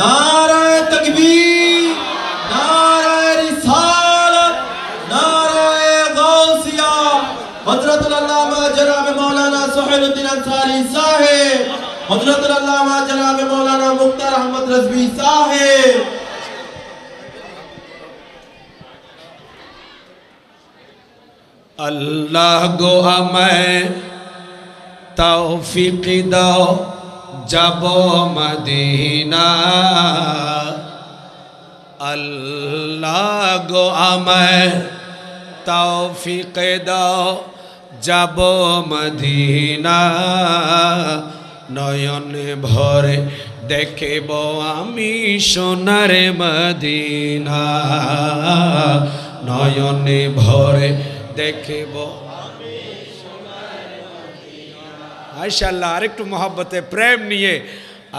नाराए तकबीर, नाराए रिसालत, नाराए गौसिया। हज़रत अल्लामा जनाब मौलाना साहेब, हज़रत अल्लामा जनाब मौलाना मुख्तार अहमद रज़वी साहेब। अल्लाह गो मैं तौफीक दो जबो मदीना, अल्लाह गो मैं तौफीक दो जबो मदीना। नयन भरे देखब आमी सोनार मदीना, नयन भरे देखब। माशाल्लाह, आरेकटू मोहब्बते प्रेम निये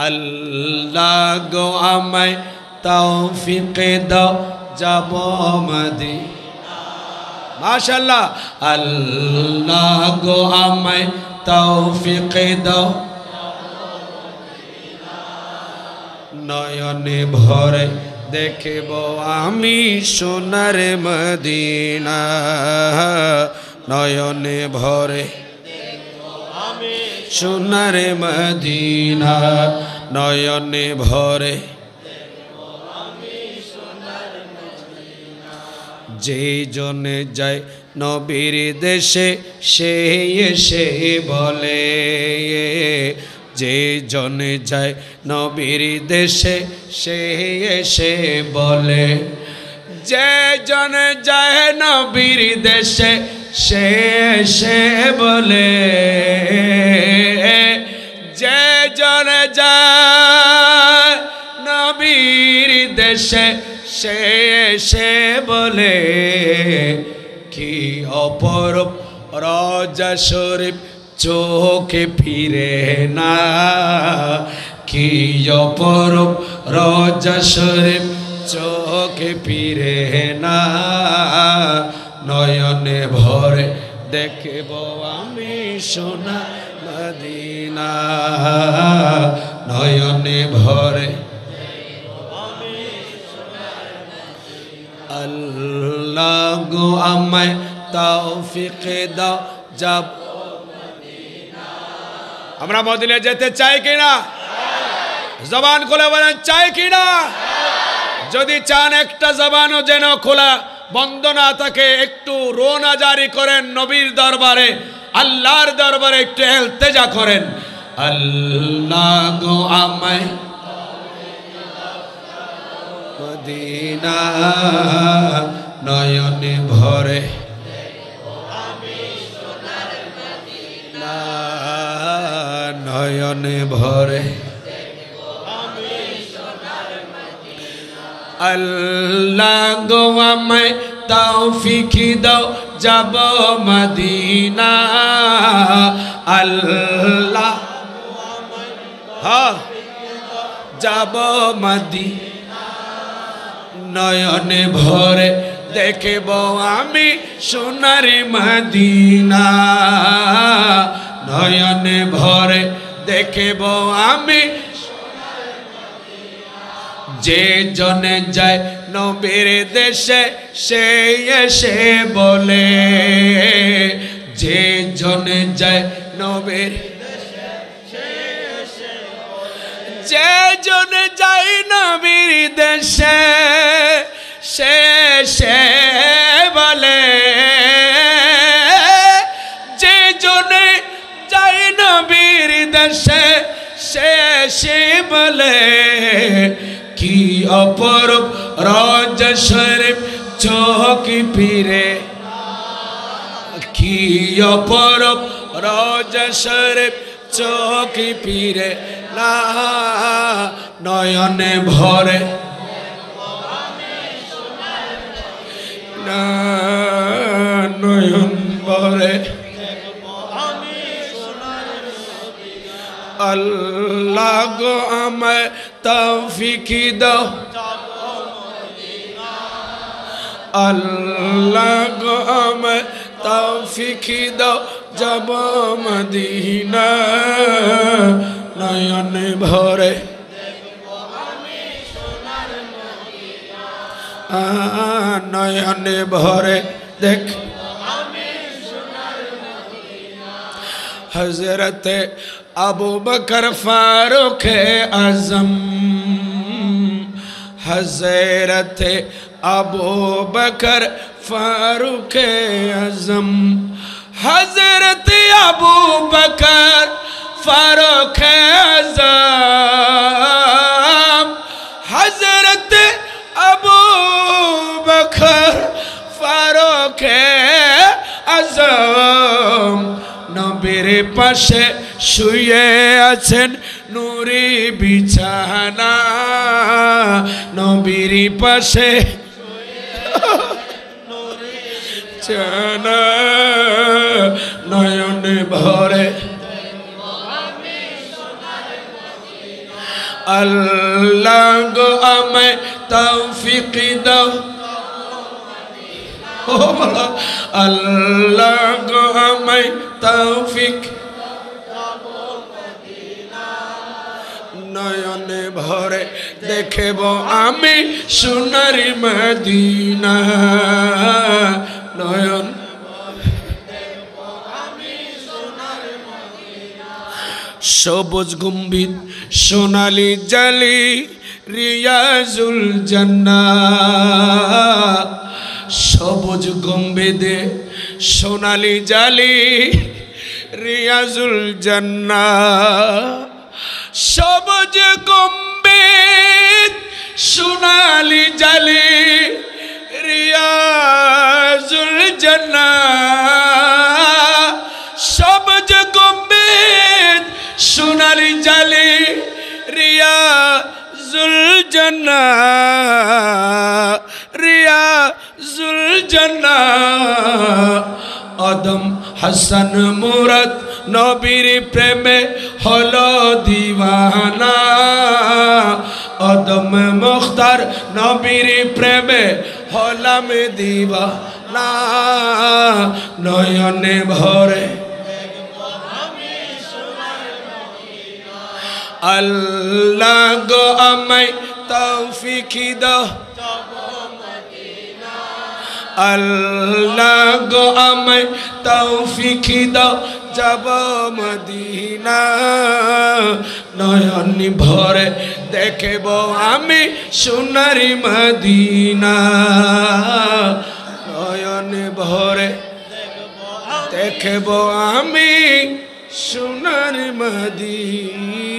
अल्लाह गो आमाय तौफीक दो जाबो मदीना। माशाल्लाह, अल्लाह गो आमाय तौफीक दो नयने भरे देखब आमी सोनार मदीना, नयने भरे सोनार मदीना, नयने भरे। जे जने जाए नबीर देशे से बोले, जे जने जाए नबीर देशे से बोले, जे जने जाए नबीर देशे से बोले, जे जने जाए नबीर देशे से बोले। कि अपरूप रोजा शरीफ चोखे फिरे ना, कि अपरूप रोजा शरीफ चोखे फिरे ना। नयने भरे देखब आमी सोनार मदीना, नयने भरे। अल्लाह गो आमाय तौफीक दाओ जब। हमारा मदीना जेते चाय कि ना, जबान खुले बोलें चाय कि ना। यदि चान एकटा जबानो जेन खोला बंद ना थाके, एकटू रोना जारी करें नबीर दरबारे, आल्लाहर दरबारे एकटू इल्तिजा करें। अल्लाह गो आमाय मदीना, नयने भरे। अल्लाह गो आमाय तौफीक दाओ जाबो मदीना, अल्लाह जाबो मदीना, नयने भरे देखब आमी सोनार मदीना, नयने भरे देखब आमी। जे जने जाए नबीर देशे से बोले, जे जने जाए नबीर जे जने जाए नबीर देशे से बोले, जे जने जाए नबीर देशे से बोले। कि अपरूप रोजा शरीफ चोखे फिरे, कि अपरूप रोजा शरीफ चोखे फिरे ना। नयने भरे ना, नयन भरे। अल्लाह गो आमाय तौफीक दाओ, अल्लाह गो आमाय तौफीक दाओ जाबो मदीना, नयने भरे। नयन भरे देख हज़रत अबू बकर फारूक आज़म, हज़रत अबू बकर फारूक आज़म, हज़रत अबू बकर फारूक आज़म, हज़रत अबू बकर फारूक आज़म नबीर पाशे शुए आছেন नूरी बिछाना, नबीर पाशे नयन भरे अल्लाह गो हमें तौफीक दो, अल्लाह गो हमें तौफीक नयन भरे देखब आमी सुनर मदीना नयन सबुज गुम्बिद सोनाली जाली रियाजुल जन्ना, सबुज गुम्बिदे सोनाली जाली रियाजुल जन्ना, सबुज गुम्बिद सोनाली जाली रियाजुल जन्ना, सबुज गुम्बिद सोनाली जाली रियाजुल जन्ना, रियाजुल जन्ना आदम हसन मुराद नबीर प्रेमे हलो दीवाना, आदम मुख्तार नबीर प्रेमे हलाम दीवाना नयन भरे अल्लाह गो हमें तौफीक दो, अल्लाह गो हमें तौफीक दो जब मदीना नयन भरे देखब आमी सुनरी मदीना नयन भरे देखब आमी सुनरी मदीना।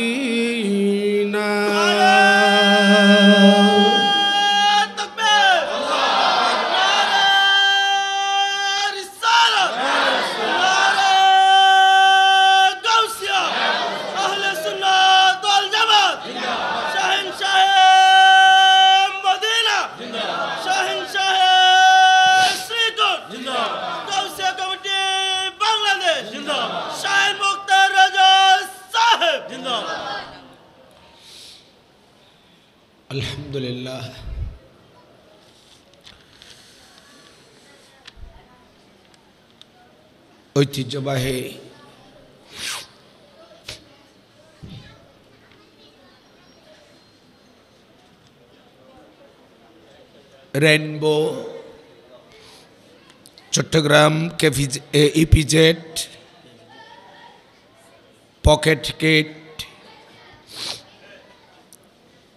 अल्हम्दुलिल्लाह ऐतिह्यबाही रेनबो छट्टग्राम के EPZ pocket kit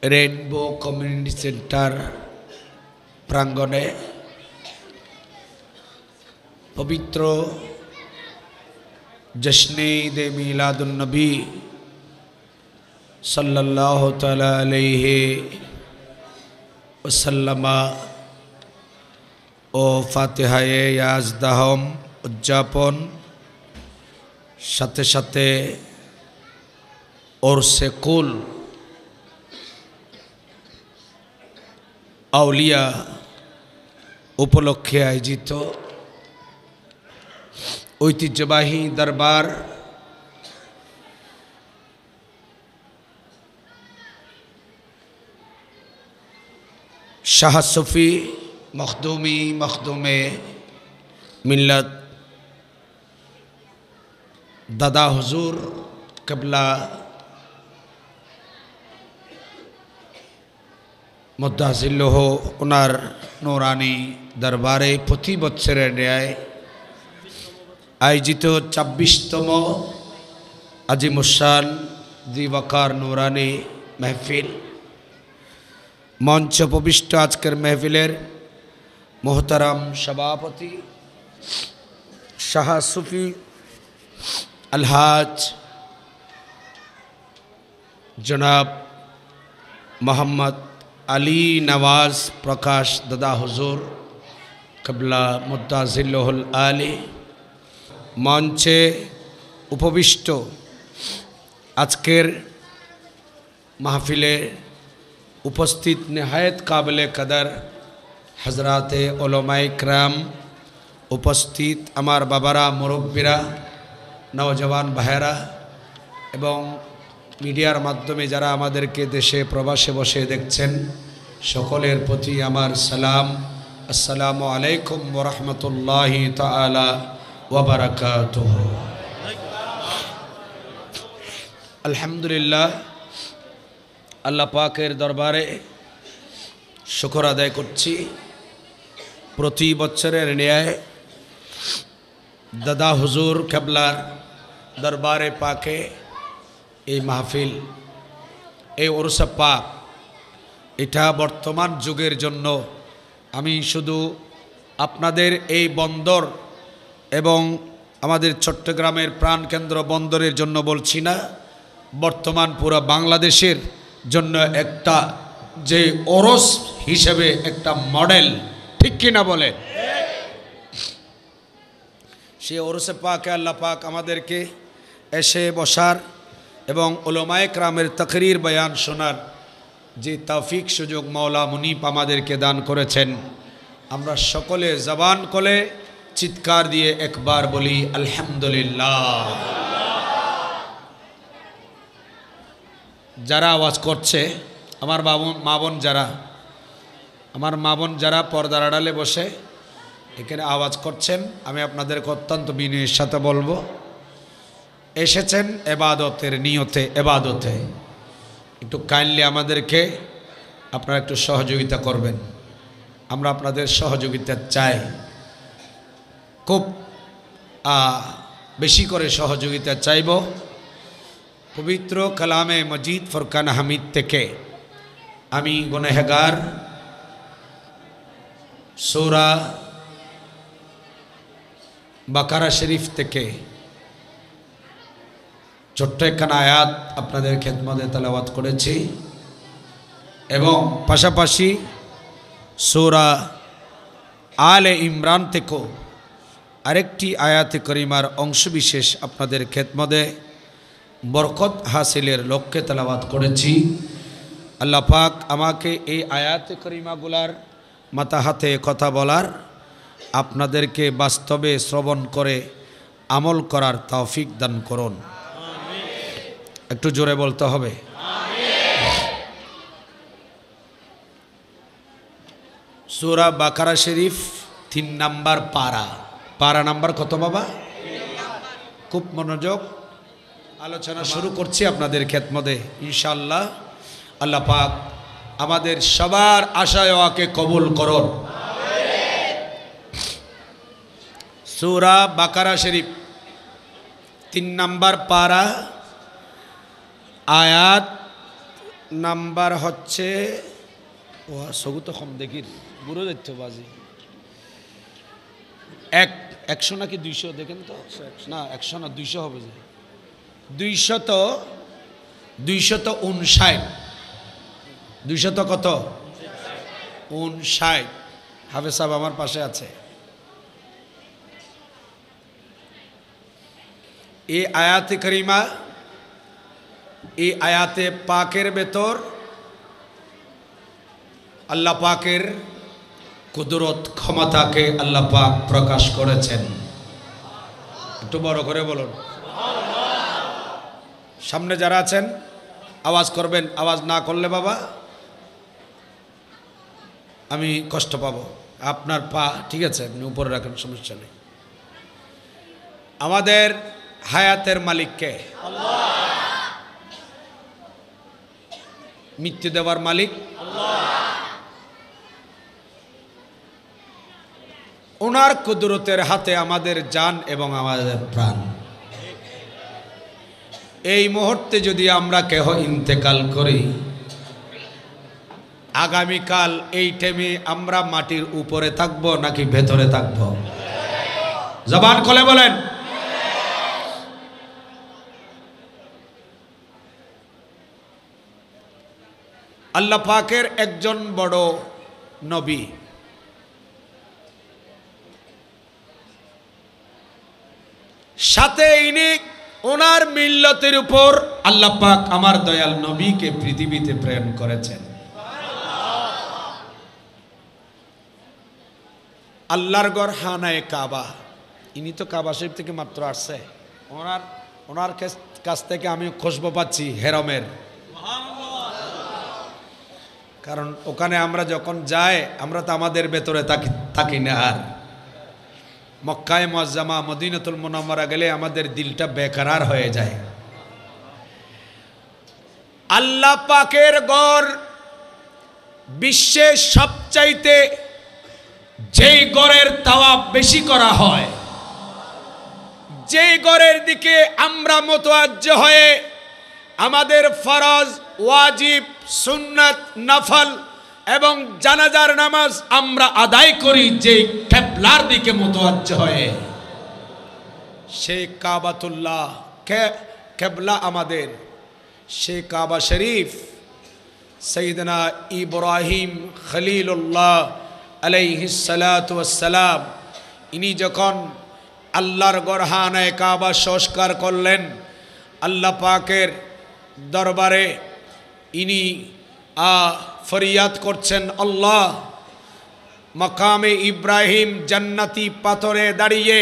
rainbow community centre प्रांगणे पवित्र जश्न ईद मिलादुन नबी सल्लल्लाहु तआला अलैहि वसल्लम ओ फातिहाए याजदाहम उद्यापन साथे साथे और से कुल आउलिया उपलक्षे आयोजित ऐतिह्यबाही दरबार शाह सुफी मखदूमे मिल्लत दादा हुजूर कबला मुद्दासिल हो उनार नूरानी दरबारे प्रति बच्चे आयोजित 26तम আজিমুশান দিবাকার नूरानी महफिल मंच प्रविष्ट आजकल महफिलेर मोहतरम सभापति शाह सुफी अलहाज जनाब मुहम्मद अली नवाज़ प्रकाश दादा हुजूर कबला मुद्दाजिल्लुहुल आली मंचे उपविष्ट आजकेर महफिले उपस्थित निहायत काबिले कदर हजराते उलमाए किराम उपस्थित आमार बाबारा मुरब्बीरा नौजवान भाइरा एवं मीडियार माध्यमे जारा आमादेरके देशे प्रवासे बसे देखछेन सकलेर प्रति आमार सालाम अस्सलामु आलैकुम वा रहमतुल्लाहि ताआला वा बाराकातुहु। अल्हम्दुलिल्लाह अल्लाह पाकेर दरबारे शुक्र आदाय करछि प्रति बछरेर न्याय दादा हुजूर केबलार दरबारे पाके ए महफिल ए उर्स पाक इटा बर्तमान जुगेर जन्नो आमी शुधु आपनादेर ए बंदर एवं आमादेर चट्टग्रामेर प्राण केंद्र बंदरेर जन्नो बोलछि ना बर्तमान पूरा बांग्लादेशेर जन्नो एकटा जे ओरस हिसेबे एकटा मडेल ठीक कि ना बोले से ओरस पाक आल्लाह पाक आमादेरके एशे बसार एवं उलमाए किरामेर तकरीर बयान शोनार जे तौफिक सुयोग मौला मुनीब आमादेरके दान करेछेन आमरा सकले जबान कोले चित्कार दिए एक बार बोली अल्हम्दुलिल्लाह। जरा आवाज़ करछे आमार मा बोन जरा पर्दार आड़ाले बसे एखाने आवाज़ करछेन आमी आपनादेरके अत्यंत बिनयेर साथे बोलबो एसेছেন ইবাদতের নিয়তে ইবাদতে একটু কাইন্ডলি আমাদেরকে আপনারা একটু সহযোগিতা করবেন আমরা আপনাদের সহযোগিতা চাই খুব বেশি করে সহযোগিতা চাইব। পবিত্র কালামে মজিদ ফুরকান হামিদ থেকে আমি গুনাহগার সূরা বাকারা শরীফ থেকে ছোট্ট একখানা আয়াত আপনাদের খেদমতে তেলাওয়াত করেছি এবং পাশাপাশি সূরা আলে ইমরান থেকে আরেকটি আয়াতে করিমার অংশ বিশেষ আপনাদের খেদমতে বরকত হাসিলের লক্ষ্যে তেলাওয়াত করেছি। আল্লাহ পাক আমাকে এই আয়াতে করিমাগুলার মাথাহাতে কথা বলার আপনাদেরকে বাস্তবে শ্রবণ করে আমল করার তৌফিক দান করুন। একটু জোরে বলতে হবে আমিন। সূরা বাকারা শরীফ 3 নম্বর পারা নাম্বার কত বাবা? 3। খুব মনোযোগ আলোচনা শুরু করছি আপনাদের খেদমতে ইনশাআল্লাহ। আল্লাহ পাক আমাদের সবার আশা ওয়াকে কবুল করুন আমিন। সূরা বাকারা শরীফ 3 নম্বর পারা आयात नम्बर হচ্ছে সগুত কম দেখির গুরু দৈত্যবাজি 100 নাকি 200 দেখেন তো না 100 না 200 হবে যে 259 200 কত 59 হাফেজ সাহেব আমার পাশে আছে। এই আয়াতে কারিমা ए आयाते पाकेर बेतोर अल्लाह पाकेर कुदरत क्षमता के अल्लाह पाक प्रकाश करेछेन एकटु बड़ो करे बोलुन सुभानआल्लाह। सामने जारा आछेन आवाज़ करबेन आवाज़ ना करले बाबा आमी कष्ट पाबो आपनार पा ठीक आछे अपनी ऊपर राखेन समस्या नेई। आमादेर हायातेर मालिक के अल्लाह मृत्यु देवार मालिक अल्लाह তোমার কুদরতের হাতে আমাদের জান এবং আমাদের প্রাণ। এই মুহূর্তে যদি আমরা কেহ ইন্তেকাল করি, আগামীকাল এই টাইমে আমরা মাটির উপরে থাকব নাকি ভেতরে থাকব? জবান খুলে বলেন। আল্লাহ পাকের একজন বড় নবী সাথে ইনি ওনার মিল্লতের উপর আল্লাহ পাক আমার দয়াল নবীকে পৃথিবীতে প্রেরণ করেছেন। আল্লাহর ঘর খানায়ে কাবা, ইনি তো কাবা শরীফ থেকে মাত্র আসছে, ওনার কাছ থেকে আমি খুশবু পাচ্ছি হেরমের, কারণ ওখানে আমরা যখন যাই আমরা তো আমাদের ভেতরে থাকি না। আর মক্কায় মুআজ্জামা মদিনাতুল মুনাওয়ারা গেলে আমাদের দিলটা বেকরার হয়ে যায়। আল্লাহ পাকের ঘর বিশ্বের সবচাইতে যেই ঘরের তাওয়াব বেশি করা হয়, যেই ঘরের দিকে আমরা মুতাওয়াজ্জে হয়ে আমাদের ফরজ ওয়াজিব সুন্নাত নফল এবং জানাজার নামাজ আমরা আদায় করি, যে কেবলার দিকে মুতাওয়াজ্জে হয়ে, সেই কাবাতুল্লাহ কেবলা আমাদের। সেই কাবা শরীফ সাইয়েদনা ইব্রাহিম খলিলুল্লাহ আলাইহিস সালাতু ওয়াস সালাম ইনি যখন আল্লাহর ঘরখানায়ে কাবা সংস্কার করলেন, আল্লাহ পাকের দরবারে ইনি ফরিয়াদ করছেন, আল্লাহ মকামে ইব্রাহিম জান্নাতি পাথরে দাঁড়িয়ে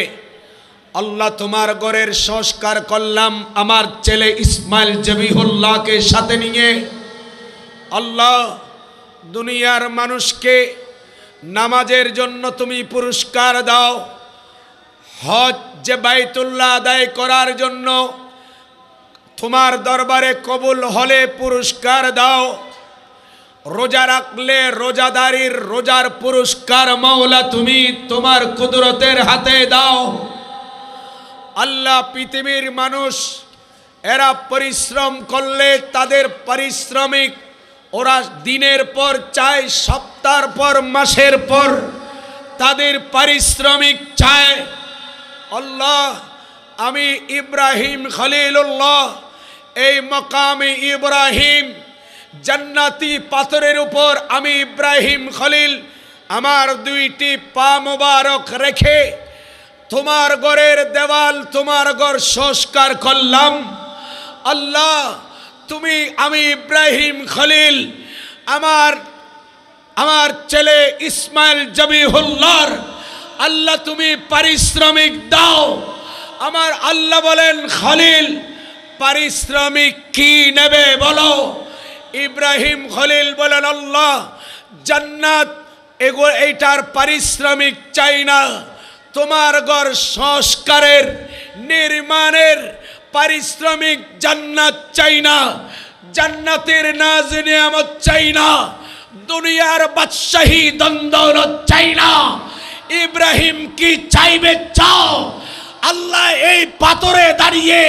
আল্লাহ তোমার ঘরের সংস্কার করলাম আমার ছেলে ইসমাইল জবিহুল্লাহকে সাথে নিয়ে। আল্লাহ দুনিয়ার মানুষকে নামাজের জন্য তুমি পুরস্কার দাও, হজ যে বাইতুল্লাহ আদায় করার জন্য তোমার দরবারে কবুল হলে পুরস্কার দাও, রোজা রাখলে রোজাদারির রোজার পুরস্কার মাওলা তুমি তোমার কুদরতের হাতে দাও। আল্লাহ পৃথিবীর মানুষ এরা পরিশ্রম করলে তাদের পারিশ্রমিক ওরা দিনের পর চায়, সপ্তাহের পর মাসের পর তাদের পারিশ্রমিক চায়। আল্লাহ আমি ইব্রাহিম খলিলুল্লাহ এই মকামে ইব্রাহিম জান্নাতি পাথরের উপর আমি ইব্রাহিম খলিল আমার দুইটি পা মোবারক রেখে তোমার ঘরের দেওয়াল তোমার ঘর সংস্কার করলাম। আল্লাহ তুমি আমি ইব্রাহিম খলিল আমার ছেলে ইসমাইল জবিহুল্লাহর আল্লাহ তুমি পারিশ্রমিক দাও। আমার আল্লাহ বলেন, খলিল পারিশ্রমিক কি নেবে বলো? ইব্রাহিম খলিল বলেন, আল্লাহ জান্নাত এইটার পারিশ্রমিক চাই না, তোমার ঘর সংস্কারের নির্মাণের পারিশ্রমিক জান্নাত চাই না, জান্নাতের নাজ নিয়ামত চাই না, দুনিয়ার বাদশাহী দন্দৌলত চাই না। ইব্রাহিম কি চাইবে? চাও। আল্লাহ এই পাথরে দাঁড়িয়ে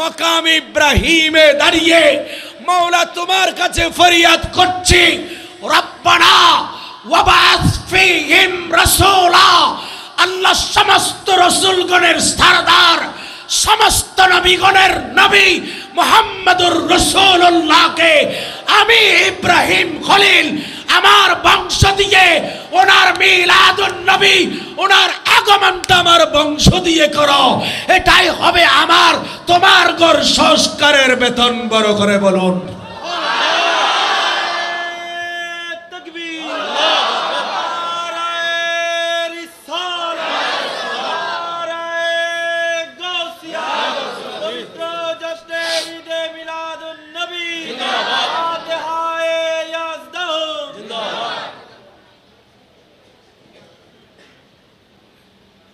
মকাম ইব্রাহিমে দাঁড়িয়ে মওলা তোমার কাছে ফরিয়াদ করছি, রব্বানা ওয়াবাস ফিহিম রাসূলা, আল্লাহ সমস্ত রাসূলগণের সরদার সমস্ত নবীগণের নবী মুহাম্মদুর রাসূলুল্লাহকে আমি ইব্রাহিম খলিল আমার বংশ দিয়ে ওনার মিলাদুন নবী ওনার আগমনটা আমার বংশ দিয়ে করো, এটাই হবে আমার তোমার ঘর সংস্কারের বেতন। বড় করে বলুন নারায়ে তাকবীর, নারায়ে রিসালাত, নারায়ে গাউসিয়া। মিলাদুন নবী জিন্দাবাদ।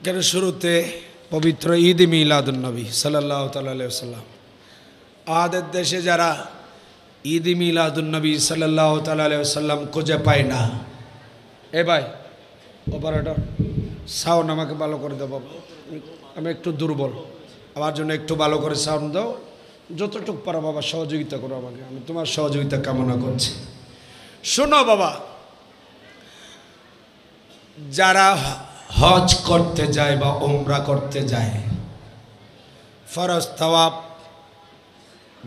কেন শুরুতে পবিত্র ঈদ মিলাদুন নবী সাল্লাল্লাহু তাআলা আলাইহি ওয়াসাল্লাম। আমাদের দেশে যারা ঈদ মিলাদুন নবী সাল্লাল্লাহু তাআলা আলাইহি ওয়াসাল্লাম খুঁজে পায় না, এ ভাই অপারেটর साउंड आमाके भालो करे दाओ आमि एकटु दुर्बल आमार जोन्नो एकटु भालो करे साउंड दाओ যতটুকু পারো বাবা সহযোগিতা করো আমাকে আমি তোমার সহযোগিতা কামনা করছি। শোনো বাবা, যারা হজ করতে যায় বা উমরা করতে যায় ফরজ তাওয়াব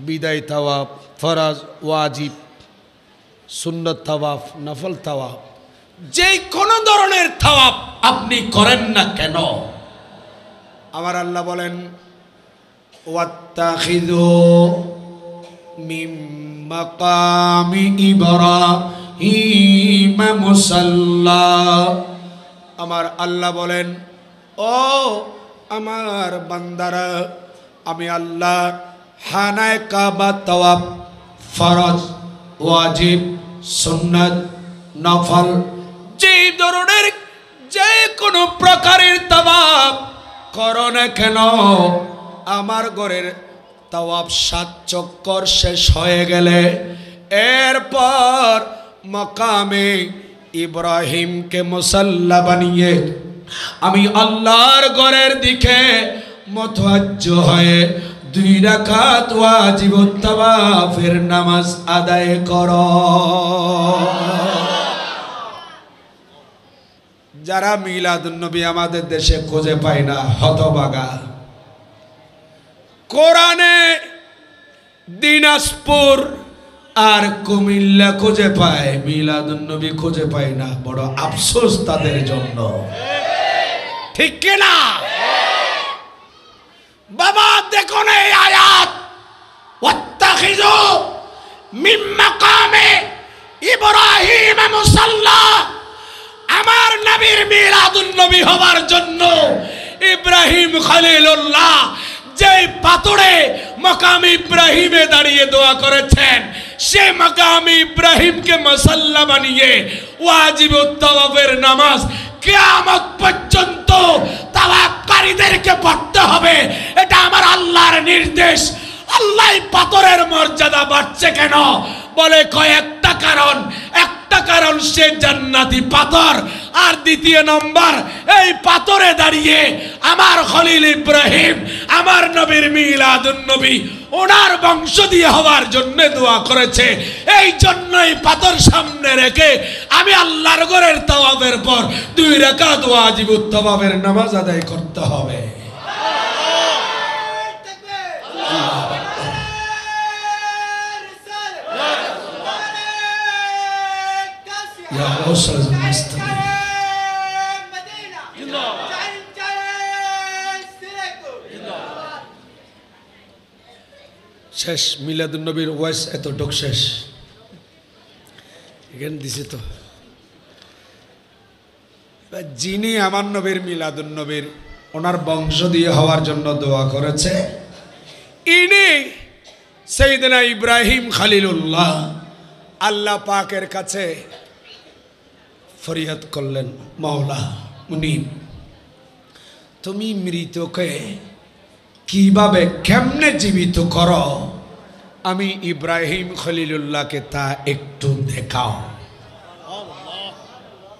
বিদায় তাওয়াব ফরজ ওয়াজিব সুন্নত তাওয়াব নফল তাওয়াব যে কোনো ধরনের তাওয়াব আপনি করেন না কেন আমার আল্লাহ বলেন وَاتَّخِذُوا مِن مَّقَامِ إِبْرَاهِيمَ مُصَلًّى আমার আল্লাহ বলেন ও আমার বান্দারা আমি আল্লাহ খানায়ে কাবা তাওয়াব ফরজ ওয়াজিব সুন্নাত নফল যে ধরনের যে কোনো প্রকারের তাওয়াব করো না কেন आमार गोरेर तवाब सात चक्कर शेष होये गेले एर पर मकामे इब्राहिम के मुसल्ला बनिए आमी अल्लाहर गोरेर दिखे मुतवज्जो होये दुई रकात वाजिब तवाफेर नमाज आदाय करो। जारा मिलादुन नबी आमादेर देशे खुजे पाय ना हतभागा কোরআনে দিনাজপুর আর কুমিল্লা খুঁজে পায় মিলাদুন নবী খুঁজে পায় না, বড় আফসোস তাদের জন্য, ঠিক কি না? বাবা দেখো না এই আয়াত ওয়াত্তাখিযু মিন মাকামে ইব্রাহিম মুসাল্লা আমার নবীর মিলাদুন নবী হওয়ার জন্য ইব্রাহিম খলিলুল্লাহ निर्देश अल्लाह पाथरेर मर्यादा बढ़ছে কেন বলে কয়েকটা কারণ। একটা কারণ সে জান্নাতি পাথর, আর দ্বিতীয় নম্বর এই পাথরে দাঁড়িয়ে আমার খলিল ইব্রাহিম আমার নবীর মিলাদুন নবী ওনার বংশ দিয়ে হওয়ার জন্য দোয়া করেছে। এই জন্যই পাথর সামনে রেখে আমি আল্লাহর ঘরের তাওয়াবের পর দুই রাকাত ওয়াজিব তাওয়াবের নামাজ আদায় করতে হবে। শেষ মিলাদুন নবীর ওয়াজ এতটুক শেষ। এখানে দিছি তো যিনি আমার নবীর মিলাদুন নবীর ওনার বংশ দিয়ে হওয়ার জন্য দোয়া করেছে ইনি সাইয়েদনা ইব্রাহিম খলিলুল্লাহ। আল্লাহ পাকের কাছে फरियाद करलें मौला मुनीब तुमी मृत के किभाबे केमने जीवित करो आमी इब्राहिम खलिलुल्लाह के ता एकटू देखाओ।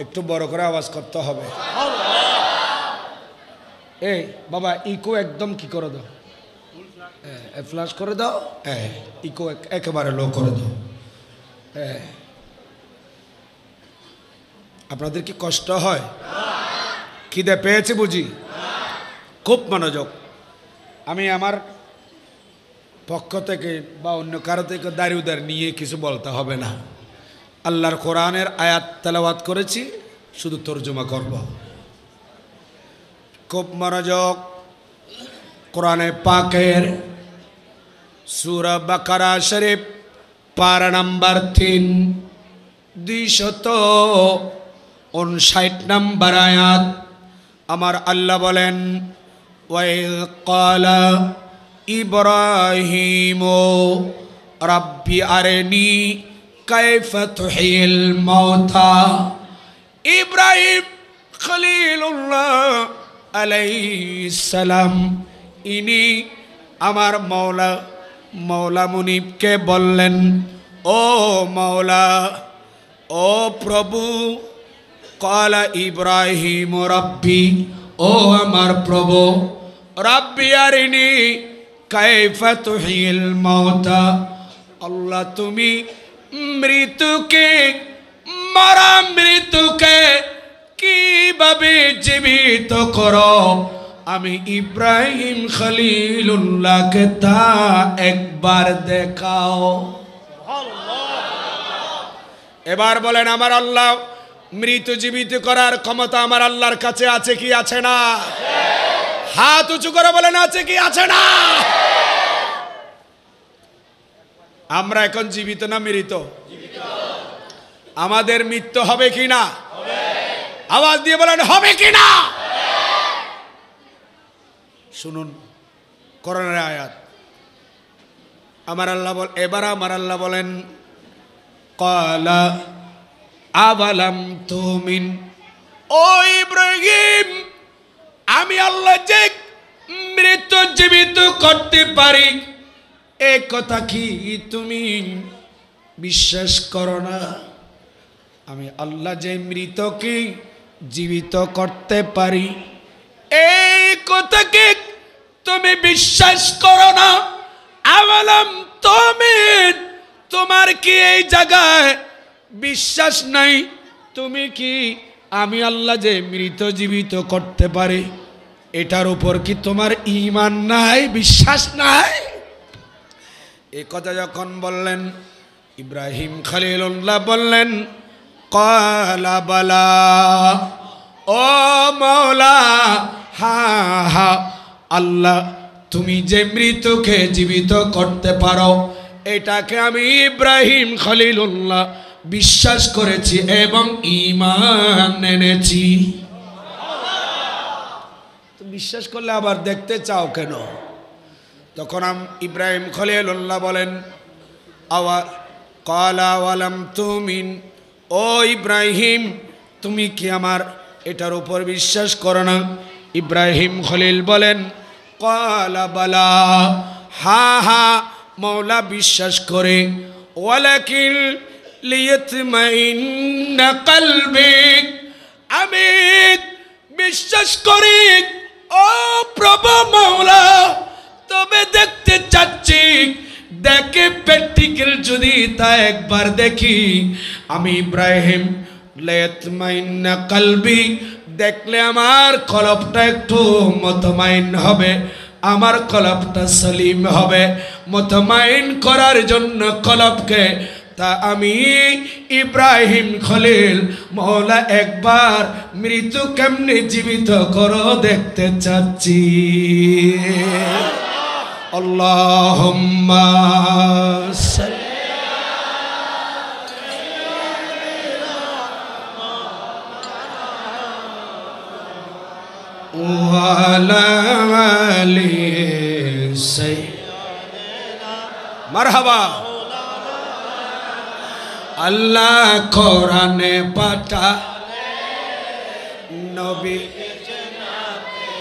एकटू बड़ो करे आवाज करते हबे। ए बाबा इको एकदम की करे दाओ, फ्लैश करे दाओ, इको एकेबारे लो करे दाओ। আপনাদের কি কষ্ট হয়? খিদে পেয়েছে বুঝি? খুব মনোযোগ। আমি আমার পক্ষ থেকে বা অন্য কারো থেকে দাঁড়ি উদার নিয়ে কিছু বলতে হবে না। আল্লাহর কোরআনের আয়াত তেলাওয়াত করেছি, শুধু তর্জমা করব। খুব মনোযোগ। কোরআনে পাকের সূরা বাকারা শরীফ পারা নম্বর 359 নম্বর আয়াত আমার আল্লাহ বলেন ওয়াইল ক্বালা ইব্রাহিমু রাব্বি আরনি কাইফা তুহিল মাউতা। ইব্রাহিম খলিলুল্লাহ আলাইহিস সালাম ইনি আমার মাওলা মাওলা মুনিবকে বললেন ও মাওলা ও প্রভু कला इब्राहिम रब्बी ओ अमर प्रभु रब्बी अरिनी कैफ तुहिल मौता अल्लाह तुमी मृत्यु के কিভাবে জীবিত করো আমি ইব্রাহিম খলিলুল্লাহকে তা একবার দেখাও এবার বলেন আমার আল্লাহ মৃত জীবিত করার ক্ষমতা আমার আল্লাহর কাছে আছে কি আছে না হাত উঁচু করে বলেন আছে কি আছে না আমরা এখন জীবিত না মৃত জীবিত আমাদের মৃত্যু হবে কি না आवाज दिए बोलें हमें कि ना सुनुन कुरान आयात अमर अल्लाह बोलें काला अवलम तुमिन ओ इब्राहिम आमी अल्लाह जे मृत्यु जीवित करते पारी एक कथा की तुमी विश्वास करो ना आमी अल्लाह जे मृत्यु की जीवित करते पारी एक कथा की तुम्हें विश्वास करो ना अवलम तुमिन तुम्हार की ये जगह विश्वास नहीं तुम्हें कि आमी अल्लाह जे मृत जीवित करते पारी एटार ऊपर कि तुम्हार ईमान नहीं विश्वास नहीं एक कथा जखन बोलें इब्राहिम खलीलुल्लाह बोलें काला बला ओ मौला हाँ हाँ अल्लाह तुमी जे मृत के जीवित करते पारो एटाके आमी इब्राहिम खलीलुल्लाह विश्वास करेছি এবং ईमान এনেছি तो विश्वास करले आबार देखते चाओ केन तखन इब्राहिम खलीलुल्लाह बोलें आवा काला वलम तुमिन ओ इब्राहिम तुमी कि आमार एटार ऊपर विश्वास करो ना इब्राहिम खलील बोलें काला बला हाँ हाँ मौला विश्वास करे वलाकिन लियतमइन कल्बी अमित विश्वास करे ओ प्रभु मौला तुम्हें देखते चाची देखे प्रैक्टिकल जुदी ता एक बार देखी आमी इब्राहिम लियतमइन कल्बी देखले आमार कलबटा एकटू मतमाइन हबे आमार कलबटा सलीम हबे मतमाइन करार जन्य कलबके ता आमी इब्राहिम खलील मौला एक बार मृत्यु केमने जीवित करो देखते चाची अल्लाहुम्मा सल्ली वाला अली सय्यदना मरहबा अल्लाह कुरान पाठा नबी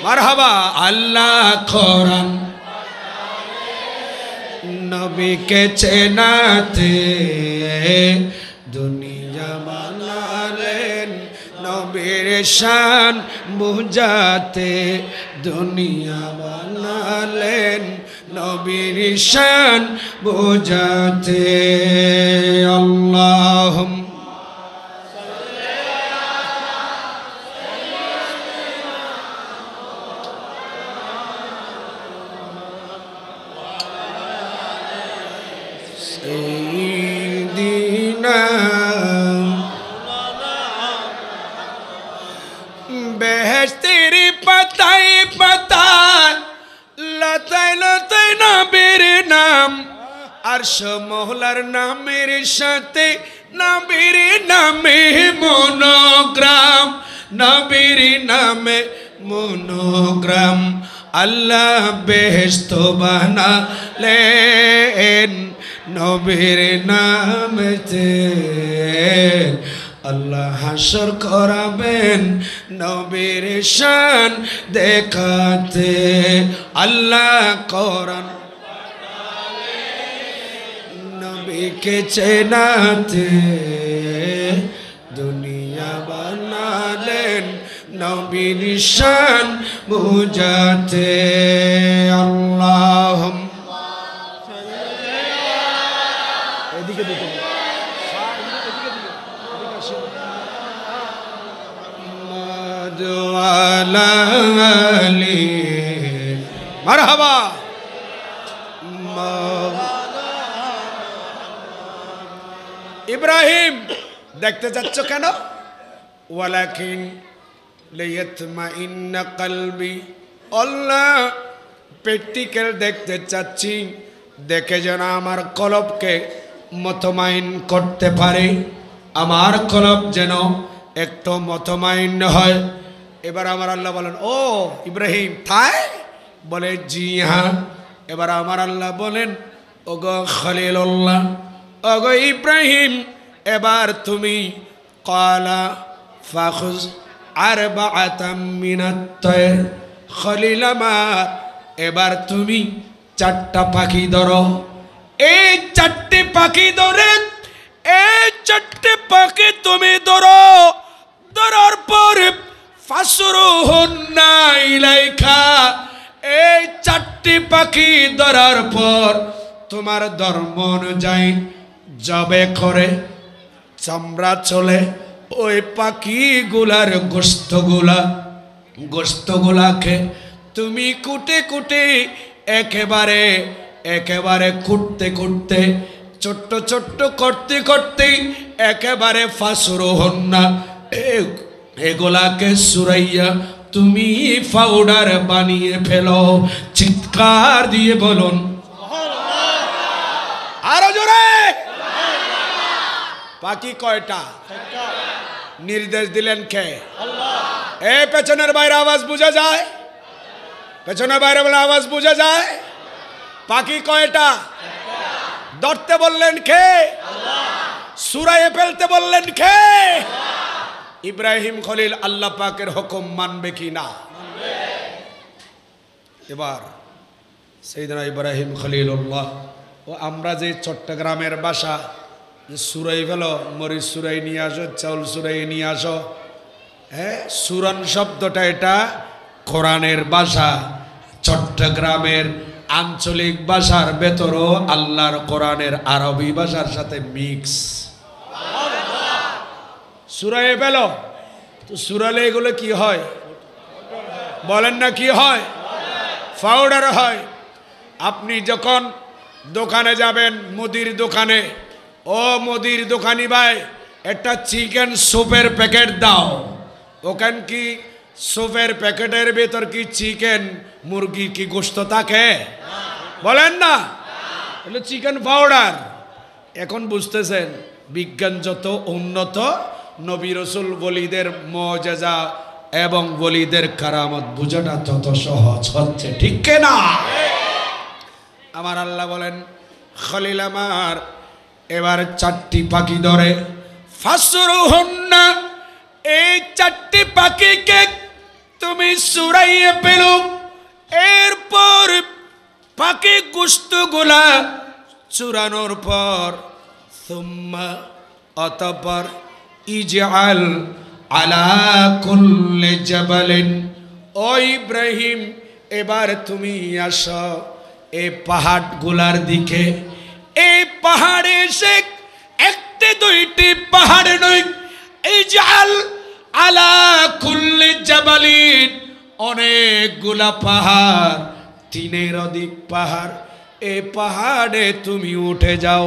मरहबा अल्लाह कुरान नबी के चेनाते दुनिया मानालें नबीर शान बुझाते दुनिया मानालें नबीर शान बुझाते अल्लाहुम मोहलार नामेर साथे नबीर नामे मोनोग्राम नबीर नामे मोनोग्राम अल्लाह बेहेश्त बनालेन नबीर नामेते अल्लाह हाशर कराबेन नबीर शान देखाते अल्लाह कुरान के चेनाते दुनिया बना नबीर शान बुझाते अल्लाहुम्मा मरहबा इब्राहिम देखते जाच्छ केन वलाकिन लियतमाइन्न कल्बी अल्लाह प्रैक्टिकल देखते चाच्छि देखे जेन आमार कलबके मतमाइन करते पारे आमार कलब जेन एकटु मतमाइन हय। एबार आमार अल्लाह बोलेन ओ इब्राहिम थाय बोले जी हाँ। एबार आमार अल्लाह बोलें ओगो खलीलुल्लाह ओगो इब्राहिम एबार तुमी काला फाखुज अरबाअतम मिनत्तैर खलील आमार एबार तुमी चारटा पाखी धरो ए चारटी पाखी धरे ए चारटी पाखी तुमी धरो धरार परे फासुरुहुन्ना इलाइका ए चारटी पाखी धरार पर तुम्हार धर्म अनुयायी जबे करे चमड़ा चले ओई पाखीगुलार गोस्तगुला के तुमी कूटे कूटे एकेबारे कूटते कूटते छोट्ट छोट्ट करते करते एकेबारे फासुरुहुन्ना एगुला के सुराइया तुमी पाउडार बनिए फेलो चित्कार दिए बोलुन आरो जोरे बाकी कयटा निर्देश दिलेन के ए पेछनेर बाइरे आवाज बुझा जाए पेछनेर बाइरे बोला आवाज बुझा जाए बाकी कयटा धरते बोललेन के सुराइये फेलते बोललेन के इब्राहिम खलील अल्लाह पाकेर हुकुम मानबे कि ना एबार सैयदना इब्राहिम खलीलुल्लाह ओ आमरा जे छट्टग्रामेर भाषा जे सुराई फेलो मरीच सुराई निये आसो चाउल सुराई निये आसो सुरान शब्दटा एटा कुरानेर भाषा छट्टग्रामेर आंचलिक भाषार भेतरो आल्लाहर कुरानेर आरबी भाषार साथे मिक्स सुराए पेल तो सुराले एगुलो की है बोलें ना कि है पाउडार है। अपनी जखन दोकने जाबेन मुदिर दोकने ओ मुदिर दोकानी भाई एकटा चिकेन सूपेर पैकेट दाओ ओखान की सूपेर पैकेटेर भेतर की चिकेन मुरगी की गोश्त थाके बोलें ना एटा चिकेन पाउडार। एखन बुझतेछेन विज्ञान जत उन्नत नबी रसूल वलीदेर मोजज़ा एवं वलीदेर करामत बुझाना तत सहज होच्छे ठीक के ना। आमार आल्लाह बोलेन खलील आमार एबार चारटी पाखी धरे फासुरुहुन्ना ए चारटी पाखी के तुमी सुराइये पेलो एरपर पाखी गोश्तगुला चुरानोर पर सुम्मा अतपर इजअल अला कुल्लि जबलिन ओ इब्राहिम एबार तुमी आसो ए पहाड़गुलार दिके ए पहाड़े से एकटी दुईटी पहाड़ नय इजअल अला कुल्लि जबलिन अनेकगुला पहाड़ तीनेर अधिक पहाड़ ए पहाड़े तुमी उठे जाओ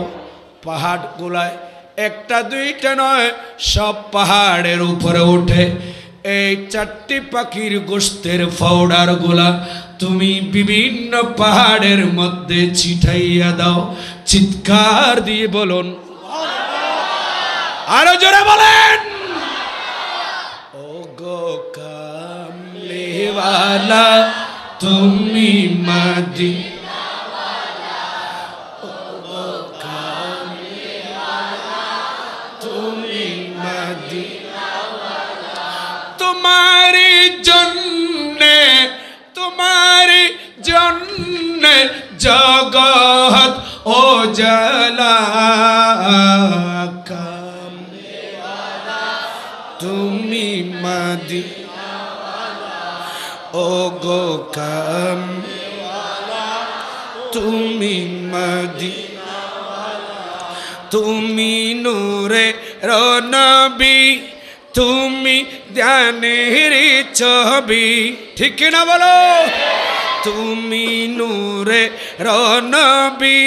पहाड़गुला एकटा दुईटा नय सब पहाड़ेर ऊपर उठे ए चारटी पाखिर गोश्तेर पाउडार गुला तुमी विभिन्न पहाड़ेर मध्य छिटाइया दाओ चित्कार दिए बोलुन आरो जोरे बोलेन ओगो कामले वाला तुमी मदी तुम्हारे जन्ने जगत उजाला कामले वाला तुमी मदीना ओगो कामने वाला तुमी मदीना वाला, तुमी नूरे रोनबी, तुमी ध्यानेरी छवि। ठीक है ना बोलो, तुमी नूरे रोनबी,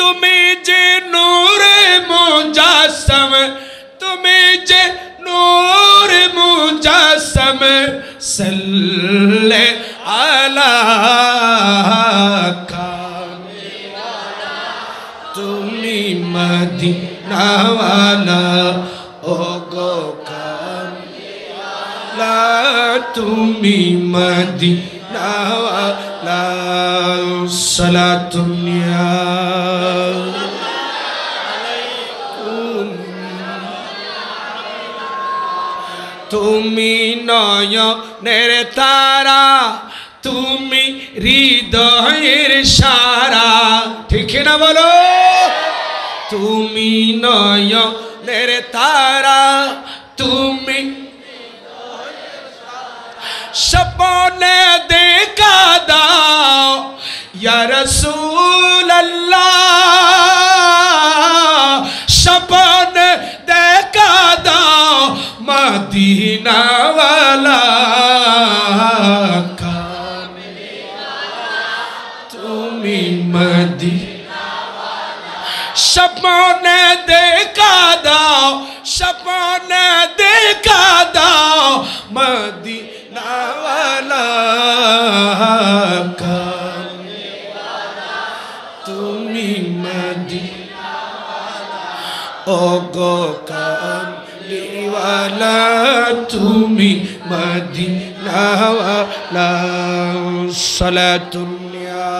तुमी जे नूरे मुजासम, तुम्हें जे नूर मुजासम, सल्ले अला कामिला, तुमी मदीना वाला, ओ गो कामिला, तुमी मदीना वाला। सलातुन्या तुमी नयनेर तारा, तुमी हृदयेर सारा। ठीक है ना बोलो, तुमी नयनेर तारा, तुमी सपने देखा दाओ या रसूल अल्लाह, सपने देखा दाओ मदीना वाला कामिला, तुमी मदीना वाला, सपने देखा दाओ, सपने देखा दाओ मदीना वाला कामिला, तुमी मदीना वाला, ओ गो वाला, तुमी मदीना वाला। सलातुन्या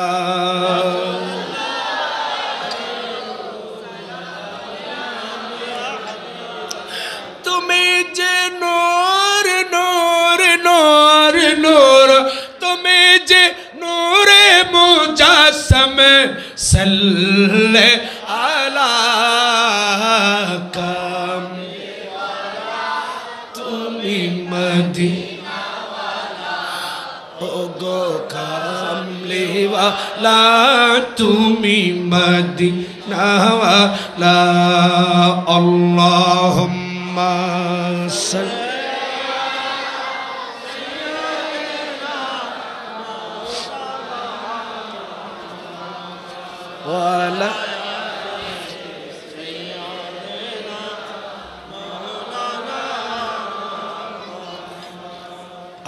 तुम्हें जे नूर नूर नूर नूर, तुम्हें जे नूरे मुजासम, सल्ले अला मदीना वाला, ओ गो कामले वाला, तुमी मदीना वाला। अल्लाहुम्मा सल्ली वाला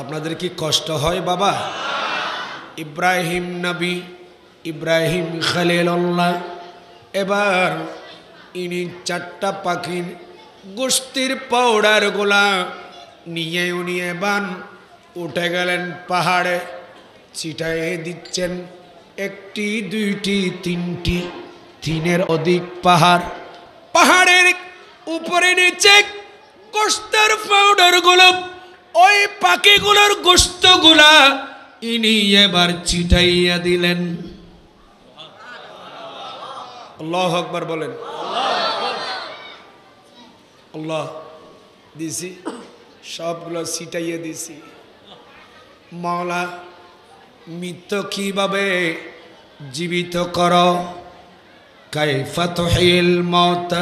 আপনাদের কি কষ্ট হয় বাবা? ইব্রাহিম নবী, ইব্রাহিম খলিলুল্লাহ, এবার ইনি চারটা পাখির গোশতের পাউডারগুলা নিয়ে উনি এবার উঠে গেলেন পাহাড়ে, ছিটায়ে দিচ্ছেন একটি দুইটি তিনটি, তিনের অধিক পাহাড়, পাহাড়ের উপরে নিচে গোশতের পাউডারগুলো ওই পাখিগুলোর গোশতগুলা ইনি এবার ছিটাইয়া দিলেন। আল্লাহু আকবার বলেন। আল্লাহ দিছি, সবগুলো ছিটাইয়া দিছি। মাওলা মৃত কিভাবে জীবিত করো, কাইফা তুহিল মাউত,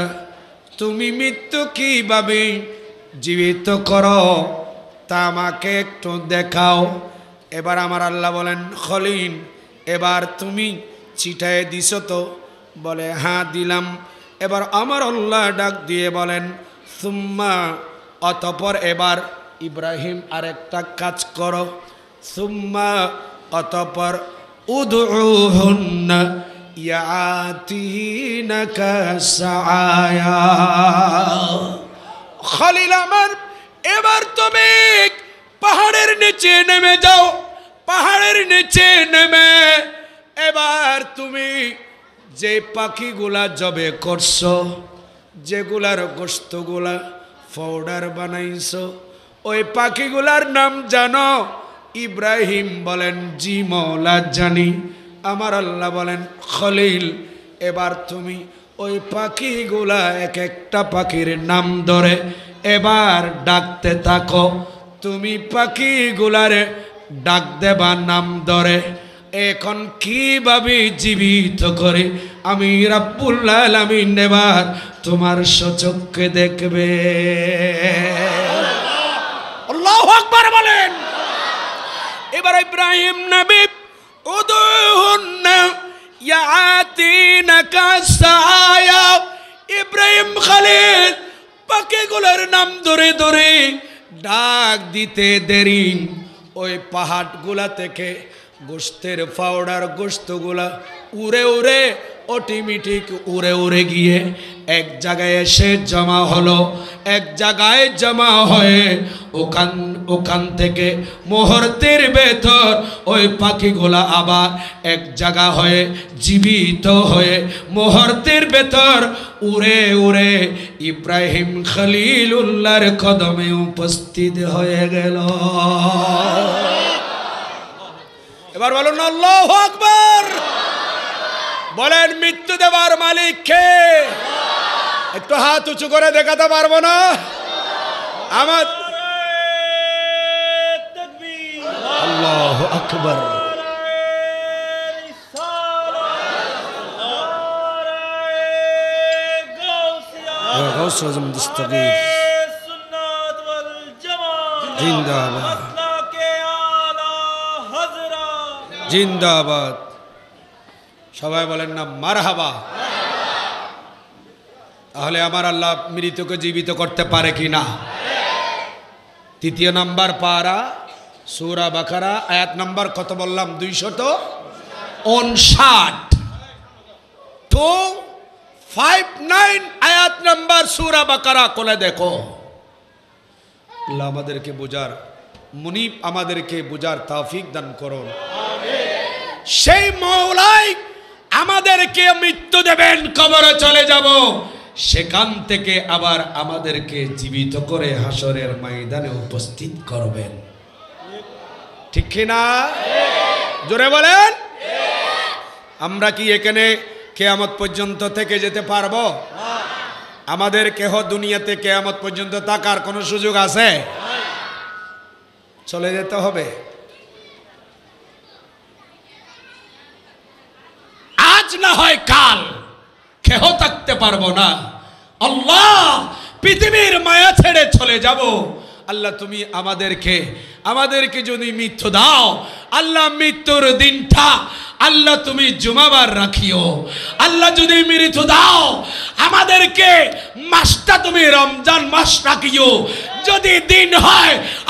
তুমি মৃত্যু কিভাবে জীবিত করো तामाके एक देखाओ। एबार आमार आल्ला बोलें खलील एबार तुमी छिटाए दिसो तो, बोले हाँ दिलाम। एबार आमार आल्ला डाक दिए बोलें सुम्मा, अतःपर एबार इब्राहिम आरेकटा काज करो, सुम्मा अतःपर उदुउहुन्ना यातीनका सआया। खलील आमार एबार तुम एक पहाड़ेर नीचे नेमे जाओ, पहाड़ेर नीचे नेमे एबार तुमी जे पाखीगुला जबे करछो, जेगुलार गोश्तगुला पाउडार बनाइछो, ओई पाखीगुलार नाम जानो? इब्राहिम बोलेन जी मौला जानी। आमार आल्लाह बोलेन खलील एबार तुमी ओई पाखीगुला एक एकटा पाखीर नाम धरे एबार डाकते थाको तुमी पाखी गुलारे डाक देबा नाम धरे एखन किभाबे जीवित करे आमी रब्बुल आलामीन एबार तुम्हार सूचकके देखबे। अल्लाहु अकबर बोलें। एबार इब्राहिम नबी उदुहुन्ना यातीनका साया इब्राहिम खलील पाखी गुलार नाम धरे धरे डाक दीते देरी ओई पहाड़गुला थेके गोस्तेर पाउडार गोस्तगुला उड़े उड़े अटिमिटिक उड़े उड़े गिये एक जगह एसे जमा हलो एक जगह जमा हये ओखान ओखान थेके मुहूर्तेर भेतर ओई पाखीगुला आबार एक जगह हये जीवित हये मुहूर्तेर भेतर उड़े उड़े इब्राहिम खलीलुल्लाहर कदमे उपस्थित हये गेल। এবার বলুন আল্লাহু আকবার। বলেন মৃত্যু দেওয়ার মালিক কে? আল্লাহ। একটু হাত উঁচু করে দেখাতে পারবো না? আল্লাহ। আমার তাকবীর। আল্লাহু আকবার। নারায়ে গাউসিয়াম দস্তগীর। সুন্নাত ওয়াল জামাত। জিন্দাবাদ। जिंदाबाद। सबाई बोलें ना मरहबा। ताहले आमार अल्लाह मृत को जीवित करते पारे कि ना? तृतीय नम्बर पारा सूरा बकरा आयत नम्बर कत बोल्लाम 259 आयत नम्बर सूरा बकरा कोले देखो। अल्लाह आमादेरके बुझार मुनीब आमादेरके बुझार तौफिक दान करुन। সেই মওলাই আমাদেরকে মৃত্যু দেবেন কবরে চলে যাব সেখান থেকে আবার আমাদেরকে জীবিত করে হাসরের ময়দানে উপস্থিত করবেন ঠিক কি না? ঠিক। জোরে বলেন ঠিক। আমরা কি এখানে কিয়ামত পর্যন্ত থেকে যেতে পারবো না? আমাদের কেহ দুনিয়াতে কিয়ামত পর্যন্ত থাকার কোনো সুযোগ আছে? চলে যেতে হবে। रमजान मास राखियो जदि दिन है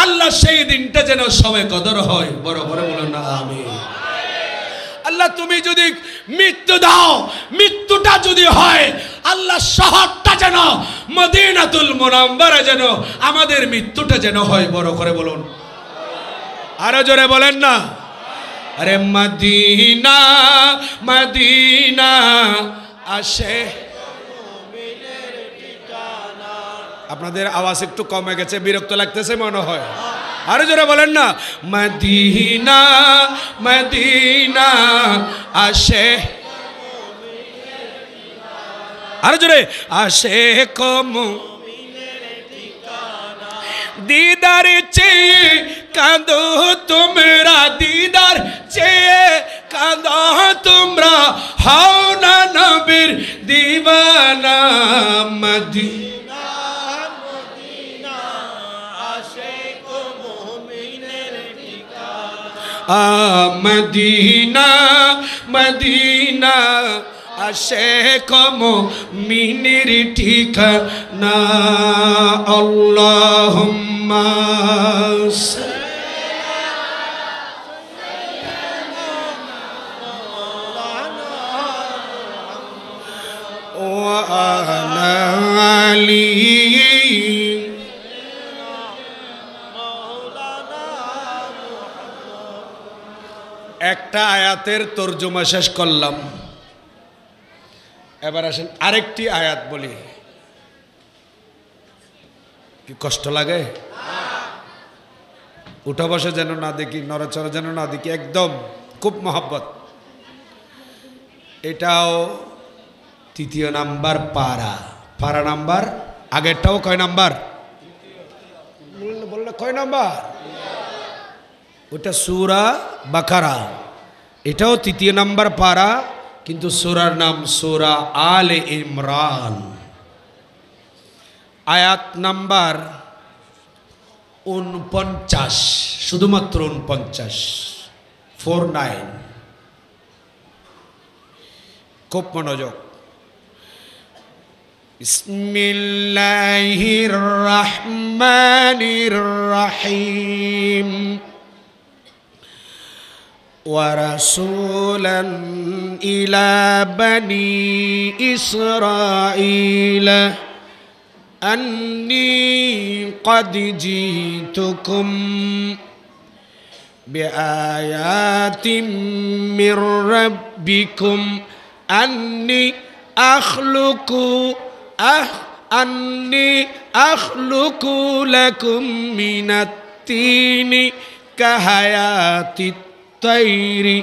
अल्लाह से दिन टा जेन समय कदर है बड़ बड़े बोलो ना आमीन। अल्लाह तुम्हें जुदी मृत्यु दाओ मृत्युटा जुदी है अल्लाह शहरटा जेन मदीनातुल मुनव्वरा जेन आमादेर मृत्युटा जेन है बड़ करे बोलुन आरो जोरे बोलेन ना। अरे मदीना मदीना आशे मुमिनेर ठिकाना। आपनादेर आवाज एकटू कमे गेछे बिरक्त लागतेछे मने हय। अरे जोरे बोलें ना मदीना मदीना आशे। अरे जोरे आशे कम दीदार चे कांदो तुमरा दीदार चे कांदो तुमरा हाओ ना नबीर दीवाना। मदीना मदीना मदीना आशेक मुमिनेर ठिकाना। अल्लाहुम्मा একটা আয়াতের তরজমা শেষ করলাম। এবার আসেন আরেকটি আয়াত বলি। কি কষ্ট লাগে না? উঠা বসে যেন না দেখি, নড়াচড়া যেন না দেখি, একদম খুব মহব্বত। এটাও তৃতীয় নাম্বার পারা, পারা নাম্বার আগেরটাও কয় নাম্বার? कय नम्बर ओटा सूरा बकारा एटाओ तृतीय नम्बर पारा किन्तु सूरार नाम सूरा आले इमरान आयात नम्बर 49 शुधुमात्र 49 49 खूब मनोयोग बिस्मिल्लाहिर्रहमानिर्रहीम वरसूला इला बनी इस्राईल अन्नी कद जीतुकुम बिआयातिम मिर रब्बिकुम अन्नी अखलुकु अखलुकु लकुम मिनत्तीनि कहायाति तैरि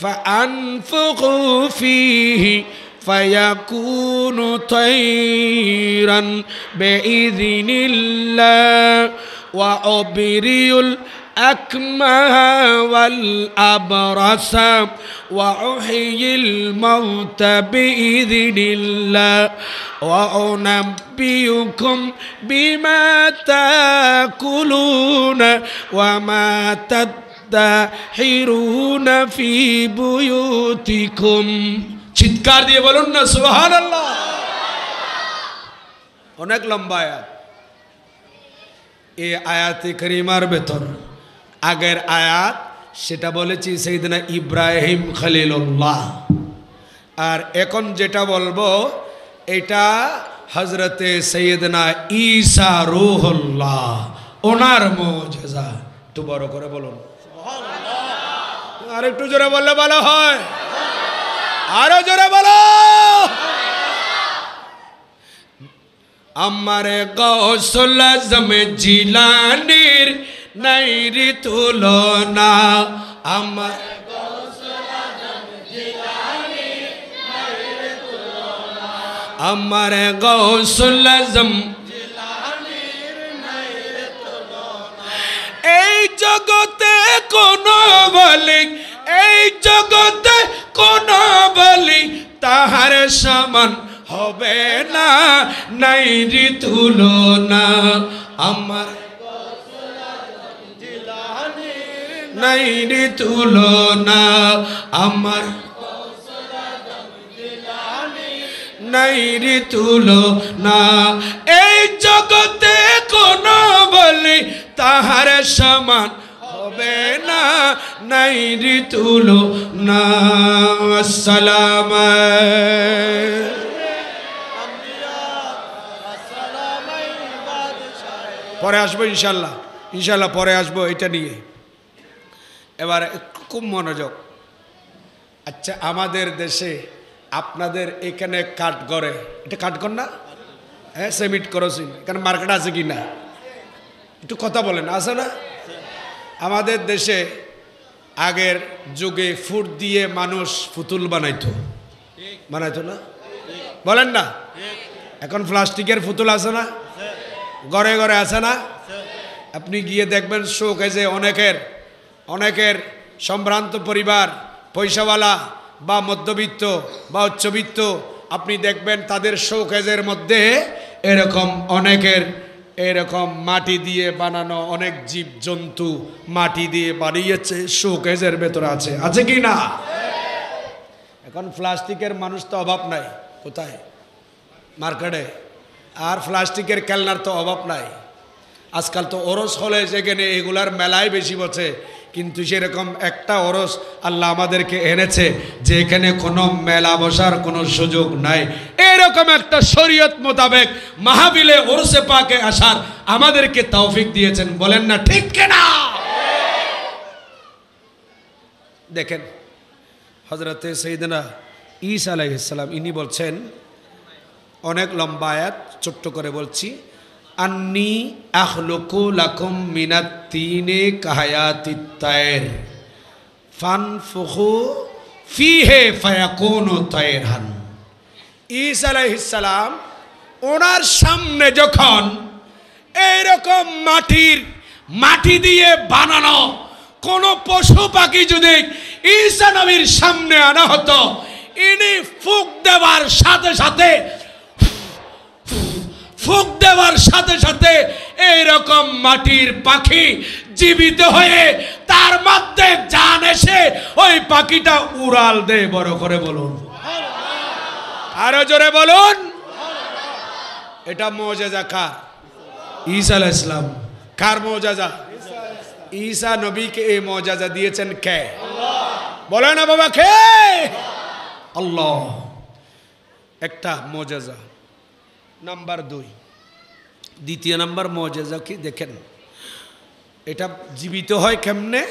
फ़अन्फ़ुक़ु फ़ीहि फ़यकून तैरन बिइज़्निल्लाह वअब्रियुल अकमह वल अबरस वउहिल मौत बिइज़्निल्लाह वउनब्बियुकुम बिमा ताकुलून वमा तदखिरून फी बुयूतिकुम चित्कार दिए बोलूं ना सुभान अल्लाह। अनेक लम्बा आयात ये आयात करीमार बेतर आगेर आयात सेटा बोलेछि सैयदना इब्राहिम खलीलुल्लाह और एकोन जेटा बोलबो एटा हजरते सैयदना ईसा रूहुल्लाह ओनार मुजिजा तू बड़ो करे बोलूं सुभान अल्लाह। और एकटू जोरे बोलले भालो हय आरो जोरे बोलो हमारे गौसुल आज़म जिलानीर नैरि तुलना हमारे गौसुल आज़म जिलानीर नैरि तुलना हमारे गौसुल आज़म जिलानीर नैरि तुलना ए जगते कोनो वली ए जगते कोनो वली ताहार समान होबे ना नैरि तुलना अमर नैरि तुलना अमर नैरि तुलना ए जगते कोनो बलि ताहार समान होबे ना नैरि तुलना। अस्सलाम पर आसब इंशाल्लाह इंशाल्लाह पर आसब ये नहीं एबार खूब मनोयोग। अच्छा हमारे देशे अपन एखे काठगड़े ये काठगड़ ना हाँ सेमिट करसिन एखे मार्केट आछे कि ना एक कथा बोलें आछे ना हमारे देशे आगेर जुगे फुट दिए मानुष पुतुल बनाइतो बनाइतो ना बोलें ना एखन प्लास्टिकेर पुतुल आछे ना घरे घरे आछे ना अपनी गिये देखबेन शोकेजे अनेकेर अनेकेर सम्भ्रांत परिवार पैसावाला बा मध्यबित्त बा उच्चबित्त अपनी देखबेन तादेर शोकेजेर मध्य एरकम अनेकेर एरकम माटी दिए बनानो अनेक जीव जंतु माटी दिए बानियेछे शोकेजेर भेतरे आछे आछे कि ना। एखन प्लास्टिकेर मानुष तो अभाव नाई कोथाय मार्केटे और प्लास्टिकर खेलनार तो अभाव नाई आजकल तो ओरस होले जेखाने एगुलार मेलाय बेशी बचे किन्तु सेरकम एकटा ओरस आल्लाह आमादेरके एनेछे जेखाने कोनो मेला बसार कोनो सुयोग नाई एरकम एकटा शरियत मोताबेक माहफिले ओरसे पाके आसार आमादेरके तौफिक दिएछेन बोलेन ना ठीक किना। देखें हजरते सैयदना ईसा अलैहिस्सलाम इनी बोलछेन अनेक लम्बा आयात चुट्टो करे बोलछी अन्नी अखलुकु लकुम मिनत्तीनि कहायातित तैर फन्फुखु फीहे फयकूनु तैरहन। ईसा अलैहिस्सलाम ओनार सामने जखन एरकम माटिर माटी दिए बनानो कोनो पशु पाखी जुदी ईसा नबीर सामने आना हतो इनी फूंक देवार साथे साथे एई रकम माटिर पाखी जीवित हये तार मध्ये जान एसे ओई पाखीटा उड़ाल दे। बड़ो करे बोलुन सुभान आल्लाह, आरो जोरे बोलुन सुभान आल्लाह। एटा मुआजिजा का ईसा अलैहिस सलाम कार मुआजिजा ईसा नबी के ए मुआजिजा दिएছেন কে? अल्लाह। बोले ना बाबा के अल्लाह। एकटा मुआजिजा नम्बर दुई द्वितीय नम्बर मुआजिजा की देखें एटा जीवित हय केमने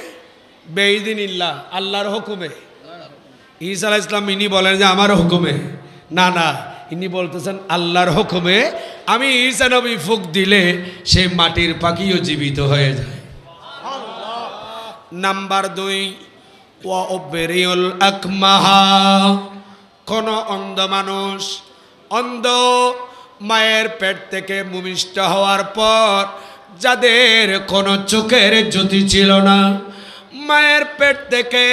बेइदिनिल्लाह आल्लाहर हुकुमे। ईसा अलैहिस सलाम इनी बोलेन जे आमार हुकुमे ना ना इनी बोलतेছেন आल्लाहर हुकुमे आमी ईसा नबी फूंक दिले से माटिर पाखीओ जीवित हये जाय। नम्बर दुई वा उबरिउल अकमाहा कोनो अंध मानुष अंध मायर पेट थेके भूमिष्ठ हवार पर जादेर कोनो चोखेर ज्योति छिलो ना मायर पेट थेके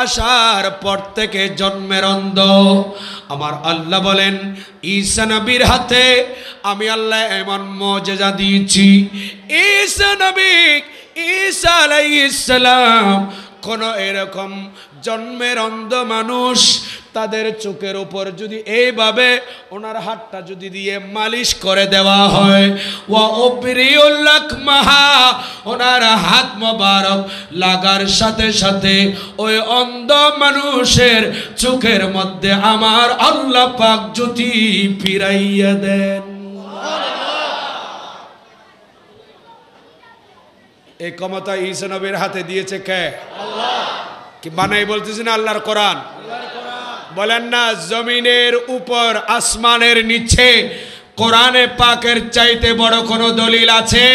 आसार पर थेके जन्मेर अंध आमार आल्लाह बोलेन ईसा नबीर हाथे आमी आल्लाह एमन मुआजिजा दिएছি ईसा नबी ईसा अलैहिस सलाम कोनो एरकम जन्मेर अंध मानुष तादेर चोखेर ऊपर जुदी एइभाबे ओनार हाथटा जुदी दिए मालिश करे देवा हय वा उबरिउल लकमाहा ओनार हाथ मोबारक लागार साथे साथे ओई अंध मानुषेर चोखेर मध्ये आमार आल्लाह पाक ज्योति फिराइया देन। सुभान एक क्षमता ईसा नबीर हाथे दिएছে কে? আল্লাহ। কি বানাই বলতেছেন আল্লাহর কোরআন? আল্লাহর কোরআন বলেন না জমিনের উপর আসমানের নিচে কোরআনে পাকের চাইতে বড় কোনো দলিল আছে?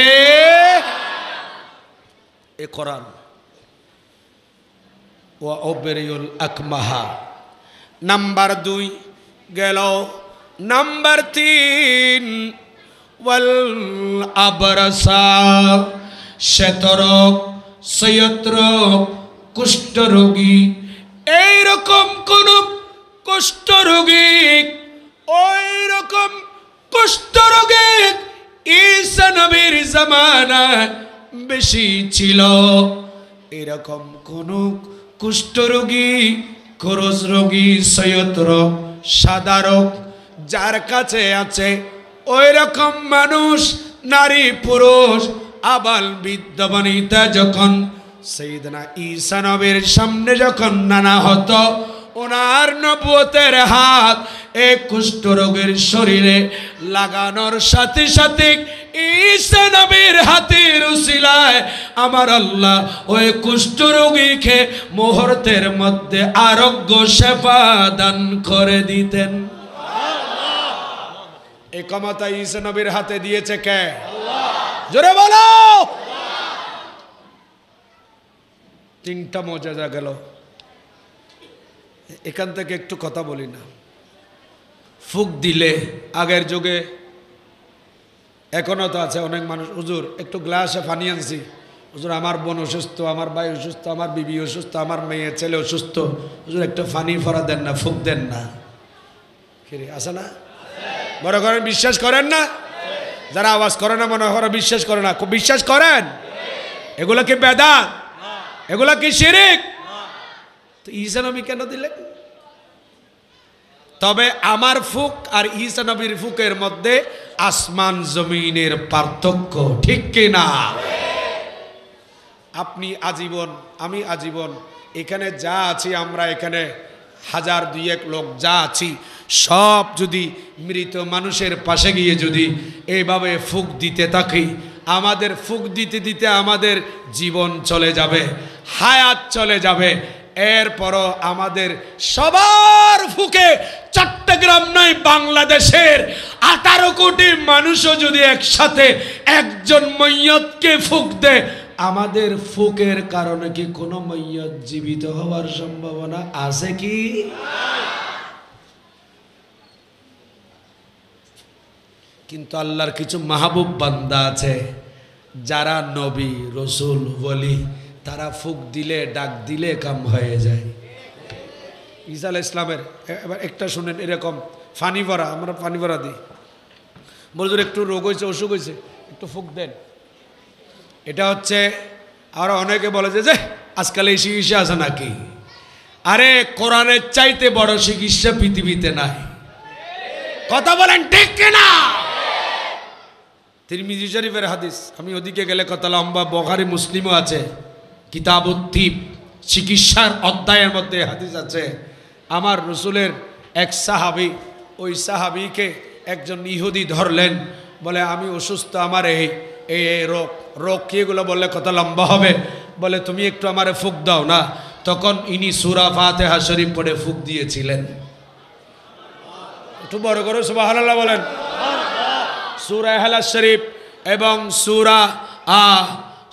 এ কোরআন ওয়া উবরিউল আকমাহা নাম্বার 2 গেল। নাম্বার 3 ওয়াল আবরাসা शेतरोग सयत्रोग कुष्ठरोगी एई रकम कोनो कुष्ठरोगी ओई रकम कुष्ठरोगी ईसा नबीर जमानाय बेशी छिलो। एई रकम कोनो कुष्ठरोगी कुरोजरोगी सयत्रोग सादारोग जार काछे आछे ओई रकम मानुष नारी पुरुष आबाल बिद्ध बनिता जखन सैयदना ईसा नबीर सामने जखन नाना हतो ओनार नबुवतेर हाथ एक कुष्ठ रोगीर शरीरे लागानोर साथे साथे ईसा नबीर हातेर उसिलाय आमार अल्लाह ओई कुष्ठ रोगीके मुहूर्तेर मध्ये आरोग्य सेवा दान करे दितेन। सुभान आल्लाह। एकमता ईसा नबीर हाथे दिएছে কে? अल्लाह। जोरे बोलो। तीनटा मुआजिजा गেল। एखान থেকে একটু কথা বলি না। ফুঁক দিলে আগের যুগে এখনো তো আছে অনেক মানুষ হুজুর একটু গ্লাসে পানি আনছি হুজুর আমার বোন অসুস্থ আমার ভাই অসুস্থ আমার বিবি অসুস্থ আমার মেয়ে ছেলে অসুস্থ হুজুর একটা পানি ফরা দেন না ফুঁক দেন না কি রে আছে না বড় করেন বিশ্বাস করেন না जरा आवाज़ करो ना मन हो विश्वास करो ना खूब विश्वास करें एगुला की बेदात एगुला की शिरिक तो ईसा नबी क्या दिले तबे आमार फूक और ईसा नबीर फूकर मध्य आसमान जमीनेर पार्थक्य ठीक कि ना? अपनी आजीवन आमी आजीवन एखाने जा आछि आमरा एखाने हजार दुई एक लोक जा आछि सब जुदी मृत मानुषेर पाशे गिये जुदी एइभाबे फूंक दिते थाकि आमादेर फूंक दिते दिते आमादेर जीवन चले जाबे हायात चले जाबे एरपरो आमादेर सबार फूके चट्टग्राम नय बांग्लादेशेर 18 कोटी मानुषो जुदी एकसाथे एकजन मय्यतके फूंक दे आमादेर फूकेर कारणे कि कोनो मय्यत जीवित होवार सम्भावना आछे कि? किन्तु अल्लाहर किछु महबूब बंदा आछे যারা নবী রসুল ওলি তারা ফুক দিলে ডাক দিলে কাম হয়ে যায়। ঈসা আলাইহিস সালামের এবার একটা শুনেন, এরকম পানি ভরা, আমরা পানি ভরা দিই, বলজোর একটু রোগ হয়েছে অসুখ হয়েছে একটু ফুক দেন, এটা হচ্ছে। আর অনেকে বলে যে আজকাল এই চিকিৎসা আছে নাকি, আরে কোরআনের চাইতে বড় চিকিৎসা পৃথিবীতে নাই, কথা বলেন ঠিক কিনা। তিরমিজি শরীফের হাদিস, আমি ওদিকে গেলে কত লম্বা, বুখারী মুসলিমও আছে, কিতাবুত তিব চিকিৎসার অধ্যায়ের মধ্যে হাদিস আছে। আমার রসুলের এক সাহাবি, ওই সাহাবিকে একজন ইহুদি ধরলেন, বলে আমি অসুস্থ, আমার এই এই রোগ, রোগ কিগুলো বললে কত লম্বা হবে, বলে তুমি একটু আমারে ফুঁক দাও না, তখন ইনি সূরা ফাতিহা শরীফ পড়ে ফুঁক দিয়েছিলেন। একটু বড় করে সুবহানাল্লাহ বলেন। সূরা ইখলাস শরীফ এবং সূরা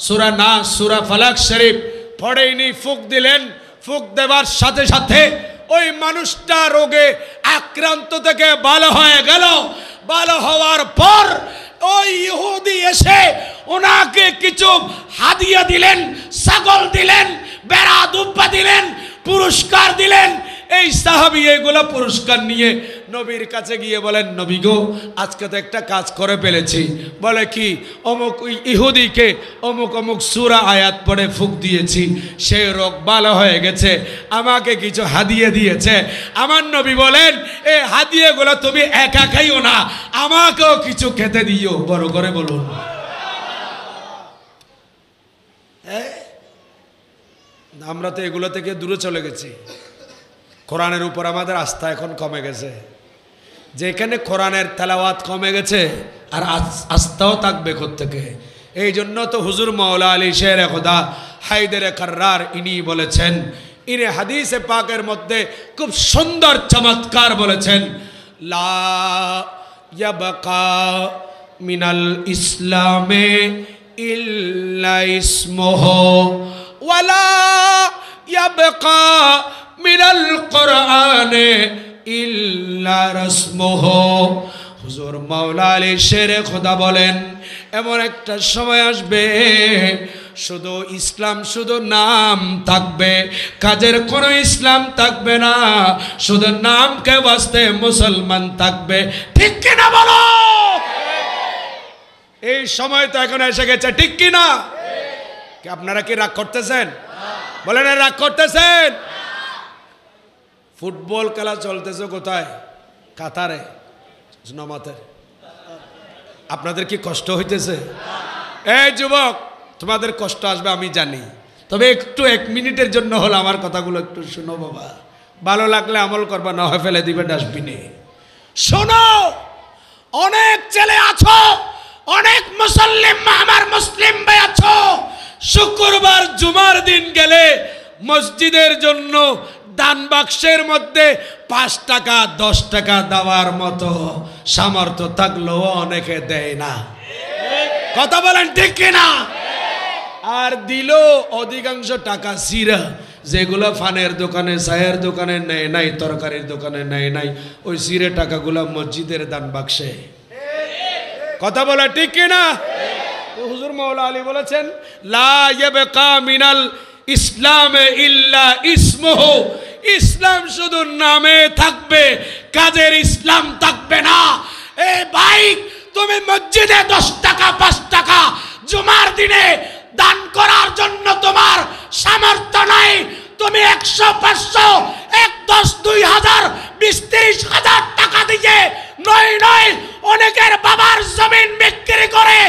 সূরা নাস, সূরা ফালাক শরীফ পড়ে ইনি ফুঁক দিলেন, ফুঁক দেওয়ার সাথে সাথে ওই মানুষটা রোগে আক্রান্ত থেকে ভালো হয়ে গেল। ভালো হওয়ার পর ওই ইহুদি এসে ওনাকে কিছু হাদিয়া দিলেন, ছাগল দিলেন, বেড়া দুব্বা দিলেন, পুরস্কার দিলেন। এই সাহাবী এইগুলো পুরস্কার নিয়ে নবীর কাছে গিয়ে বলেন, নবী গো আজকে তো একটা কাজ করে ফেলেছি, বলে কি, অমুক ইহুদিকে অমুক অমুক সূরা আয়াত পড়ে ফুঁক দিয়েছি, সে রোগ ভালো হয়ে গেছে, আমাকে কিছু হাদিয়া দিয়েছে। আমার নবী বলেন এই হাদিয়াগুলো তুমি একা খাইও না, আমাকেও কিছু খেতে দিও। বড় করে বলুন। আমরা তো এগুলো থেকে দূরে চলে গেছি, কোরআনের উপর আমাদের আস্থা এখন কমে গেছে। যেখানে কোরআনের তেলাওয়াত কমে গেছে আর আস্থাও থাকবে কোত্থেকে। এই জন্য তো হুজুর মাওলা আলী শের খোদা হায়দারে কাররার ইনি বলেছেন, ইনি হাদিসে পাকের মধ্যে খুব সুন্দর চমৎকার বলেছেন, লা ইয়াবকা মিনাল ইসলামে ইল্লা ইসমহু ওয়া লা ইয়াবকা মিনাল কুরআনে ইল্লা রাসমহু। হুজুর মাওলা আলী শের খোদা বলেন এমন একটা সময় আসবে শুধু ইসলাম শুধু নাম থাকবে, কাজের কোনো ইসলাম থাকবে না, শুধু নামকে বাঁচতে মুসলমান থাকবে। ঠিক কিনা বলো? এই সময় তো এখন এসে গেছে, ঠিক কিনা? আপনারা কি রাগ করতেছেন? বলেন রাগ করতেছেন? ফুটবল খেলা চলতেছে কোথায়? কাতারে, জুমাতে। আপনাদের কি কষ্ট হইতেছে? এই যুবক তোমাদের কষ্ট আসবে আমি জানি, তবে একটু এক মিনিটের জন্য হলো আমার কথাগুলো একটু শোনো বাবা, ভালো লাগলে আমল করবা, না হয় ফেলে দিবে ডাস্টবিনে। শোনো, অনেক ছেলে আছো, অনেক মুসল্লিম আমার মুসলিম ভাই আছো, শুক্রবার জুমার দিন গেলে মসজিদের জন্য দান বাক্সের মধ্যে 5 টাকা 10 টাকা দেওয়ার মতো সামর্থ্য থাকলেও অনেকে দেয় না, কথা বলেন ঠিক কিনা? আর দিল অধিকাংশ টাকা সিরা, যেগুলো ফানের দোকানে চায়ের দোকানে নেয় নাই, তরকারির দোকানে নেয় নাই, ওই সিরে টাকাগুলো মসজিদের দান বাক্সে, কথা বলে ঠিক কিনা? হুজুর মাওলানা আলী বলেছেন লা ইয়াবকা মিনাল ইসলামে ইল্লা ইসমহু, ইসলাম শুধু নামে থাকবে, কাজের ইসলাম থাকবে না। এ ভাই তুমি মসজিদে 10 টাকা 5 টাকা জুমার দিনে দান করার জন্য তোমার সামর্থ্য নাই, তুমি 100, 500, 1000, 20, 30,000 টাকা দিয়ে নয় অনেকের বাবার জমিন বিক্রি করে,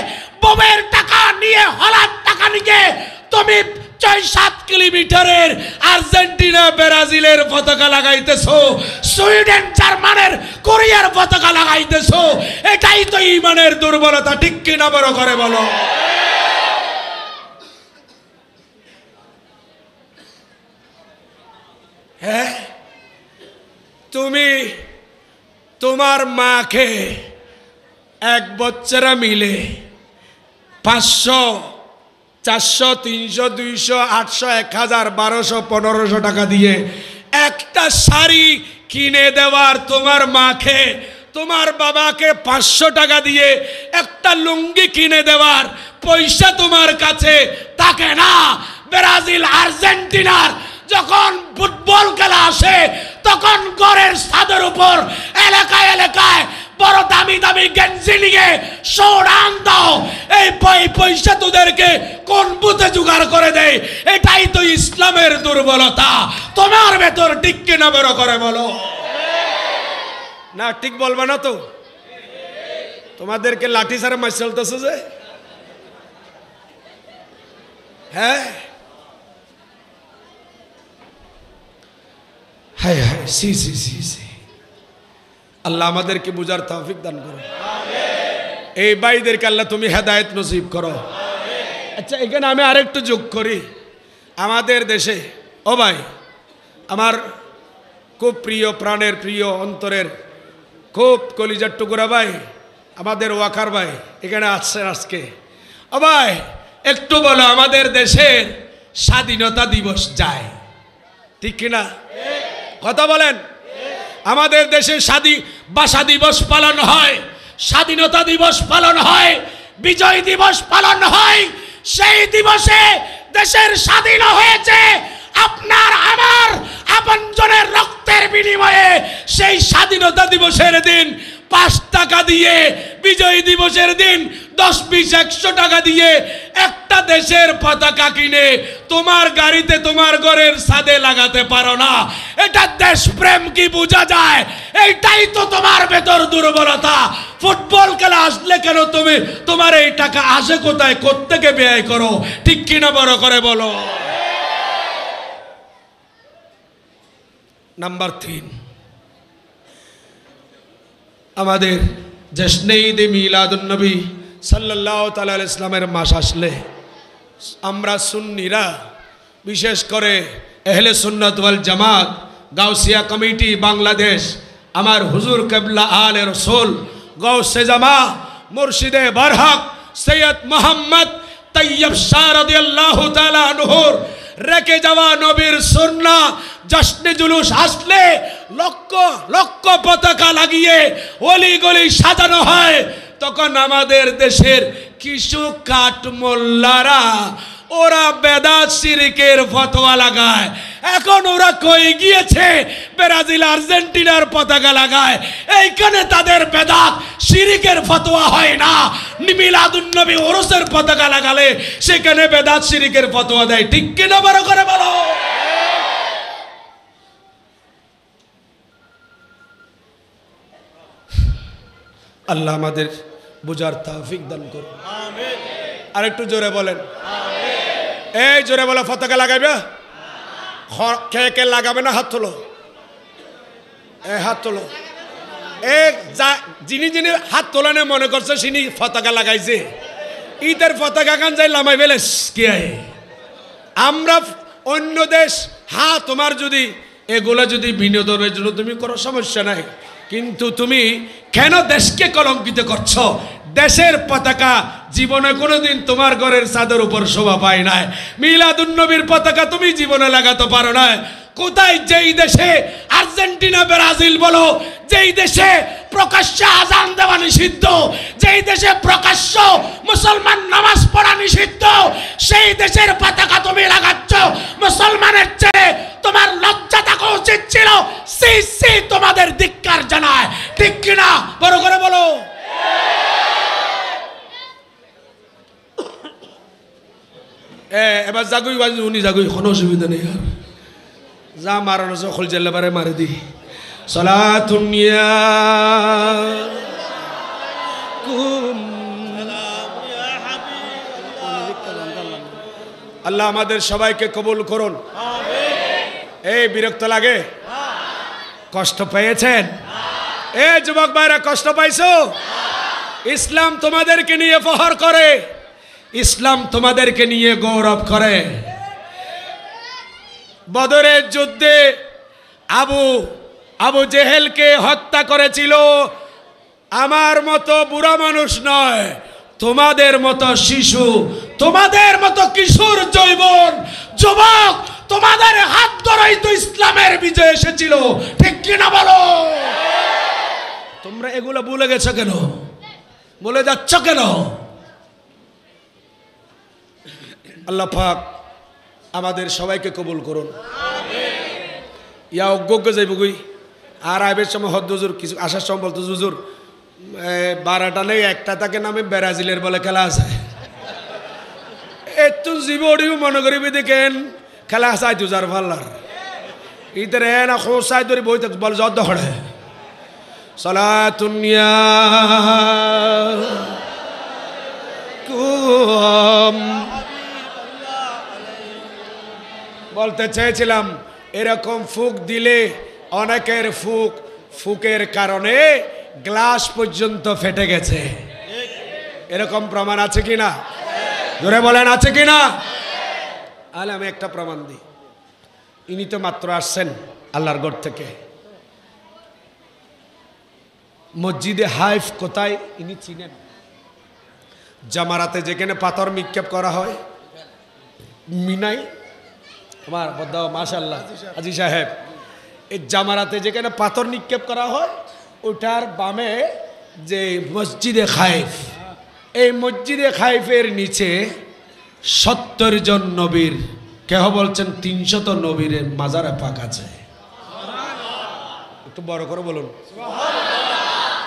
বউয়ের টাকা নিয়ে, হলার টাকা নিয়ে তুমি 6-7 কিলোমিটারের আর্জেন্টিনা ব্রাজিলের পতাকা লাগাইতেছো, সুইডেন জার্মানের কোরিয়ার পতাকা লাগাইতেছো, এটাই তো ইমানের দুর্বলতা, ঠিক কিনা? বড় করে বলো। হ্যাঁ, তুমি তোমার মাকে এক বচ্চারা মিলে 500, 400, 300, 200, 800, 1000, 1200, 1500 টাকা দিয়ে একটা শাড়ি কিনে দেওয়ার, তোমার মাকে তোমার বাবাকে 500 টাকা দিয়ে একটা লুঙ্গি কিনে দেওয়ার पैसा तुम्हार काछे ताके ना। ब्राजिल आर्जेंटिनार যখন ফুটবল খেলা আসে তখন ঘরের ছাদের উপর এলাকায় এলাকায় বড় দামি দামি গেঞ্জি নিয়ে শোরান দাও। এই পয়সা তোদেরকে কোন বুতে জোগাড় করে দেয়? এটাই তো ইসলামের দুর্বলতা। তোমার ভেতর ঠিক কি না বের করে বলো না? ঠিক বলবা না তো? তোমাদেরকে লাঠি সারা মাছ চলতেছে যে, হ্যাঁ। हाय हाय सी सी सी सी अल्लाह आमादेर के बुझार तौफिक दान करो। आमीन। ए भाईदेर के अल्लाह तुमी हेदायत नसीब करो। आमीन। अच्छा एखाने आमी आरेकटु जोग करी। आमादेर देशे ओ भाई आमार खूब प्रिय प्राणेर प्रिय अंतरेर खूब कलिजार टुकड़ा भाई आमादेर वाकार भाई एखाने आछेन आजके। ओ भाई एकटु बोलो आमादेर देशेर स्वाधीनता दिवस जाय ठीक ना? कथा बोलें आमादेर देशे शादी भाषा दिवस पालन है, स्वाधीनता दिवस पालन है, विजय दिवस पालन है। सेई दिवसे देशेर स्वाधीन होयेछे आपनार आमार आपनजनेर रक्तेर बिनिमये। सेई स्वाधीनता दिवसेर दिन 5 टाका दिए, विजय दिवसेर दिन 10-20-100 टाका दिए एकटा देशेर पताका किने तुम्हार गाड़ीते तुम्हार घरेर छादे लागाते पारो ना। एटा देशप्रेम की बुझा जाए। एटाई तो तुम्हार भेतर दुर्बलता। फुटबल खेला आसले केन तुमि तुम्हार एई टाका आसे कोथाय कोत्थेके व्यय करो? ठीक कि ना बड़ो करे बोलो। नंबर 3 आमादेर जश्न ईद मिलादुन्नबी सल्लल्लाहु ताआला अलैहि वसल्लमेर मास आसले आमरा सुन्नीरा विशेष करे अहले सुन्नत वाल जमात गाउसिया कमिटी बांग्लादेश आमार हुजूर कबला आले रसूल गौसे जमा मुर्शिदे बरहक सैयद मोहम्मद ताहेर शाह रदियल्लाहु ताआला अन्हु रेखे जावा नबीर सुन्ना जश्न जुलूस आसले लक्ष लक्ष पताका लागिए ओली गली सजानो है। तखन आमादेर देशेर किछु काटमोल्लारा ओरा बेदात शिरकेर फतवा लागाय। एखन ओरा कई गियेछे ब्राजिल आर्जेंटिनार पताका लागाय। एइखाने तादेर बेदात शिरकेर फतवा हय ना। मिलादुन्नबी उरुसेर पताका लागाले सेखाने बेदात शिरकेर फतवा देय। ठीक कि ना बड़ो करे बोलो। अल्लाह आमादेर बुझार तौफिक दान करो। आमीन। और एक जोरे बोलें आमीन। ए जोरे बोलो फतका लागाइबा ना? के लागाबे ना? हाथ तुलो। ए हाथ तुलो। एक जिनी जिनी हाथ तोलाने मने करछे सिनी फतका लागाइछे। इधर फतका कान जाय लामाइ फेलेस कि आए आमरा अन्य देश। हाँ तुम्हार जदि एगुला जदि बिनोदनेर जोन्नो तुमि करो समस्या नाइ, किन्तु तुमी केन देशके कलंकित करछो? देशेर पताका जीवने कोनोदिन तुम्हार घरेर छादेर उपर शोभा पाय ना। मिलादुन्नबीर पताका तुमी जीवने लागाते पारो ना। कोथाय जेई देशे आर्जेंटिना ब्राजिल बोलो, जेई देशे प्रकाश्य आजान देवा निषिद्ध, जेई देशे प्रकाश्य मुसलमान नमाज पढ़ा निषिद्ध, सेई देशेर पताका तुमी लागाच्चो। मुसलमानेर चेये तुम्हार लज्जा थाका उचित छिलो। सी सी तुम्हादेर धिक्कार जानाय। ठीक कि ना बड़ो करे बोलो। ए एबार जागुई बाजू उनी जागुई कोनो सुविधा नेই यार। जा मारानो से खुल जल्ले बारे मारे दी सलातुन या कुम सलाम या हबीब। अल्लाह आमादेर सबाईके कबूल करुन। आमीन। ए बिरक्त लागे ना? कष्ट पेयेछेन ना? ए युवक भाईरा कष्ट पाइছো ना? ইসলাম তোমাদেরকে নিয়ে ফহর করে, ইসলাম তোমাদেরকে নিয়ে গৌরব করে। বদরের যুদ্ধে আবু আবু জেহেলকে হত্যা করেছিল আমার মতো বুড়া মানুষ নয়, তোমাদের মতো শিশু, তোমাদের মতো কিশোর যৌবন যুবক। তোমাদের হাত ধরেই তো ইসলামের বিজয় এসেছিল। ঠিক কি না বলো? তোমরা এগুলো ভুলে গেছো কেন? বলে যাচ্ছ কেন? अल्लाह पाक आमादेर सबाईके कबुल करुन या अज्ञ जाबुई और आबेर समय हद हुजूर किछु आसार समय बोलते हुजूर 12टा नहीं 1टा थाके नामे ब्राजिलेर बोले खेला आछे एतु जीवड़ियो मने करिबे देखेन खेला आछे तुजार फाल्लार इधर है ना खोसा इधर बहुत बल ज़्यादा हड़ है सलातुन्या कुम बोलते चेचिलम एरकम फूक दिले अनेकेर फूक फूकेर कारणे ग्लास पर्यन्त फेटे गेछे एरकम प्रमाण आछे किना जोरे बोलेन आछे किना आले आमि एकटा प्रमाण दिई इनी तो मात्र आसेन आल्लाहर घर थेके मस्जिदे हाइफ कोथाय इनी चिनेन जामाराते जेखाने पाथर निक्षेप करा हय मिनाई आमार बद्दा माशाल्लाह हाजी साहेब ए जामाराते जेखाने पाथर निक्षेप करा हय ओटार बामे जे मस्जिदे हाइफ ए मस्जिदे हाइफेर नीचे 70 जन नबीर क्या बोलছেন 300 नबीर मजार पाक आछे सुभान अल्लाह तो बड़ो करे बोलुन सुभान अल्लाह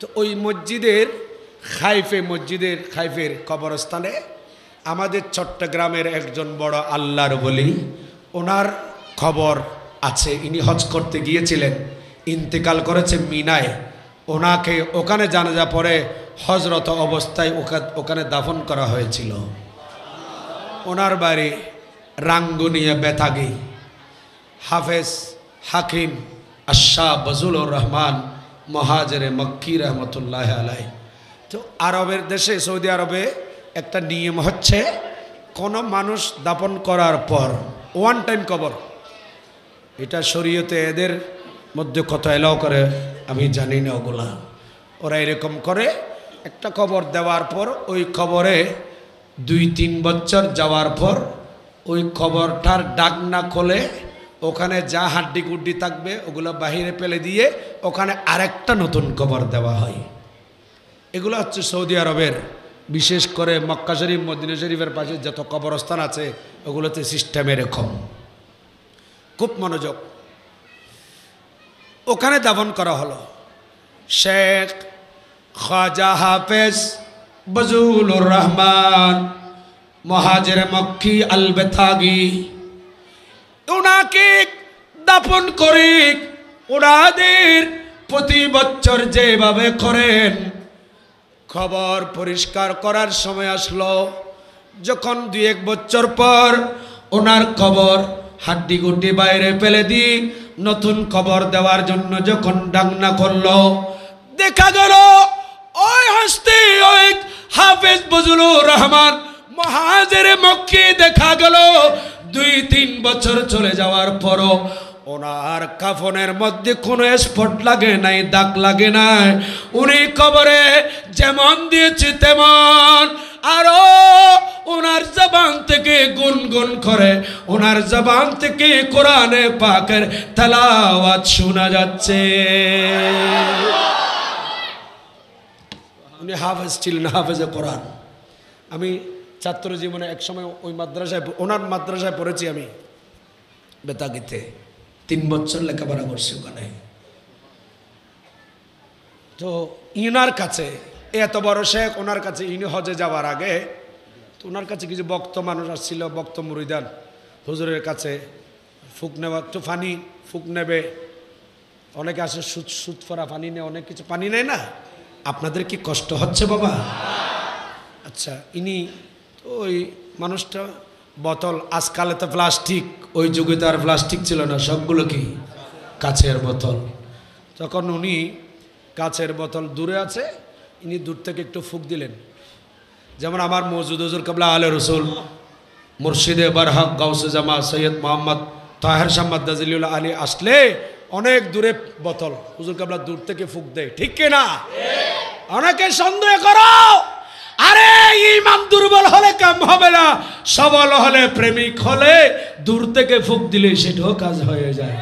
तो ओई मस्जिदेर खाइफे मस्जिदेर खाइफेर कबरस्थाने आमादेर चट्टग्रामेर एकजन बड़ो आल्लाहर वली ओनार खबर आछे इनी हज करते गियेछिलेन इंतेकाल करेछे मिनाय ओनाके ओखाने जानाजा पड़े हजरत अवस्थाय ओखाने दाफन करा हयेछिलो ओनार बाड़ी रांगुनिया बेतागी हाफेज हाकिम अशा बजुलुर रहमान महाजरे मक्की रहमतुल्लाह अलैहि तो आरबेर देशे सऊदी आरबे एक नियम होच्छे कोनो मानुष दापन करार पर वन टाइम कबर एटा शरियते एदेर मध्य कत एलाउ करे आमी जानि ना ओगुला ओरा एरकम करे एकटा कबर देवार पर ओई कबरे 2-3 बच्चर जावार पर ओई कबरटार डाकना खोले ओखाने जा हाड्डी गुड्डी थाकबे ओगुला बाहिरे फेले दिए ओखाने आरेकटा नतुन कबर देवा हय एगुला हच्छे सऊदी आरबेर विशेष करे मक्का शरीफ मदिना शरीफेर पाशे जत कबरस्थान आछे ओगुलोते सिस्टेम एरकम खूब मनोयोग ओखाने दाफन करा हलो शेख ख्वाजा हाफेज बजुलुर रहमान महाजिर मक्की अलबेतागी उनाके दापन करे उनादेर प्रति बच्चर जेभावे करेन खबर परिष्कार करार समय आसलो जखन 2-1 बच्चर पर उनार खबर हाड्डी गुड्डी बाहरे फेले दी नतुन खबर देवार जन्य जखन डांगना करलो देखा गेल ओई हस्ती ओई हाफिज बजुलुर रहमान महाजिर मक्की देखा गल 2-3 बचर चले जावार पर ओनार काफनेर मध्य कोनो स्पट लागे नाई दाग लागे नाई उनी कबरे जेमन दिएछे तेमन आरो उनार जबान थेके गुनगुन करे उनार जबान थेके कुराने पाकेर तलावत शोना जाच्छे उन्हें हाफेज छिलेन हाफेजे कुरान आमी छात्र जीवने एक समय ओई मद्रासाय ओनार मद्रासाय पढ़ेछि आमी बेतागीते 3 बछर लेखापढ़ा करछि ओखाने तो इनार काछे एत बड़ शेख ओनार काछे इनी हजे जावार आगे तो ओनार काछे किछु भक्त मानुष आसछिल भक्त मुरिदान हुजुरेर काछे फूक नेवा तो पानी फूक नेबे अनेके आसे सूद सूद फरा पानी नेय अनेक किछु पानी नेय ना आपनादेर की कष्ट होच्छे बाबा अच्छा इनी तो मानुष्टा बोतल आजकल तो प्लास्टिक ओई जुगे तार प्लास्टिक छिलो ना सबगुलो की काचेर बोतल तखन उनी काचेर बोतल दूरे आछे इनी दूर थेके एकटु फूंक दिलेन जेमन आमार मौजूद हुजूर कबला आले रसूल मुर्शिदे बरहक गौसे जमा सैयद मोहम्मद ताहेर अहमद रज़वी आली आसले अनेक दूरे बोतल हुजूर कबला दूर थेके फूंक देय ठीक कि ना अनेके सन्देह करो अरे ईमान दुर्बल होले काम होबे ना सबल होले प्रेमिक होले दूर थेके फूंक दिले सेटाओ काज हये जाय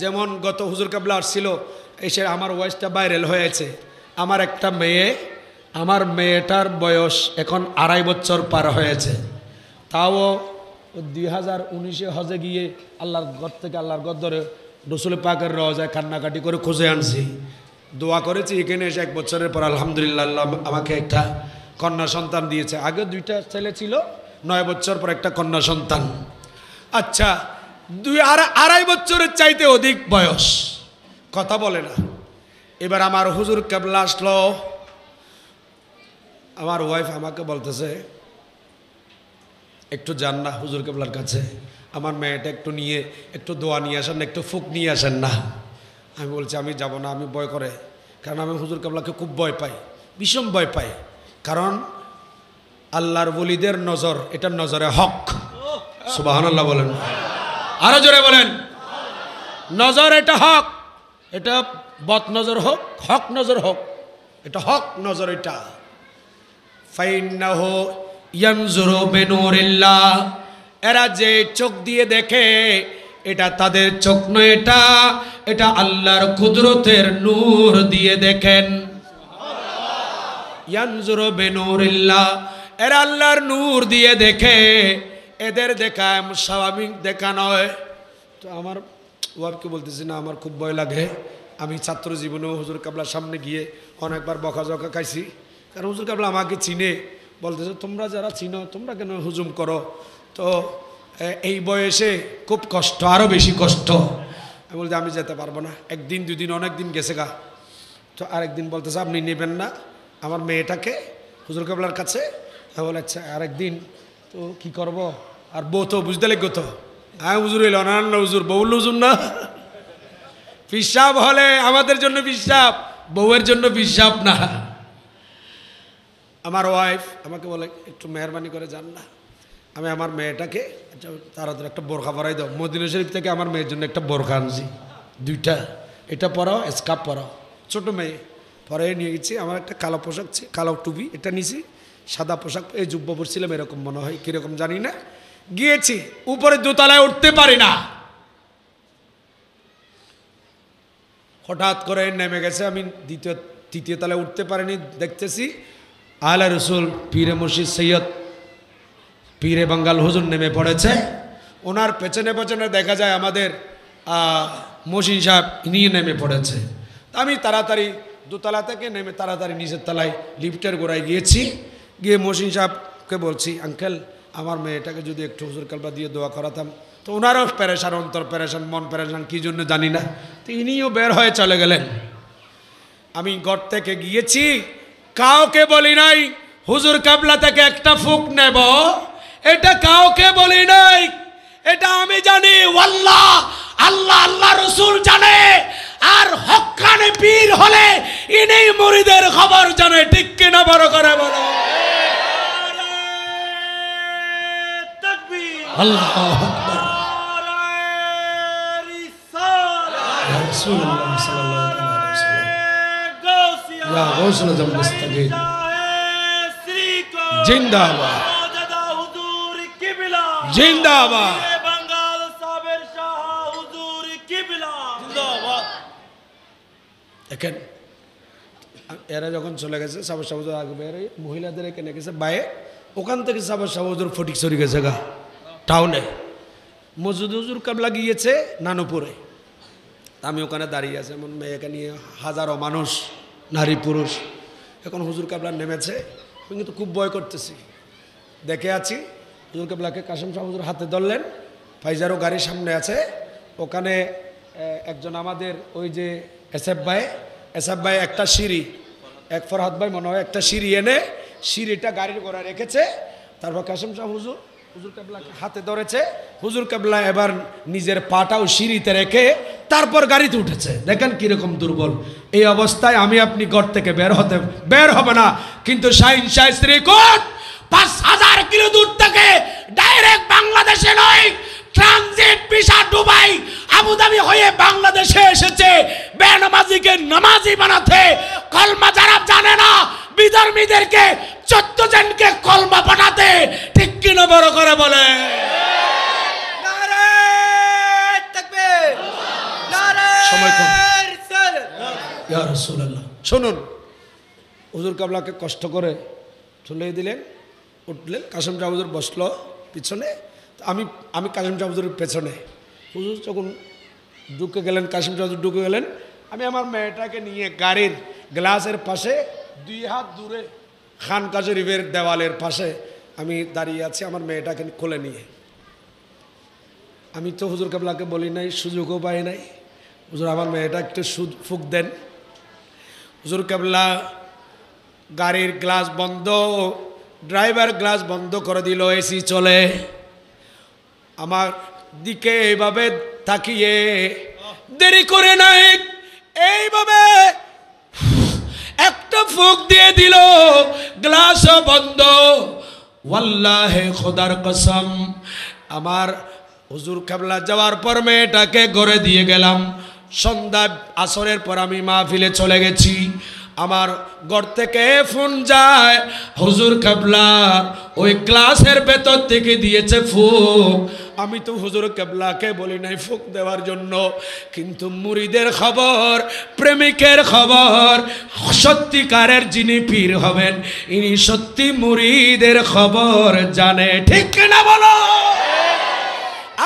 जेमन गत हुजूर कबला आसछिलो एशे आमार वॉइसटा वायरल हयेछे आमार एकटा मेये आमार मेटार बयस एखन आढ़ाई बच्चर पार होयेछे ताओ 2019 हजे गिये आल्लाहर घर धरे रसूल पाकेर रोजाय कान्नाकाटी करे खुजे आनछि दुआ करेछि एखाने एसे एक बछरेर पर आलहमदुलिल्लाह आल्लाह आमाके एकटा कन्या सन्तान दिएছে आगे दुइटा छेले छिलो 9 बच्चर पर एकटा कन्या सन्तान अच्छा 2.5 बच्चरेर चाइते अधिक बयस कथा बोले ना एबार आमार हुजूर केबला आसलो आमार वाइफ आमाके बोलतेछे एकटु जान ना हुजूर केबलार काछे आमार मेयेटा एकटु निये एकटु दोआ निये आसेन ना एकटु फुक निये आसेन ना आमी बोलछि आमी जाबो ना आमी भय करे कारण आमी हुजूर केबलाके खूब भय पाई भीषण भय पाई कारण आल्लाहर वलिदेर नजर एटा नजरे हक सुबहानाल्लाह बोलेन आरो जोरे बोलेन नजर एटा हक एटा बद नजर हक हक नजर हक एटा हक नजर एटा फाइन्नहु यंजुरु बिनूरिल्लाह एरा जे चोख दिए देखे एटा तादेर चोख नय एटा एटा आल्लाहर कुदरतेर नूर दिए देखेन यंजुरु बिनूरिल्लाह एरा आल्लाहर नूर दिए देखे एदेर देखा स्वाभाविक देखा नय तो आमार वाइफके बोलतेछि ना आमार खूब भय लागे आमी छात्र जीवने हुजूर केबलार सामने गिये अनेकबार बकाझका खाइछि कारण हुजूर केबला आमाके चिने बोलते तुम्हरा जरा चिनो तुम्हरा क्या हुजूम करो तो बयसे खूब कष्ट और बेशी कष्ट बोलते आमी जेते पारबो ना एक दिन दुई दिन अनेक दिन गेसे गा तो आरेक दिन बोलते आपनी नेबेन ना आमार मेयेटाके हुजूर केबलार काछे बोले अच्छा आरेक दिन तो की करबो आर बो तो बुझते लागो तो हाँ हुजूर एलो ना ना हुजूर बउल हुजूर ना पिशाब हले आमादेर जन्य पिशाब बउयेर जन्य पिशाब ना আমার ওয়াইফ আমাকে বলে একটু মেহেরবানি করে জান না আমি আমার মেয়েটাকে তাড়াতাড়ি একটা বোরকা পরাই দাও মদিনা শরীফ থেকে আমার মেয়ের জন্য একটা বোরকা আনছি দুইটা এটা পরাও স্কার্ফ পরাও ছোট মেয়ে পরে নিয়ে গেছি আমার একটা কালো পোশাক ছিল কালো টুপি এটা নিছি সাদা পোশাক এই জুব্বা পরছিলাম এরকম মনে হয় কি রকম জানি না গিয়েছি উপরে দোতলায় উঠতে পারি না হঠাৎ করে নেমে গেছে আমি দ্বিতীয় তৃতীয় তলায় উঠতে পারিনি দেখতেছি आला रसूल पीरे मुर्शिद सैयद पीरे बंगाल हुजूर नेमे पड़े ओनार पेचने पेचने देखा जाए मुर्शिद साहेब इनिए नेमे पड़े आमी ताड़ाताड़ी दोतला थेके नेमे ताड़ाताड़ी नीचेर तलाय लिफ्टेर गोड़ाय गियेछि गिये मुर्शिद साहेबके बोलछि आंकेल आमार मेयेटाके जोदि एकटु हुजूर केबला दिये दोआ कराताम तो ओनारो परेशान अंतर परेशान मन परेशान कि जोन्नो जानि ना तो इनिओ बेर हये चले गेलेन आमी घर थेके गियेछि কাউকে বলি নাই হুজুর কাবলা থেকে একটা ফুক নেব এটা কাউকে বলি নাই এটা আমি জানি ওয়াল্লাহ আল্লাহ আল্লাহ রাসূল জানে আর হক্কানে পীর হলে ইনি মুরিদের খবর জানে ঠিক কি না বড় করে বলো নারায়ে তাকবীর আল্লাহু আকবার নারায়ে রিসালাত রাসূলুল্লাহ সাল্লাল্লাহু আলাইহি ওয়াসাল্লাম जिंदाबाद जिंदाबाद देखें एरा जखन चले गेছে সাবের শাহজুর आगे বেরে মহিলাদের এখানে গেছে বাইরে ওখান থেকে সাবের শাহজুর ফটিকছড়ি গেছে গা টাউনে মসজিদ হুজুর কাবলা গিয়েছে নানুপুরে আমি ওখানে দাঁড়িয়ে আছি এমন মেয়েকে নিয়ে হাজারো মানুষ नारी पुरुष एखन हुजूर केबला नेमेछे किन्तु खूब भय करतेछि देखे आछि हुजूर केबलाके कासिम साहेब हुजूर हाथे धरलेन फाइजारो गाड़ी सामने आछे ओखाने एकजन आमादेर ओई जे एसएफ भाई एकटा सीढ़ी एक फरहाद भाई मने हय एकटा सीढ़ी एने सीढ़ीटा गाड़ीर गोड़ा रेखेछे तारपर कासिम साहेब हुजूर केबलाके हाथे धरेछे हुजूर केबला एबार निजेर पाटाओ सीढ़ीते रेखे तारपर गाड़ीते उठेछे देखें कि रकम दुर्बल এই অবস্থায় আমি আপনি ঘর থেকে বের হব না কিন্তু শাইন শাস্ত্রী কোট 5000 কিলো দূর থেকে ডাইরেক্ট বাংলাদেশে নয় transit visa Dubai Abu Dhabi হয়ে বাংলাদেশে এসেছে বেনামাজিকে নামাজি বানাতে কলমা যারা জানে না বিধর্মীদেরকে 14 জনকে কলমা বানাতে ঠিক কি না বড় করে বলে নারে তাকবীর সময় কম या रसूल अल्लाह सुनुन हुजूर काबला के कष्ट करे तुले दिलें उठलें कासिम शाह हुजूर बसलो पिछने आमी कासिम शाह हुजूर पेछने हुजूर जखन ढुके गेलें कासिम शाह हुजूर ढुके गेलें आमी आमार मेयेटाके निये गाड़ीर ग्लासेर पाशे दुई हाथ दूरे खानकाजरीबेर देवालेर पाशे आमी दाड़िये आछि आमार मेयेटाके कोले निये आमी तो हुजूर काबलाके बोली नाई सुजोगो पाई नाई हुजूर आमार मेयेटा एकटु फुक देन हुजूर काबला गाड़ीर ग्लास बंद ड्राइवर ग्लास बंद कर दिल एसी चले आमार दिके एइभाबे ताकिये देरी करे नाई एइभाबे एकटा फुक दिए दिल ग्लास बंद वल्लाहे खुदार कसम आमार हुजूर काबला जावार पर मेटाके घरे दिए गेलाम सन्ध्या आसरेर पर आमी महफिले चले गेছি आमार घर थेके फोन जाए हुजूर काबलार ओई क्लासेर भेतर थेके दिएছে फूक आमी तो हुजूर काबलाके बोली नाई फूक देवार जन्नो किन्तु मुरीदेर खबर प्रेमिकेर खबर सत्यिकारेर जिनि पीर हबेन इनि सत्यि मुरीदेर खबर जाने ठीक ना बोलो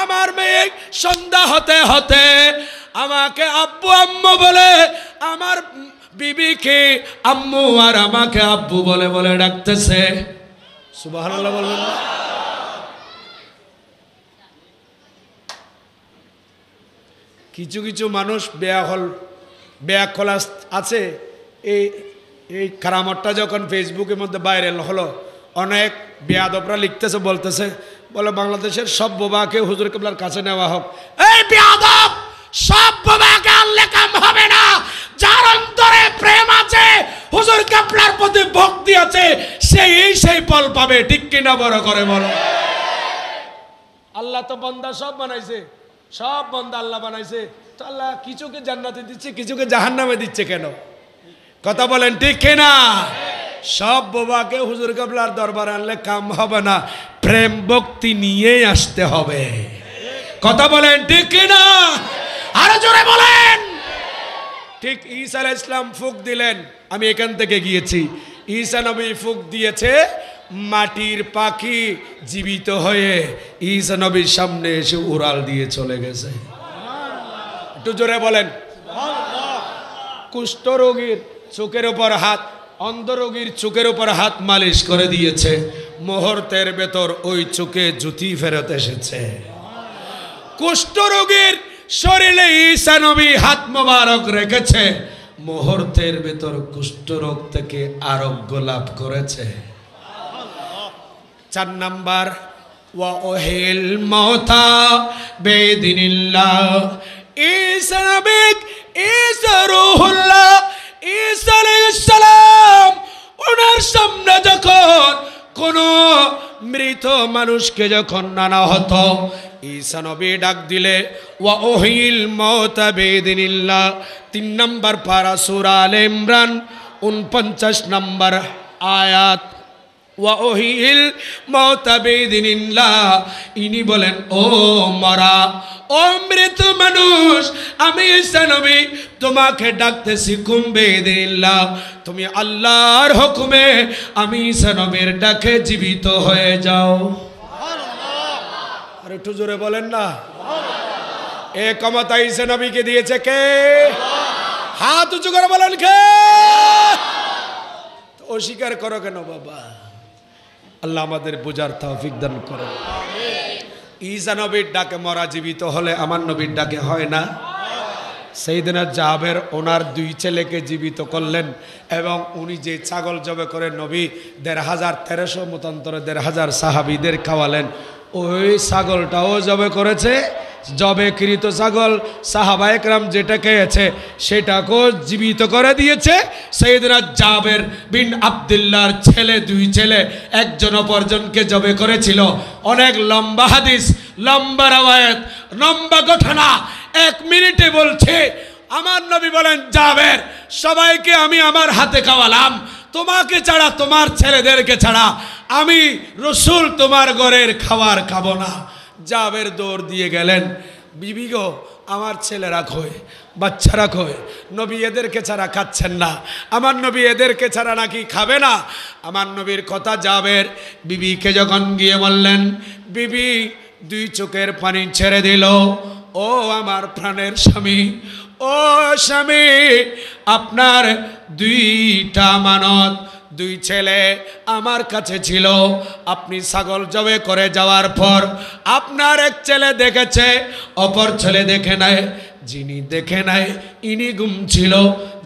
आमार मेये सन्ध्या होते होते आमाके आब्बू आम्मू बोले आमार बीबी के अम्मू और अम्मा के अब्बू बोले बोले डाकते से सुबहानअल्लाह बोल किचु किचु मानुष बेअकल आछे करामतटा जखन फेसबुकेर मध्य वायरल हलो अनेक बेयादबरा लिखते से बोलते से बोले बांग्लादेशेर सब बोबाके हुजूर किबलार काछे नेवा होक ए बेयादब सब बोबाके आनले काम होबे ना যার অন্তরে প্রেম আছে হুজুর কাবলার প্রতি ভক্তি আছে সেই ফল পাবে ঠিক কি না বড় করে বলো আল্লাহ তো বান্দা সব বান্দা আল্লাহ বানাইছে তো আল্লাহ কিছুকে জান্নাতে দিচ্ছে কিছুকে জাহান্নামে দিচ্ছে কেন কথা বলেন ঠিক কি না সব বাবাকে হুজুর কাবলার দরবারে আনলে কাম হবে না প্রেম ভক্তি নিয়ে আসতে হবে কথা বলেন ঠিক কি না আরো জোরে বলেন ঠিক ঈসা আলাইহিস সালাম ফুঁক দিলেন আমি এখান থেকে গিয়েছি ঈসা নবী ফুঁক দিয়েছে মাটির পাখি জীবিত হয়ে ঈসা নবীর সামনে এসে উড়াল দিয়ে চলে গেছে সুবহানাল্লাহ একটু জোরে বলেন সুবহানাল্লাহ কুষ্ঠ রোগীর চোখের উপর হাত অন্ধ রোগীর চোখের উপর হাত মালিশ করে দিয়েছে মুহূর্তের ভেতর ওই চোখে জ্যোতি ফেরত এসেছে সুবহানাল্লাহ কুষ্ঠ রোগীর शरीले ईसा नबी हाथ मुबारक रेखेছে মুহূর্তের ভিতর কুষ্ঠ রোগ থেকে আরোগ্য লাভ করেছে সুবহানাল্লাহ 4 নাম্বার ওয়া ওহিল মাউতা বিদিনিল্লাহ ईसा नबी ईसा রুহুল্লাহ ईसा আলাইহিস সালাম ওনার সামনে যখন কোনো মৃত মানুষকে যখন নানা হতো ईसा नबी डाक दिले वा ओहिल मौत बेदिनिल्लाह 3 नम्बर पारा सूरा आले इमरान 49 नम्बर आयात वा ओहिल मौत बेदिनिल्लाह इनी बोलें ओ मरा ओ मृत मानुष आमी ईसा नबी तुम्हें डाकतेছি कुम बेदिनिल्लाह तुम आल्लाहर हुक्मे आमी ईसा नबीर डाके जीवित हये जाओ একটু জোরে বলেন না সুবহানাল্লাহ এই ক্ষমতা ঈসা নবীকে দিয়েছে কে আল্লাহ হাত উঁচু করে বলেন কে আল্লাহ অস্বীকার করো কেন বাবা আল্লাহ আমাদের বুঝার তৌফিক দান করুন আমিন ঈসা নবীর ডাকে মরা জীবিত হলে আমার নবীর ডাকে হয় না সাইয়েদনা জাবের ওনার দুই ছেলেকে জীবিত করলেন এবং উনি যে ছাগল জবে করে নবী 1300 মতান্তরে 1300 সাহাবীদের খাওয়ালেন ओई छागलटाओ जबे करेছে जबेकृत छागल साहाबाए कराम जेटा खेयेছে सेटाके जीवित करे दिएছে सैयदना जाबेर बिन अब्दुल्लाहर छेले दुई छेले एकजन अपरजनके जबे करेছিল अनेक लम्बा हादिस लम्बा रवायत लम्बा घटना एक मिनिटे बोलছে আমার নবী বলেন জাবের সবাইকে আমি আমার হাতে খাওয়ালাম তোমাকে ছাড়া তোমার ছেলেদেরকে ছাড়া আমি রাসূল তোমার ঘরের খাবার খাবো না জাবের দৌড় দিয়ে গেলেন বিবি গো আমার ছেলেরা কই বাচ্চারা কয় নবী এদেরকে ছাড়া খাচ্ছেন না, আমার নবী এদেরকে ছাড়া নাকি খাবে না। আমার নবীর কথা জাবের বিবিকে যখন গিয়ে বললেন, বিবি দুই চোখের পানি ছেড়ে দিল, ও আমার প্রাণের স্বামী, ও স্বামী আপনার দুইটা আমানত, দুই ছেলে আমার কাছে ছিল, আপনি ছাগল জবে করে যাওয়ার পর আপনার এক ছেলে দেখেছে অপর ছেলে দেখে নাই, যিনি দেখে নাই ইনি ঘুম ছিল,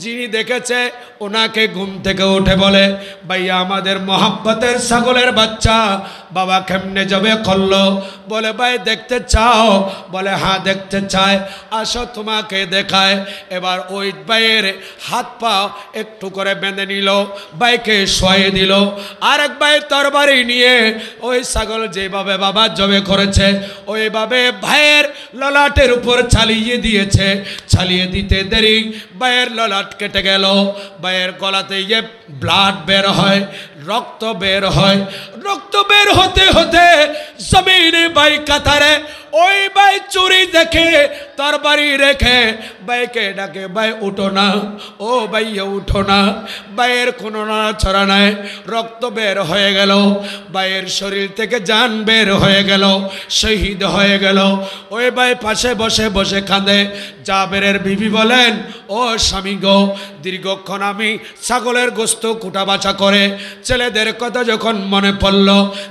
যিনি দেখেছে ওনাকে ঘুম থেকে উঠে বলে, ভাইয়া আমাদের মোহাব্বতের ছাগলের বাচ্চা বাবা কেমনে জবে করলো? বলে ভাই দেখতে চাও? বলে হ্যাঁ দেখতে চায়, আসো তোমাকে দেখায়। এবার ওই ভাইয়ের হাত পা একটু করে বেঁধে নিল, ভাইকে শোয়ে দিল, আরেক ভাই তরবারি নিয়ে ওই ছাগল যেভাবে বাবা জবে করেছে ওইভাবে ভাইয়ের ললাটের উপর চালিয়ে দিয়ে, চালিয়ে দিতে দেরি ভাইয়ের ললাট কেটে গেল, ভাইয়ের গলাতে ইয়ে ব্লাড বের হয়, রক্ত বের হয়, রক্ত বের হতে হতে জমিনে ভাই কাতারে। ওই ভাই চুরি দেখে তরবারি রেখে ভাইকে ডাকে, ভাই উঠো না, ও ভাইয়া উঠো না। ভাইয়ের কোনো নাড়াছড়া নাই, রক্ত বের হয়ে গেল, ভাইয়ের শরীর থেকে জান বের হয়ে গেল, শহীদ হয়ে গেল। ওই ভাই পাশে বসে বসে কাঁদে। জাবেরের বিবি বলেন, ও স্বামী গো, দীর্ঘক্ষণ আমি ছাগলের গোস্ত কুটা বাছা করে ছেলেদের কথা যখন মনে পড়ল,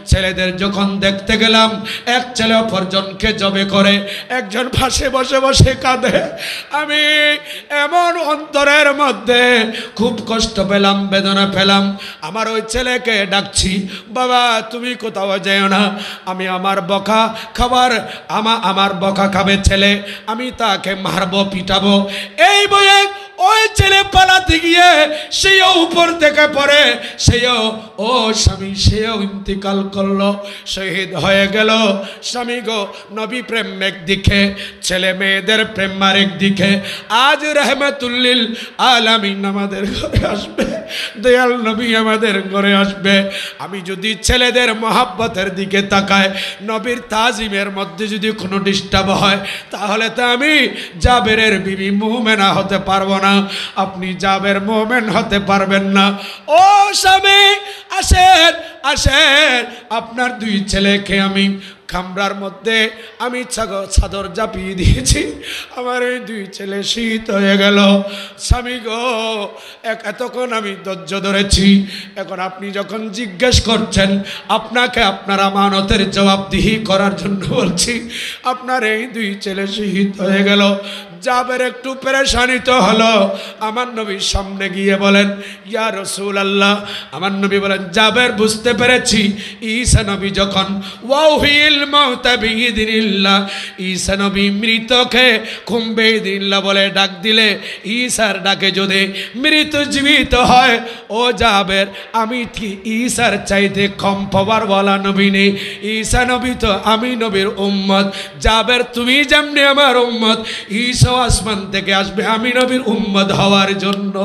ছেলেদের যখন দেখতে গেলাম এক ছেলে অপরজনকে জবে করে, একজন পাশে বসে বসে কাঁদে, আমি এমন অন্তরের মধ্যে খুব কষ্ট পেলাম, বেদনা পেলাম। আমার ওই ছেলেকে ডাকছি, বাবা তুমি কোথাও যেও না, আমি আমার বকা খাবার, আমার বকা খাবে ছেলে, আমি তাকে মারবো পিটাবো। এই বয়ে ওই ছেলে পালাতে গিয়ে সেও উপর থেকে পড়ে, সেও ও স্বামী সেও ইন্তিকাল করলো, শহীদ হয়ে গেল। স্বামী গো, নবী প্রেম একদিকে, ছেলে মেয়েদের প্রেম আরেক দিকে। আজ রহমতুল্লিল আলামিন আমাদের ঘরে আসবে, দয়াল নবী আমাদের ঘরে আসবে। আমি যদি ছেলেদের মহাব্বতের দিকে তাকাই, নবীর তাজিমের মধ্যে যদি কোনো ডিস্টার্ব হয়, তাহলে তো আমি জাবেরের বিবি মুমেনা হতে পারবো না, আপনি জাবের মোমেন হতে পারবেন না। ও স্বামী আসেন আসেন, আপনার দুই ছেলেকে আমি কামরার মধ্যে আমি চাদর জাপিয়ে দিয়েছি, আমার এই দুই ছেলে শীত হয়ে গেল। স্বামী গো, এতক্ষণ আমি ধৈর্য ধরেছি, এখন আপনি যখন জিজ্ঞেস করছেন, আপনাকে আপনার আমানতের জবাবদিহি করার জন্য বলছি, আপনার এই দুই ছেলে শীত হয়ে গেল। জাবের একটু পেরেশানিত হলো, আমার নবীর সামনে গিয়ে বলেন, ইয়া রসুল আল্লাহ, আমার নবী বলেন, জাবের বুঝতে পেরেছি, ঈসা নবী যখন ওয়াহিল মাউতাবিদিনিল্লাহ, ঈসা নবী মৃতকে কুম্বেদিনিল্লাহ বলে ডাক দিলে, ঈসার ডাকে যদি মৃত জীবিত হয়, ও জাবের আমি কি ঈসার চাইতে কম পাওয়ারওয়ালা নবী নেই? ঈসা নবী তো আমি নবীর উম্মত, জাবের তুমি যেমনি আমার উম্মত, ঈসা আসমান থেকে আসবে আমি নবীর উম্মত হওয়ার জন্য।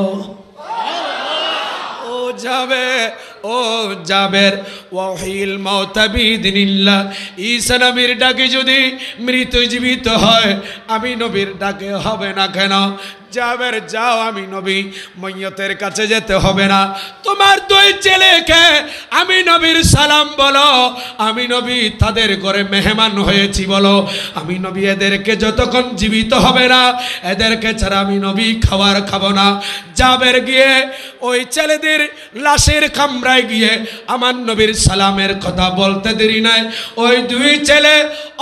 ও যাবে, ও জাবের, ওয়াহিল মাউতাবিদিনিল্লাহ, ঈসা নবীর ডাকে যদি মৃত জীবিত হয়, আমি নবীর ডাকে হবে না কেন? জাবের যাও, আমি নবী মইয়তের কাছে যেতে হবে না, তোমার দুই ছেলেকে আমি নবীর সালাম বলো, আমি নবী তাদের ঘরে মেহমান হয়েছি বলো, আমি নবী এদেরকে যতক্ষণ জীবিত হবে না, এদেরকে ছাড়া আমি নবী খাবার খাবো না। জাবের গিয়ে ওই ছেলেদের লাশের কামরায় গিয়ে আমার নবীর সালামের কথা বলতে দেরি নাই, ওই দুই ছেলে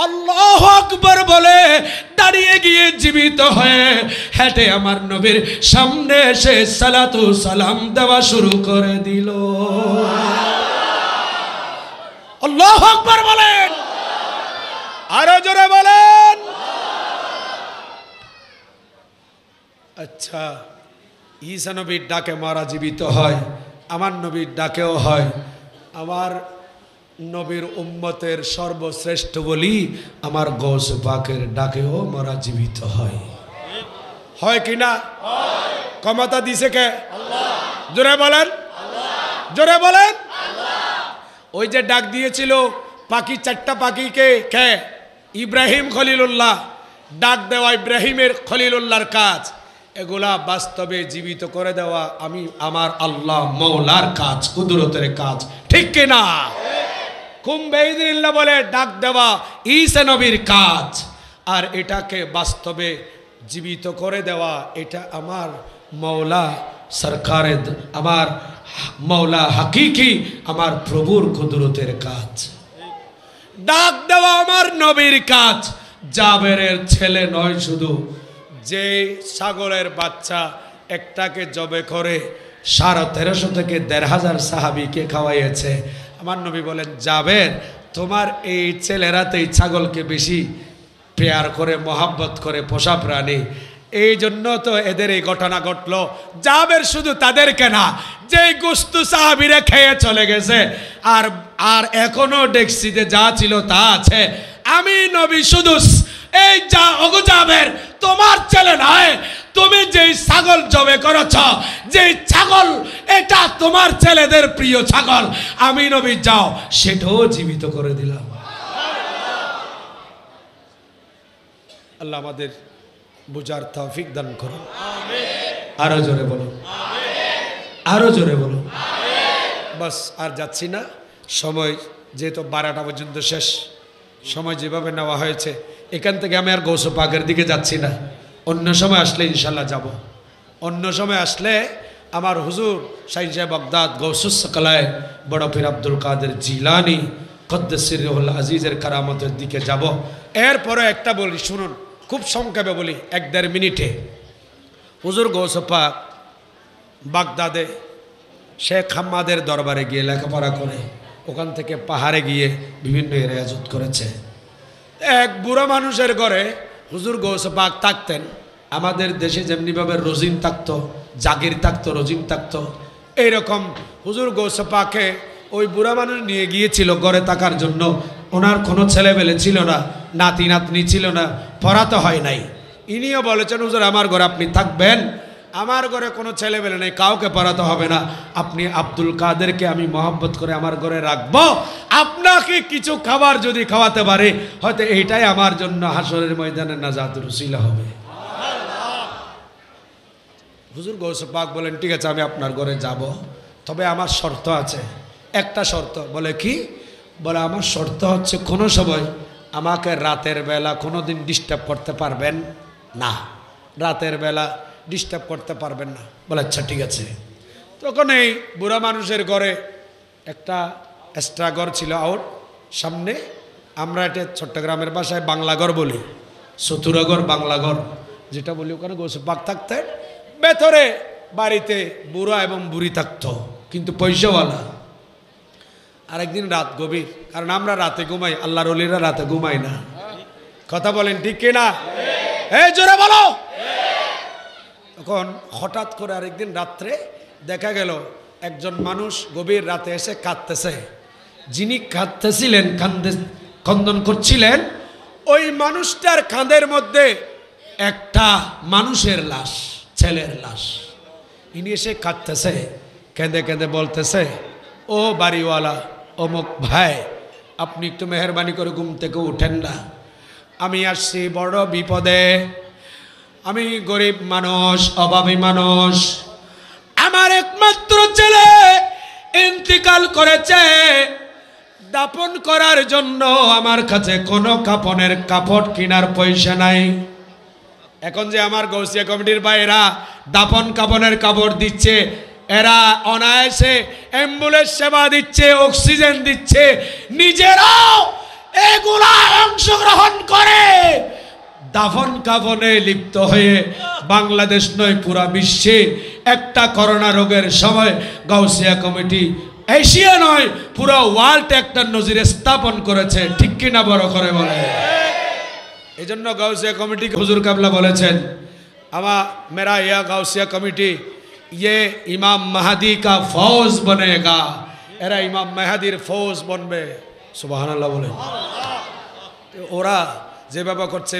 আল্লাহু আকবার বলে দাঁড়িয়ে গিয়ে জীবিত হয়ে হেঁটে আমার নবীর সামনে এসে সালাতু সালাম দেওয়া শুরু করে দিল। আল্লাহু আকবার বলেন, আরো জোরে বলেন। আচ্ছা, ঈসা নবীর ডাকে মারা জীবিত হয়, আমার নবীর ডাকেও হয়। আমার নবীর উম্মতের সর্বশ্রেষ্ঠ বলি আমার গৌসে পাকের ডাকেও মারা জীবিত হয়, হয় কি না? ক্ষমতা দিছে কে? আল্লাহ। জোরে বলেন, জোরে বলেন। ওই যে ডাক দিয়েছিল পাখি, চারটা পাখিকে কে? ইব্রাহিম খলিলুল্লাহ। डाक देवा इब्राहिमेर खलीलुल्लाहर काज एगुला वास्तवे जीवित करे देवा आमी आमार आल्लाह मौलार काज कुदरतेर काज ठीक कि ना कुम बेइदिनिल्लाह बोले डाक देवा ईसा नबीर काज और एटाके वास्तवे जीवित करे देवा एटा आमार मौला सरकारे आमार मौला हकीकी आमार प्रभुर कुदरतेर काज डाक देवा आमार नबीर काज जाबेरेर छेले नय शुधु जे सागरेर बाच्चा एकटाके जबे करे 1350 थेके 1500 साहाबीके खावाइयेछे आमार नबी बोलेन जाबेर तोमार एई छेलेरातेई छागलके बेशी प्यार करे मोहब्बत करे पोषा प्राणी एई जन्य तो एदेर एई घटना घटलो जाबेर शुधु तादेरके ना जेई गुस्तु साहाबीरा खेये चले गेछे आर आर एखोनो डेक्सिते जा छिलो ता आछे बुझार तौफिक दान करो आरो जोरे बोलो बस आर जाच्छी ना समय जेहेतु 12टा पर्यन्त शेष समय যেভাবে নেওয়া হয়েছে এখান থেকে আমি আর গৌস পাকের দিকে যাচ্ছি না অন্য সময় আসলে ইনশাআল্লাহ যাব অন্য সময় আসলে আমার হুজুর শাইখ বাগদাদ গৌসুস সকলায় বড় পীর আব্দুল কাদের জিলানী কদ্দাস সিরহুল আজিজের কারামতের দিকে যাব এরপরে একটা বলি শুনুন খুব সংক্ষেপে বলি 1.5 মিনিটে হুজুর গৌস পাক বাগদাদে শেখ হাম্মাদের দরবারে গিয়ে লেখাপড়া করে ওখান থেকে পাহাড়ে গিয়ে বিভিন্ন রিয়াজত করেছে এক বুড়া মানুষের ঘরে হুজুর গৌস পাক থাকতেন আমাদের দেশে যেমনি ভাবে রোজিন থাকতো জাগির থাকতো রোজিন থাকতো এই রকম হুজুর গৌস পাককে ওই বুড়া মানুষ নিয়ে গিয়েছিল ঘরে থাকার জন্য ওনার কোনো ছেলেবেলে ছিল না নাতি নাতনি ছিল না পড়াতে হয় নাই ইনিও বলেছেন হুজুর আমার ঘরে আপনি থাকবেন আমার ঘরে কোনো ছেলে বেলে নেই কাউকে পড়াতে হবে না আপনি আব্দুল কাদেরকে আমি মহব্বত করে আমার ঘরে রাখব আপনাকে কিছু খাবার যদি খাওয়াতে পারে হয়তো এইটাই আমার জন্য হাসরের ময়দানে নাজাতের উসিলা হবে সুবহানাল্লাহ হুজুর গৌস পাক বলেন ঠিক আছে আমি আপনার ঘরে যাব তবে আমার শর্ত আছে একটা শর্ত বলে কি বলে আমার শর্ত হচ্ছে কোনো সময় আমাকে রাতের বেলা কোনোদিন ডিস্টার্ব করতে পারবেন না রাতের বেলা डिस्टार्ब करते पारबेन ना बोले अच्छा ठीक है तखन एई बुढ़ा मानुषेर घरे एकटा एक्सट्रा घर छिलो आउट सामने आमरा एटा छट्टग्रामेर भाषाय बांगला घर बोली चतुरा घर बांगला घर जेटा बोली ओखाने गौस पाक थाकतेन भेतरे बाड़ीते बुढ़ा एबं बुढ़ी थाकतो किन्तु पैसावाला आरेकदिन रात गभीर कारण आमरा राते घुमाई आल्लाहर ओलिरा राते घुमाय ना कथा बोलेन ठीक कि ना ए जोरे बोलो हठात करे आरेक दिन रात्रे देखा गेल एकजन मानुष गभीर राते एसे कांदतेछे जिनि कांदतेछिलेन खंदन करछिलेन ओई मानुषटार कांधेर मध्ये एकटा मानुषेर लाश छेलेर लाश इनि एसे कांदतेछे केंदे केंदे बोलतेछे ओ बाड़ीवाला अमुक भाई आपनि एकटु मेहरबानी करे घुम थेके उठेन ना आमि आसछि बड़ बिपदे আমি গরিব মানুষ অভাবী মানুষ আমার একমাত্র ছেলে ইন্তিকাল করেছে দাফন করার জন্য আমার কাছে কোনো কাফনের কাপড় কেনার পয়সা নাই এখন যে আমার গৌসিয়া কমিটির ভাইরা দাফন কাফনের কাপড় দিচ্ছে এরা অনায়াসে অ্যাম্বুলেন্স সেবা দিচ্ছে অক্সিজেন দিচ্ছে নিজেরাও এগুলা অংশগ্রহণ করে दाफन काफने लिप्त हुए बांग्लादेश नय पूरा विश्वे एकटा करोना रोगेर समय गाउसिया कमिटी एशिया नय पूरा वार्ल्ड एकटा नजिरे स्थापन करेছে ठीक কি না বড় করে বলে এজন্য गाउसिया कमिटी हुजूर काबला বলেছেন আমা मेरा यह गाउसिया कमिटी ये इमाम महदी का फौज बनेगा एरा इमाम महदीर फौज बनबे सुबहानाल्लाह बोले सुबहानाल्लाह ओरा जे बाबा करते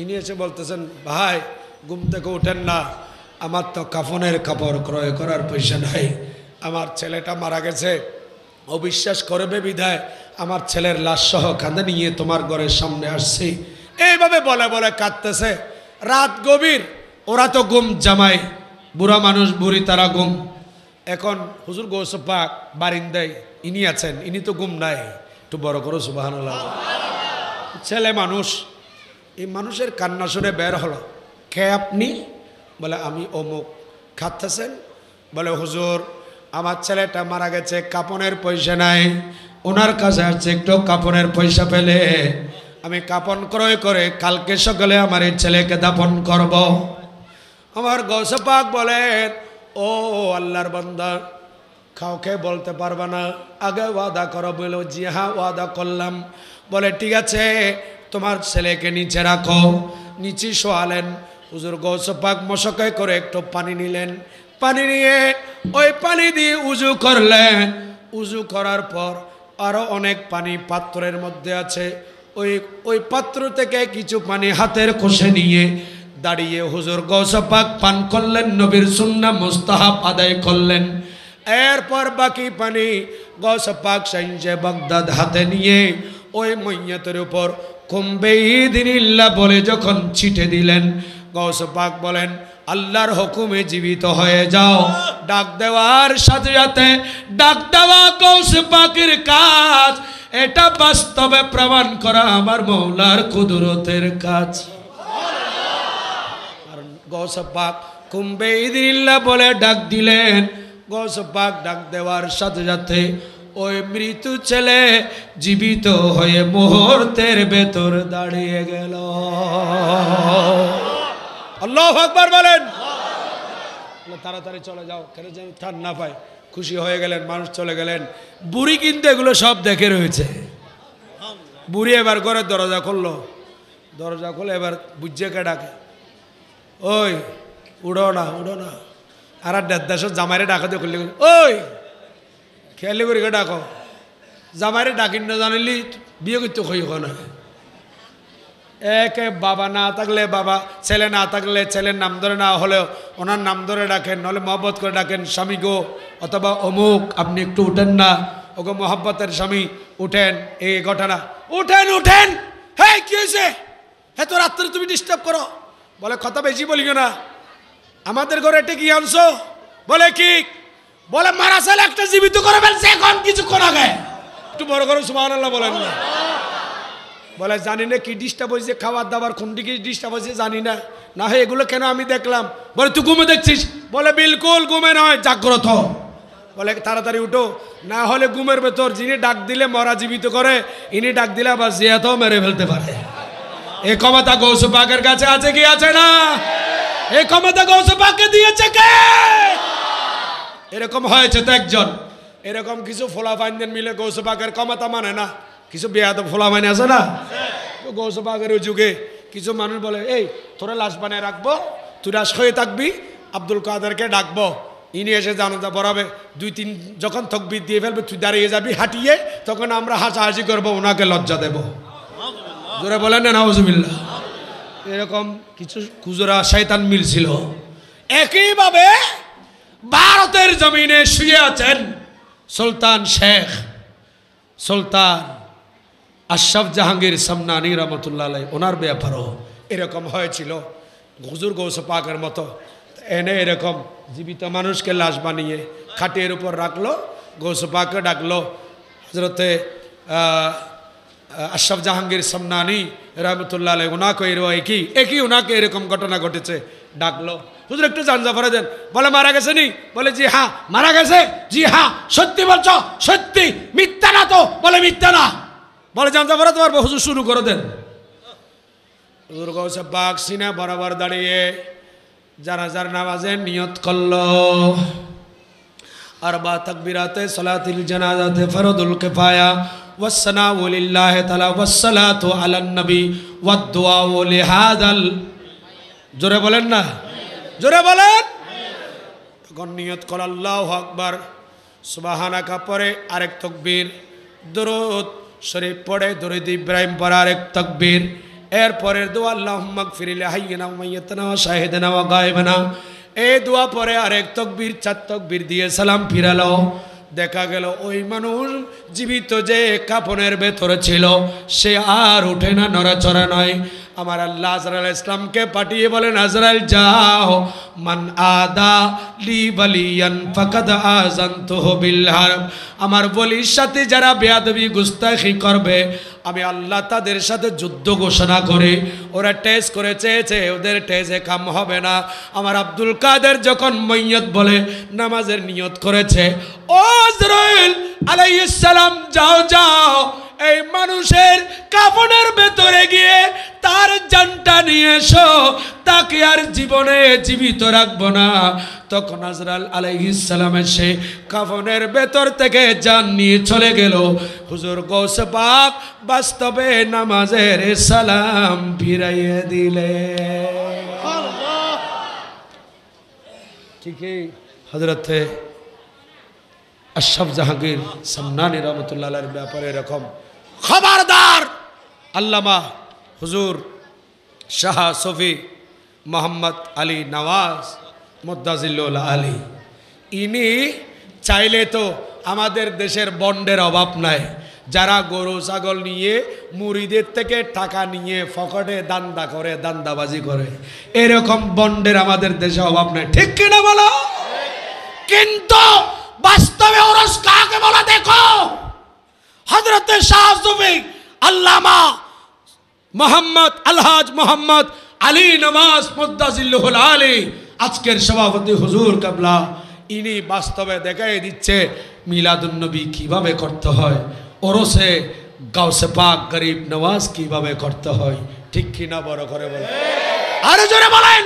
इन एस बोलते भाई घूमते उठें ना हमार तो काफनेर कपड़ क्रय करार पैसा नहीं हमार छेलेटा मारा गेछे अविश्वास करबे बिधाय हमार छेलेर लाश सह कांधे निये तोमार घरेर सामने आसछि এইভাবে বলে বলে কাঁদতেছে। রাত গভীর, ওরা তো ঘুম জামায়, বুড়া মানুষ বুড়ি তারা ঘুম। এখন হুজুর গৌসে পাক বারিন্দায় ইনি আছেন, ইনি তো ঘুম নাই। একটু বড় করো সুবহানাল্লাহ। ছেলে মানুষ, এই মানুষের কান্না শুনে বের হলো, কে আপনি? বলে আমি অমুক। খাচ্ছেন? বলে হুজুর আমার ছেলেটা মারা গেছে, কাপনের পয়সা নাই, ওনার কাছে আসছে একটু কাপনের পয়সা পেলে আমি কাপন ক্রয় করে কালকে সকালে আমার এই ছেলেকে দাপন করব। আমার গৌসে পাক বলেন, ও আল্লাহর বান্দা, কাউকে বলতে পারবা না, আগে ওয়াদা করো। বলো জি হ্যাঁ ওয়াদা করলাম। বলে ঠিক আছে, তোমার ছেলেকে নিচে রাখো। নিচে শোয়ালেন। হুজুর গৌসে পাক মশকে করে একটু পানি নিলেন, পানি নিয়ে ওই পানি দিয়ে উজু করলেন। উজু করার পর আরও অনেক পানি পাত্রের মধ্যে আছে, ওই ওই পাত্র থেকে কিছু পানি হাতের কোষে নিয়ে দাঁড়িয়ে হুজুর গৌসে পাক পান করলেন, নবীর সুন্নাহ মুস্তাহাব আদায় করলেন। এরপর বাকি পানি গৌসে পাক সাইঞ্জে বাগদাদ হাতে নিয়ে ওই মইয়াতের উপর কুম্বেইদিনিল্লাহ বলে যখন ছিটে দিলেন, গৌসে পাক বলেন আল্লাহর হুকুমে জীবিত হয়ে যাও। ডাক দেওয়ার সাথে সাথে ডাক দেওয়া গৌসে পাকের কাজ, এটা বাস্তবে প্রমাণ করা আমার মৌলার কুদরতের কাজ। কারণ গৌসে পাক কুম্বেইদিনিল্লাহ বলে ডাক দিলেন। গৌসে পাক ডাক দেওয়ার সাথে সাথে ওই মৃত্যু ছেলে জীবিত হয়ে মুহূর্তের ভেতর দাঁড়িয়ে গেল। আল্লাহু আকবার বলেন। তাড়াতাড়ি চলে যাও, কেন যেন ঠান না পায়। খুশি হয়ে গেলেন, মানুষ চলে গেলেন। বুড়ি কিন্তু এগুলো সব দেখে রয়েছে। বুড়ি এবার ঘরের দরজা খুললো, দরজা খুলে এবার বুঝেকে ডাকে, ওই উড়ো না উড়ো না। আর দেড়দাসের জামাইরে ডাকাতে করলে, ওই খেয়ালি করি ডাকো, জামাইরে ডাকিন না জানিলি বিয়ে করতে হই না। একে বাবা না থাকলে বাবা, ছেলে না থাকলে ছেলের নাম ধরে না হলেও ওনার নাম ধরে ডাকেন, নাহলে মহব্বত করে ডাকেন, স্বামী গো অথবা অমুক আপনি একটু উঠেন না, ওগো মহব্বতের স্বামী উঠেন। এই ঘটনা, উঠেন উঠেন। হ্যাঁ কি হয়েছে? হ্যাঁ তো রাত্রে তুমি ডিস্টার্ব করো। বলে কথা বেশি বলিও না, আমাদের ঘরে এটা কি আনছো? বলে কি? বলে মারা ছেলে একটা জীবিত করে ফেলছে এখন কিছুক্ষণ আগে। একটু বড় করে সুবহানাল্লাহ বলেন না। বলে জানি না কি ডিস্টার্ব হয়েছে, খাবার দাবার কোন দিকে ডিস্টার্ব হয়েছে জানি না, না হয় এগুলো কেন আমি দেখলাম। বলে তুই ঘুমে দেখছিস? বলে বিলকুল ঘুমে নয়, জাগ্রত। বলে তাড়াতাড়ি উঠো, না হলে ঘুমের ভেতর যিনি ডাক দিলে মরা জীবিত করে, ইনি ডাক দিলে আবার জিয়াতও মেরে ফেলতে পারে। এ ক্ষমতা গৌসে পাকের কাছে আছে কি আছে না? এই ক্ষমতা গৌসে পাককে দিয়েছে কে? এরকম হয়েছে তো একজন, এরকম কিছু ফোলা ফাইনদের মিলে গৌসে পাকের ক্ষমতা মানে না, কিছু বেয়াদ ফোলা ফাইন আছে না। গৌসে পাকের যুগে কিছু মানুষ বলে, এই তোরা লাশ বানিয়ে রাখবো, তুই লাশ হয়ে থাকবি, আব্দুল কাদেরকে ডাকবো, ইনি এসে জানাজা পড়াবে। দুই তিন যখন তকবির দিয়ে ফেলবে, তুই দাঁড়িয়ে যাবি হাঁটিয়ে, তখন আমরা হাসাহাসি করবো, ওনাকে লজ্জা দেবো। জোরে বলেন না নাউজুবিল্লাহ। এরকম কিছু কুজরা শয়তান মিলছিল। একইভাবে ভারতের জমিনে শুয়ে আছেন সুলতান শেখ সুলতান আশরাফ জাহাঙ্গীর সামনানি রহমতুল্লাহ আলাইহি, ওনার ব্যাপারও এরকম হয়েছিল। হুজুর গৌসে পাকের মতো এনে এরকম জীবিত মানুষকে লাশ বানিয়ে খাটের উপর রাখলো, গৌসে পাককে ডাকলো। হজরতে আশরাফ জাহাঙ্গীর সামনানি রহমতুল্লাহ আলাইহি ওনাকে একই ওনাকে এরকম ঘটনা ঘটেছে। ডাকলো, হুজুর একটু জানাজা পড়ে দেন। বলে মারা গেছে নি? বলে জি হ্যাঁ মারা গেছে। জি হ্যাঁ সত্যি বলছো? সত্যি, মিথ্যা না তো? বলে মিথ্যা না। বলে জানাজা পড়াতে পারবো? হুজুর শুরু করে দেন। হুজুর গৌসে পাক সিনা বরাবর দাঁড়িয়ে জানাজার নামাজে নিয়ত করলো। আরবা তাকবীরাতে সালাতুল জানাজাতে ফরদুল কিফায়া والثناء لله تعالى والصلاه على النبي والدعاء لهذا জোরে বলেন না, জোরে বলেন। তখন নিয়ত কর আল্লাহু আকবার সুবহানাকা পরে আরেক তাকবীর, দরুদ শরীফ পড়ে, দরুদ ইব্রাহিম পড়ে আরেক তাকবীর। এরপরের দোয়া আল্লাহুম্মা গফির লি হাইয়িনা ওয়া মাইয়াতানা ওয়া শাহিদানা ওয়া গায়বানা, এই দোয়া পরে আরেক তাকবীর, চার তাকবীর দিয়ে সালাম ফিরালো। দেখা গেল ওই মানুষ জীবিত যে কাপনের ভেতরে ছিল সে আর উঠে না, নড়াচড়া নয়। हमारा अल्लाह हज़रत इस्लाम के पाठिए बोलें हज़रत जाओ मन आदा ली वलियन फ़क़द आज़नतुहु बिल हर्ब। हमार वलिर साथे जरा बेयादबी गुस्ताखी करबे आमी अल्लाह तादेर साथे जुद्ध घोषणा करी। ओरा टेस्ट करेछे ओदेर टेस्टे काम होबे ना। आमार अब्दुल कादेर जखन मय्यत बोले नामाजेर नियत करेछे ओ इजराइल अलैहिस्सलाम जाओ जाओ ए मानुषेर काफनेर भेतरे गिये तार जानटा निये एसो ताके आर जीवने जीवित राखबो ना। तखन आजराइल अलैहिस्सलाम एसे काफनेर भेतर थेके जान निये चले गेल। हुजूर गौसे पाक वास्तवे नामाजेर सालाम फिराइये दिलेन। ठीक है हजरत अशरफ जहांगीर सम्मानी रहमतुल्लाह अलैहिर ब्यापारे रकम खबरदार अल्लामा हुजूर शाह सुफी मोहम्मद अली नवाज़ मुद्दाजिल्लुल आली इनी चाहले तो हमारे देशर बंडेर अभाव नाई। जरा गरु छागल निये मुरीदेर थेके टाका निये फकटे दान्दा करे दान्दाबाजी करे एरकम बंडेर हमारे देशे अभाव नाई। ठीक किना बोलो? किन्तु वास्तवे उरस काके बोला देखो हजरत शाह सुफी अल्लामा मोहम्मद अलहाज मोहम्मद अली नवाज़ मुद्दाजिल्लुल आली आजकेर सभापति हुजूर कबला इनी वास्तवे देखाई दिच्छे मिलादुन्नबी किभाबे करते हय ओरसे गाउसे पाक गरीब नवाज किभाबे करते हय। ठीक कि ना? बड़ो करे बोलें आरो जोरे बोलें।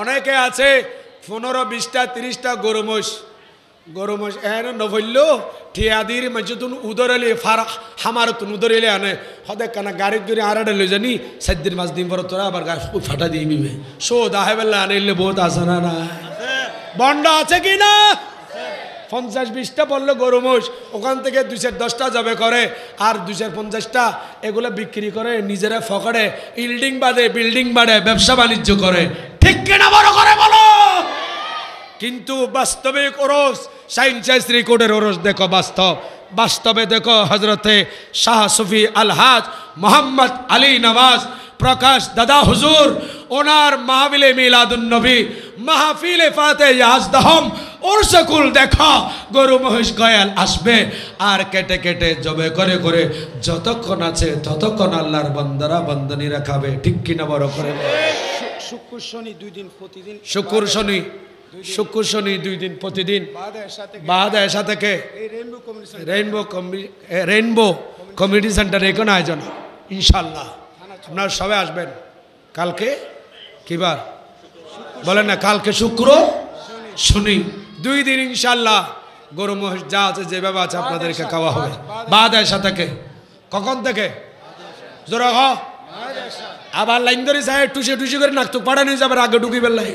अनेके आछे 15-20टा 30टा गरु मोष गरमश एन नवल्लो ठियादिर मस्जिदुन उदरले फार हमार तुन उदरले आने हदे कना गाड़ी गुरी आराडे ले जानी 7 दिन 5 दिन पर तोरा बार गाड़ी फटा दी भी सो दाहे बेला आने ले बहुत आसना ना बंडा आछे कि ना 50-20टा पड़ल गरु मोष ओखान थेके 210टा जाबे करे और 250टा एगुला बिक्री करे निजेरा फकड़े बिल्डिंग बादे बिल्डिंग बाड़े व्यवसा वाणिज्य करे। ठीक कि ना? बड़ो करे बोलो। किन्तु वास्तविक ओरस साइंस रिकॉर्डर ओरस देखो वास्तव वास्तवे देखो हजरत शाह सुफी अलहाज मोहम्मद अली नवाज़ प्रकाश दादा हुजूर ओनार महफिले मिलादुन्नबी महफिले फातेह याजदहम और सकूल देखा गरु महिष गयाल आसबे आर केटे केटे जबे करे करे जतक्षण आछे ततक्षण आल्लाहर बंदारा बंदनीरा खाबे। ठीक कि ना? बड़ो करे शुक्र शनि 2 दिन प्रतिदिन शुक्र शनि शुक्र शनि 2 दिन प्रतिदिन बाद ऐसा के रेनबो कम्युनिटी सेंटर एखन आयोजन इंशाल्लाह अपना सबा आसबें कल के कि बार बोलें ना कल के शुक्र शनि 2 दिन इंशाल्लाह गरु महिष जा आछे जेभाबे आछे आपनादेरके खावा होबे बाद ऐसा के कखन थेके जोरा हो आबार लाइन धरे जाए टुशे टुशे करे नाक तो पाड़ानो जाबे आगे ढुकी बेल्लाई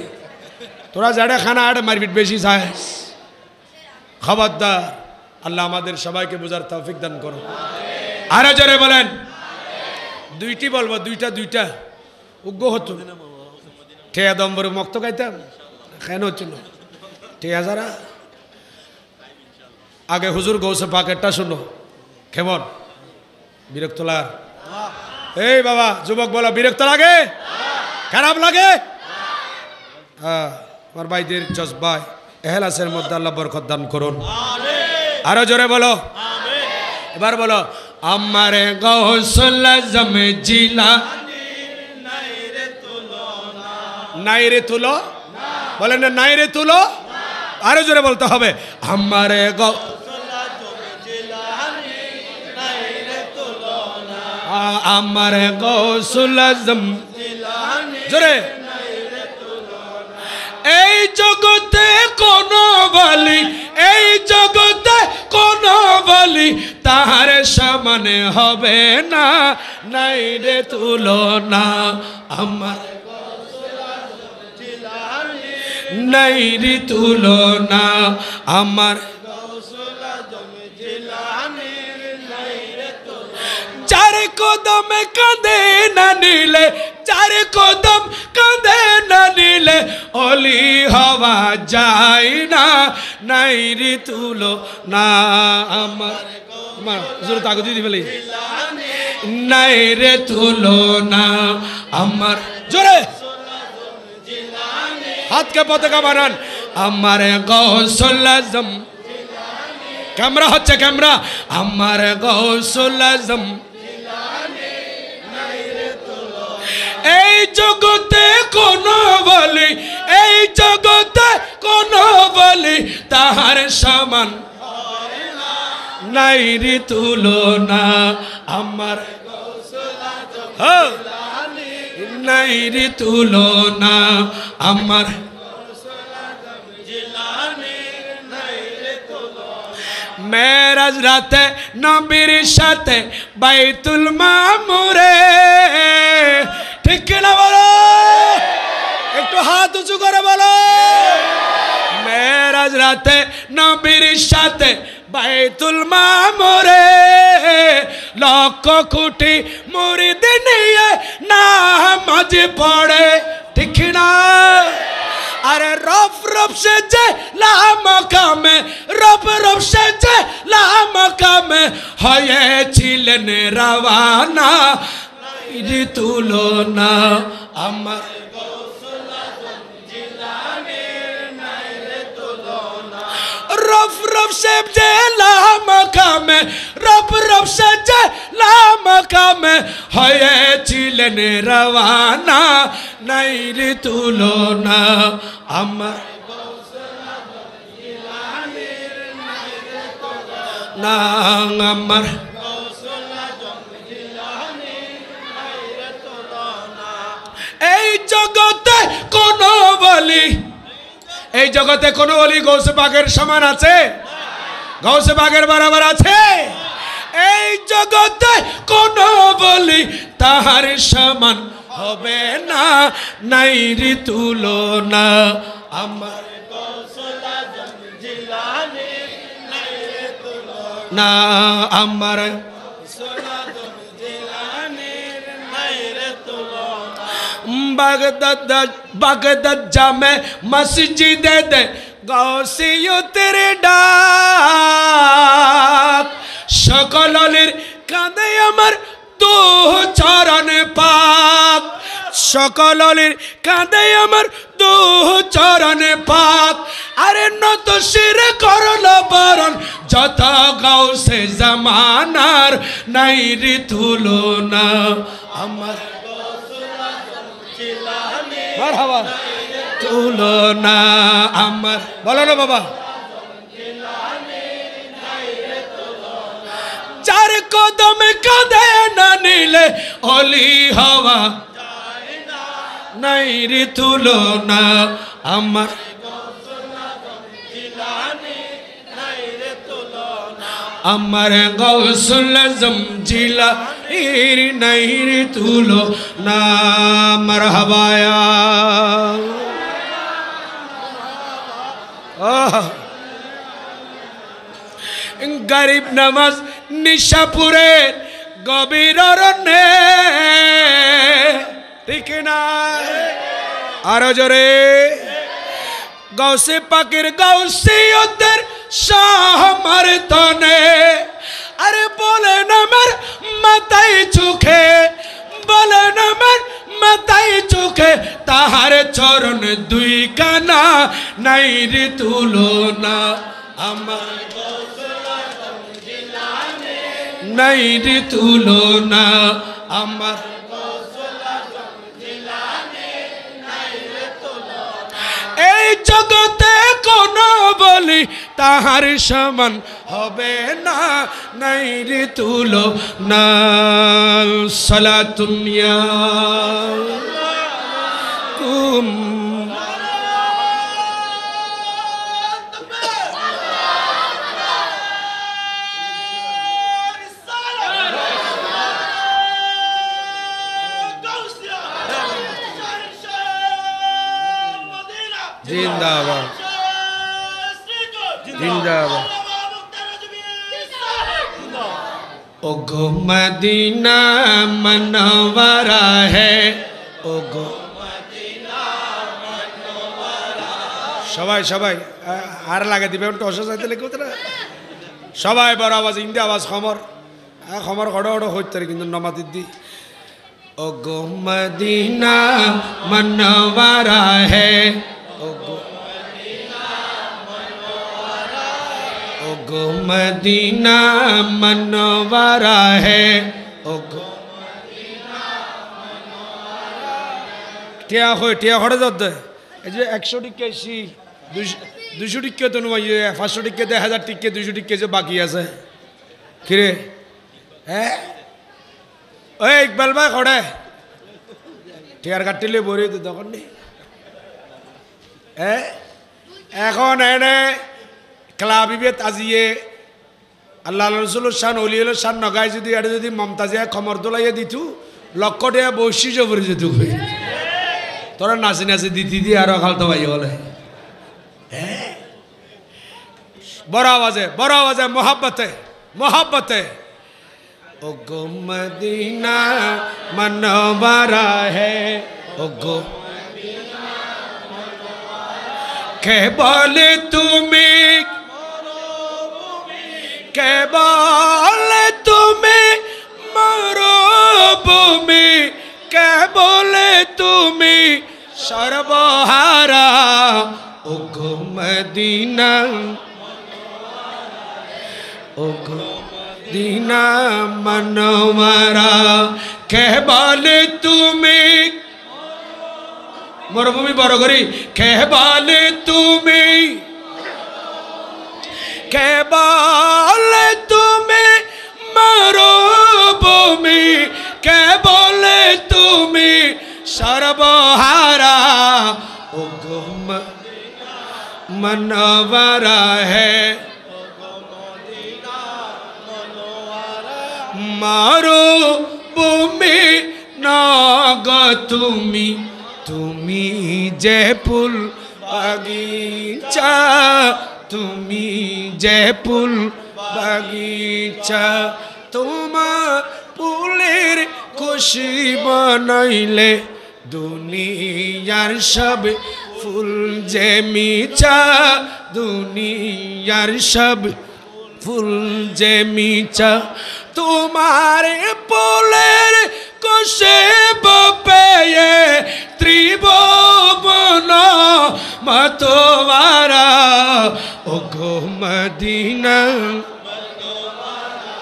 तोरा जड़े खाना आड़े मारपिट बेशी जाए। खबरदार अल्लाह आमादेर सबाइके बुझार तौफिक दान करो। आरे जोरे बोलें। दुईटी बोलबो दुईटा दुईटा उग्गो हतो ठेया दम्बरे मक्तो खाइताम खानो चलो ठेया जरा आगे हुजूर गौसे पाकेटा शुनो केमन बिरक्त लागे ए बाबा जुबक बोला बिरक्त लागे खराब लागे আমার ভাইদের জজবায় ইখলাসের মধ্যে আল্লাহ বরকত দান করুন আমিন। আরো জোরে বলো আমিন। এবার বলো আমারে গৌসুল আজম জিলানী নাইরে তুলনা নাইরে তুলো না বলেন না নাইরে তুলো না। আরো জোরে বলতে হবে আমারে গৌসুল আজম জিলানী নাইরে তুলনা আমারে গৌসুল আজম জিলানী জোরে जगते कोनो वाली जगते कोनो वाली तारे सामने हबे ना नाई रे तुलना आमार नाई रे तुलना आमार चार कदम कांदे ना नीले चार कदम कांदे ना नीले ओली हवा जाए ना नाई रे तुलना आमार जुरत आगे दी नहीं रे तुलोना अमर जोरे हाथ के पौधे का बरन अमर गौसुल आजम कैमरा हच्चे कैमरा अमर गौसुल आजम जगते कोन वाली ताहर समान नहीं रे तुलोना अमर नहीं रे तुलोना अमर मेराज राते नबीर साथे बैतुल मामुरे ठीक ना बोलो एक तो हाथ ऊंचू करे बोलो मेराज राते नबीर साथे बैतुल मामुरे लाखों कोटी मुरीद निये नाम जी पड़े ठीक ना अरे रफ रफ से जला मकाम रफ से जला मकाम हये छिलन रवाना नहीं तुलोना अमर रफ से जला मकाम रफ से जला मकाम हये छिलन रवाना नहीं रे तुलोना अमर ना अमर जगते कोनो वली गौसे बागेर समान आछे गौसे बागेर बराबर आछे जगते कोनो वली ताहार समान होबे ना नहीं रे तुलोना अमर ना अमर बगदद जामे मस्जिद दे गौसियो तेरे डाक सकलेर कांदे अमर दो चरण पाक सकलेर कांदे अमर दो चरण पाक अरे न तो सिर करलो बरन जत गौसे जमानार नहीं रे तुलोना अमर तुलोना अमर बोलो ना बाबा चार कदम कदे ना नीले ओली हवा नहीं रे तुलोना अमर अमर गौसुल आज़म जिला नहीं रे तुलोना मरहबा या गरीब नवाज निशापुरे गभीर अरण्ये ठीक ना आरो जोरे गौसे पाकिर गौसे उधर शाह मरतने अरे बोले नमर मताई चुके बोले नमर मताई चुके ताहार चरण दुई काना नहीं रे तुलोना अमर नहीं रे तुलोना अमर जगते कोनो बोली ताहार समान होबे ना नहीं रे तुलोना सलातुन या जिंदाबाद जिंदाबाद ओगो मदीना मनवरा है ओगो मदीना मनवरा सबाई सबाई हार लगा दिबेन तो অসহায় চাইতে লিখতে না সবাই বড় আওয়াজ ইন্ডিয়া আওয়াজ খবর हमार घड़ा घड़ा हो तरह किंतु नमा दीदी ओ गो मदीना मनवारा है ओ गो मदीना मनवारा है ओ गो टिया हो टिया घड़ा जाता है जो 100 टिक्के 200 टिक्के तो नहीं है 500 टिक्के 1000 टिक्के 200 टिक्के जो बाकी है किरे एक बल भाई खड़े टियार काटते ले बोरे तो तक नहीं एन एने क्लाबी तजिए आल्ला रसुल सान अलियल सान नगाय जो ममताजिया खमर तोलिए दी लक्ष टे बसी जबर जो तोरा नाची नाची दी दी और खालत भाई बोले बड़ा आवाज है मोहब्बत है मोहब्बत है ओ गो मदीना मनवारा है ओ गो के बोले तुम्हें मरूब में के बोले तुम्हें सर्वहारा ओ गो मदीना ओ गो दीना मनोवरा कह बाले तुम्हें मरुभूमि बरोगरी कह बाले तुम्हें मरुभूमि कह बोले तुम्हें सर्वहारा ओ गो मनोवरा है मारो बोमे नागा तुमी तुमी जयपुल बगीचा तुम्हार पुलेर खुशी बनाइले दुनियार सब फुल जेमीचा तुम्हारे पुलेर कुशेब पे ये त्रिभुवन मतवारा ओ गो मदीना मनवारा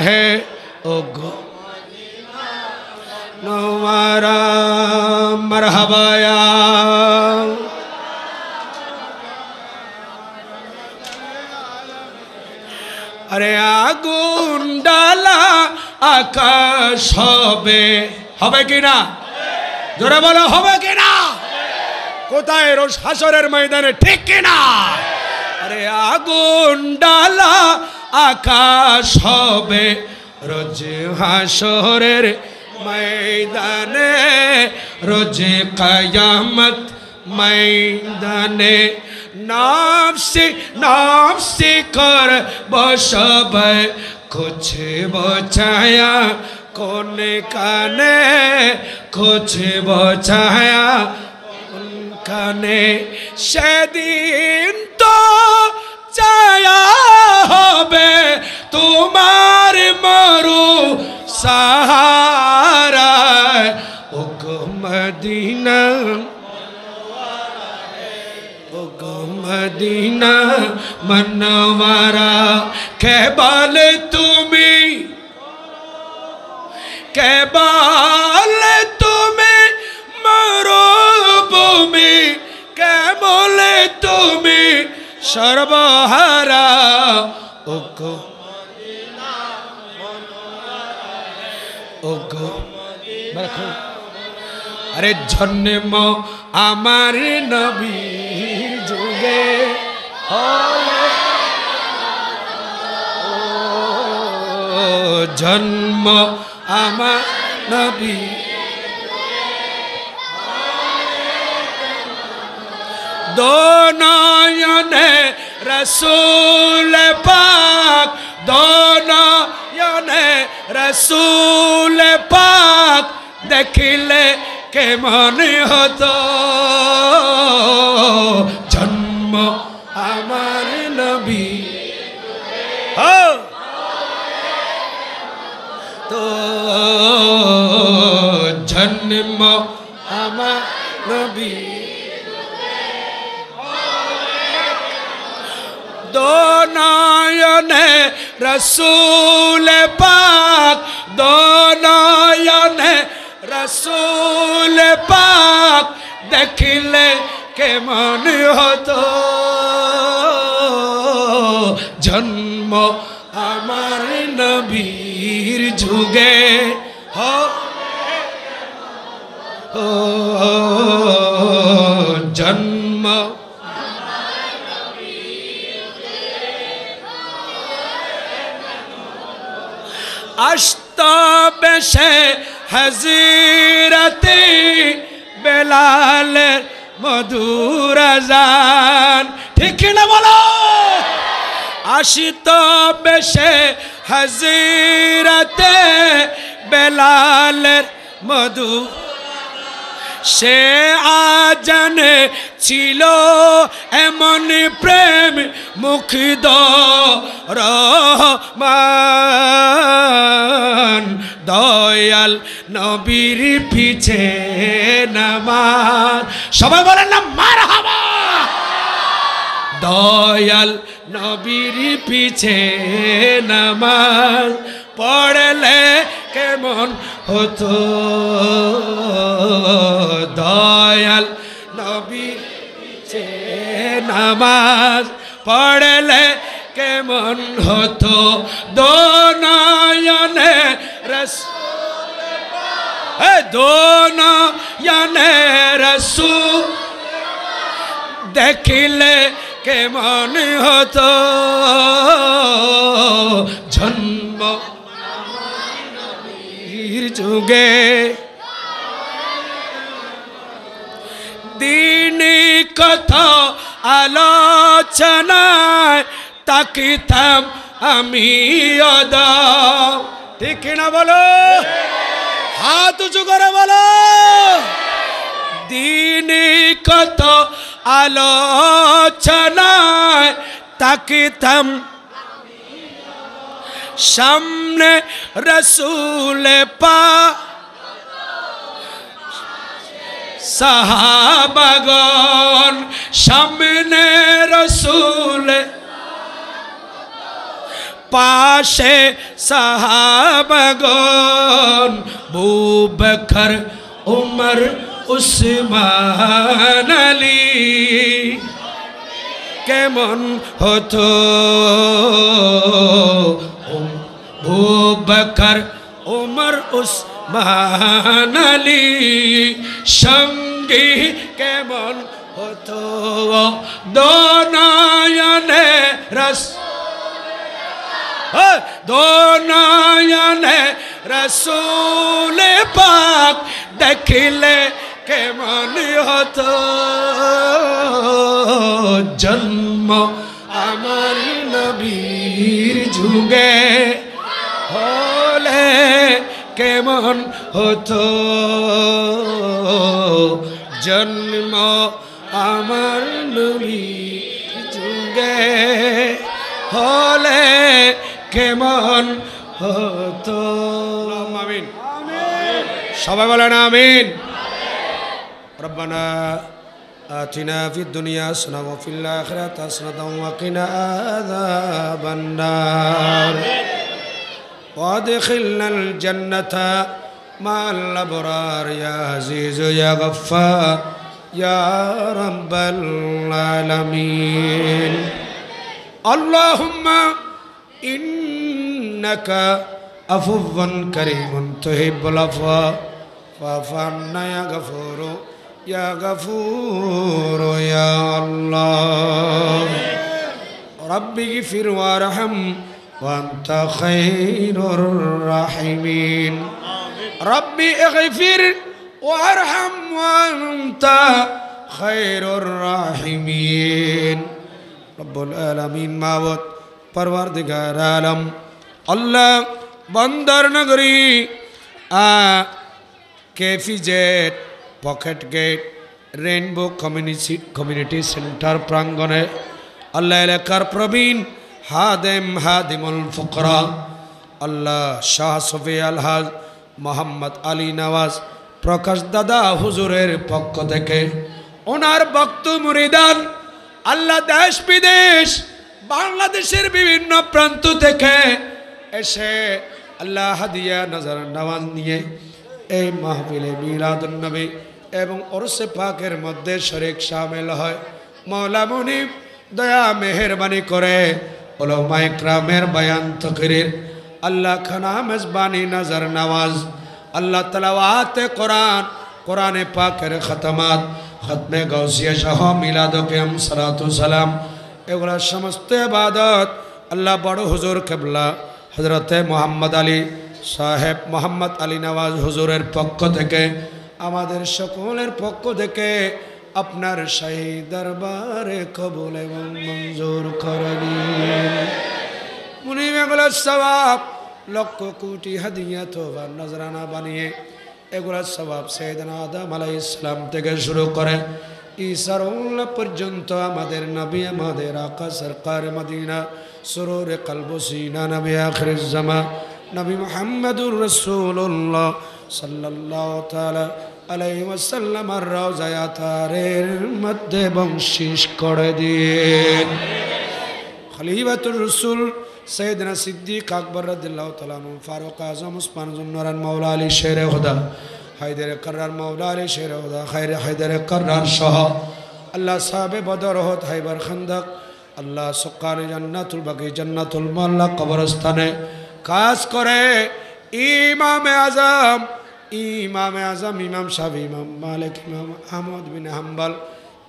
है ओ गो नवारा मरहबाया अरे आगुन डाला आकाश होबे होबे कि ना जोरे बोलो होबे कि ना कोताय रोज हाशरेर मैदाने ठीक कि ना अरे आगुन डाला आकाश होबे रोज हाशरेर मैदाने रोजे कयामत मैदाने नाम से कर बसब कुछ बचाया कोने काने कुछ बचाया उनकाने शेदीन तो चाया होबे तुम्हार मरू सहारा ओ गो मदीना मनवारा कहबाले तुम्हें मरूब में कह बोले तुम्हें सर्वहारा ओ गो अरे जन्म हमारे नबी जुगे जन्म हमार नबी दोनों ने रसूल पाक रसूल पाक देखिले के माने हता जन्म हमारे नबी हो तो जन्म हमारे नबी दो नायन रसूल पाक दो नायन रसूल पाक देखले के मन होता जन्म हमारे नबीर झुगे हो जन्म आश्ताब से हज़रत बेलाल मधुर अज़ान ठीक है ना बोलो आश्ताब से हज़रत बेलाल मधुर से आजन छिलो एमन प्रेम मुखद रहमान दयाल नबीर पीछे नमाज़ सबाई बोलें ना मरहबा दयाल नबीर पीछे नमाज़ पढ़ले के मन हो तो दयाल नबीर पीछे नमाज़ पढ़ले के मन हो तो दो नयने रसूल है दो नयने रसूल देखिले के मन हो तो जन्म जुगे दीनी कथा आलोचना ताकितम अमीदा ठीक ना बोलो हाथ ऊँचू करे बोलो दीनी कथा आलोचना ताकितम सामने रसूल पा सहाबागन सामने रसूल पाशे सहाबागन बूबकर उमर उस्मान अली के मन हो तो बकर उमर उस्मान अली संगी के मन हो तो दो नयन रसूल दो नयन रसूल पाक देखिले के मन हो तो जन्म अमर नबीर झुगे के मन हो तो जन्म अमर नबी जुगे होले के मन हो तो आमीन सबाई बोलें आमीन रब्बना आतिना फिद दुनिया हसना व फिल आखिरति हसना व किना अज़ाबन नार وادخلنا الجنة مع الأبرار يا عزيز يا غفار يا رب العالمين اللهم إنك عفو كريم تحب العفو فاعف عنا يا غفور يا الله رب اغفر وارحم وأنت خير الراحمين ربي اغفر وارحم وأنت خير الراحمين رب العالمين معبود परवरदिगार आलम अल्लाह बंदर नगरी आ कैफी jet pocket gate rainbow community centre प्रांगणे अल्लाह एलाकार प्रवीण हादिम हादिमुल फुकरा अल्लाह शाह सुफी अलहाज मोहम्मद अली नवाज़ प्रकाश दादा हुजूरेर पक्ष थेके ओनार भक्त मुरिदान अल्लाह देश विदेश बांग्लादेशेर विभिन्न प्रांत थेके एसे अल्लाह हादिया नजर नवाज निये ए महफिले मिलादुन नबी एवं उर्से पाकेर मध्य शरीक शामिल है। मौला मुनीब दया मेहरबानी करे उलमाए किरामेर बयान तकरीर अल्लाह खाना मेजबानी नजर नवाज अल्लाह तलावात कुरान कुरान पाकेर खतमात खत्मे गौसिया शाह मिलादो के हम सलातो सलाम एगुला समस्त इबादत अल्लाह बड़ो हुजूर कबला हज़रत मोहम्मद अली साहेब मोहम्मद अली नवाज़ हुजूरेर पक्ष थेके आमादेर सकलेर पक्ष थेके अपनार शाही दरबारे कबूल एवं मंजूर करे मुनिबेगुला सवाब लक्ष कोटी हदिया तौबा नजराना बनिए एगुला सवाब सैयदना आदम अलैहिस्सलाम थेके शुरू करे ईसार उल्ला पर्यन्त आमादेर नबी आमादेर आका सरकार मदीना सुरूर कल्बुसीना नबी आखिर ज़मान नबी मुहम्मदुर रसूलुल्लाह सल्लल्लाहु ताला अलैहि वसल्लम रौज़ा तारेर मध्य बंशीश करे दिए खलीफतुर रसूल सैयदना सिद्दीक अकबर रदियल्लाहु ताला अन्हु फारूक आज़म उस्मान जुन्नरान मौला अली शेर खुदा हैदर कर्रार मौला अली शेर खुदा खैर हैदर कर्रार शाह अल्लाह साहब बदर होत हैबर खंदक अल्लाह सुकान जन्नतुल बकी जन्नतुल मल्ला कब्रस्ताने कास करे इमाम आज़म इमाम शाफी इमाम मालिक इमाम अहमद बिन हम्बल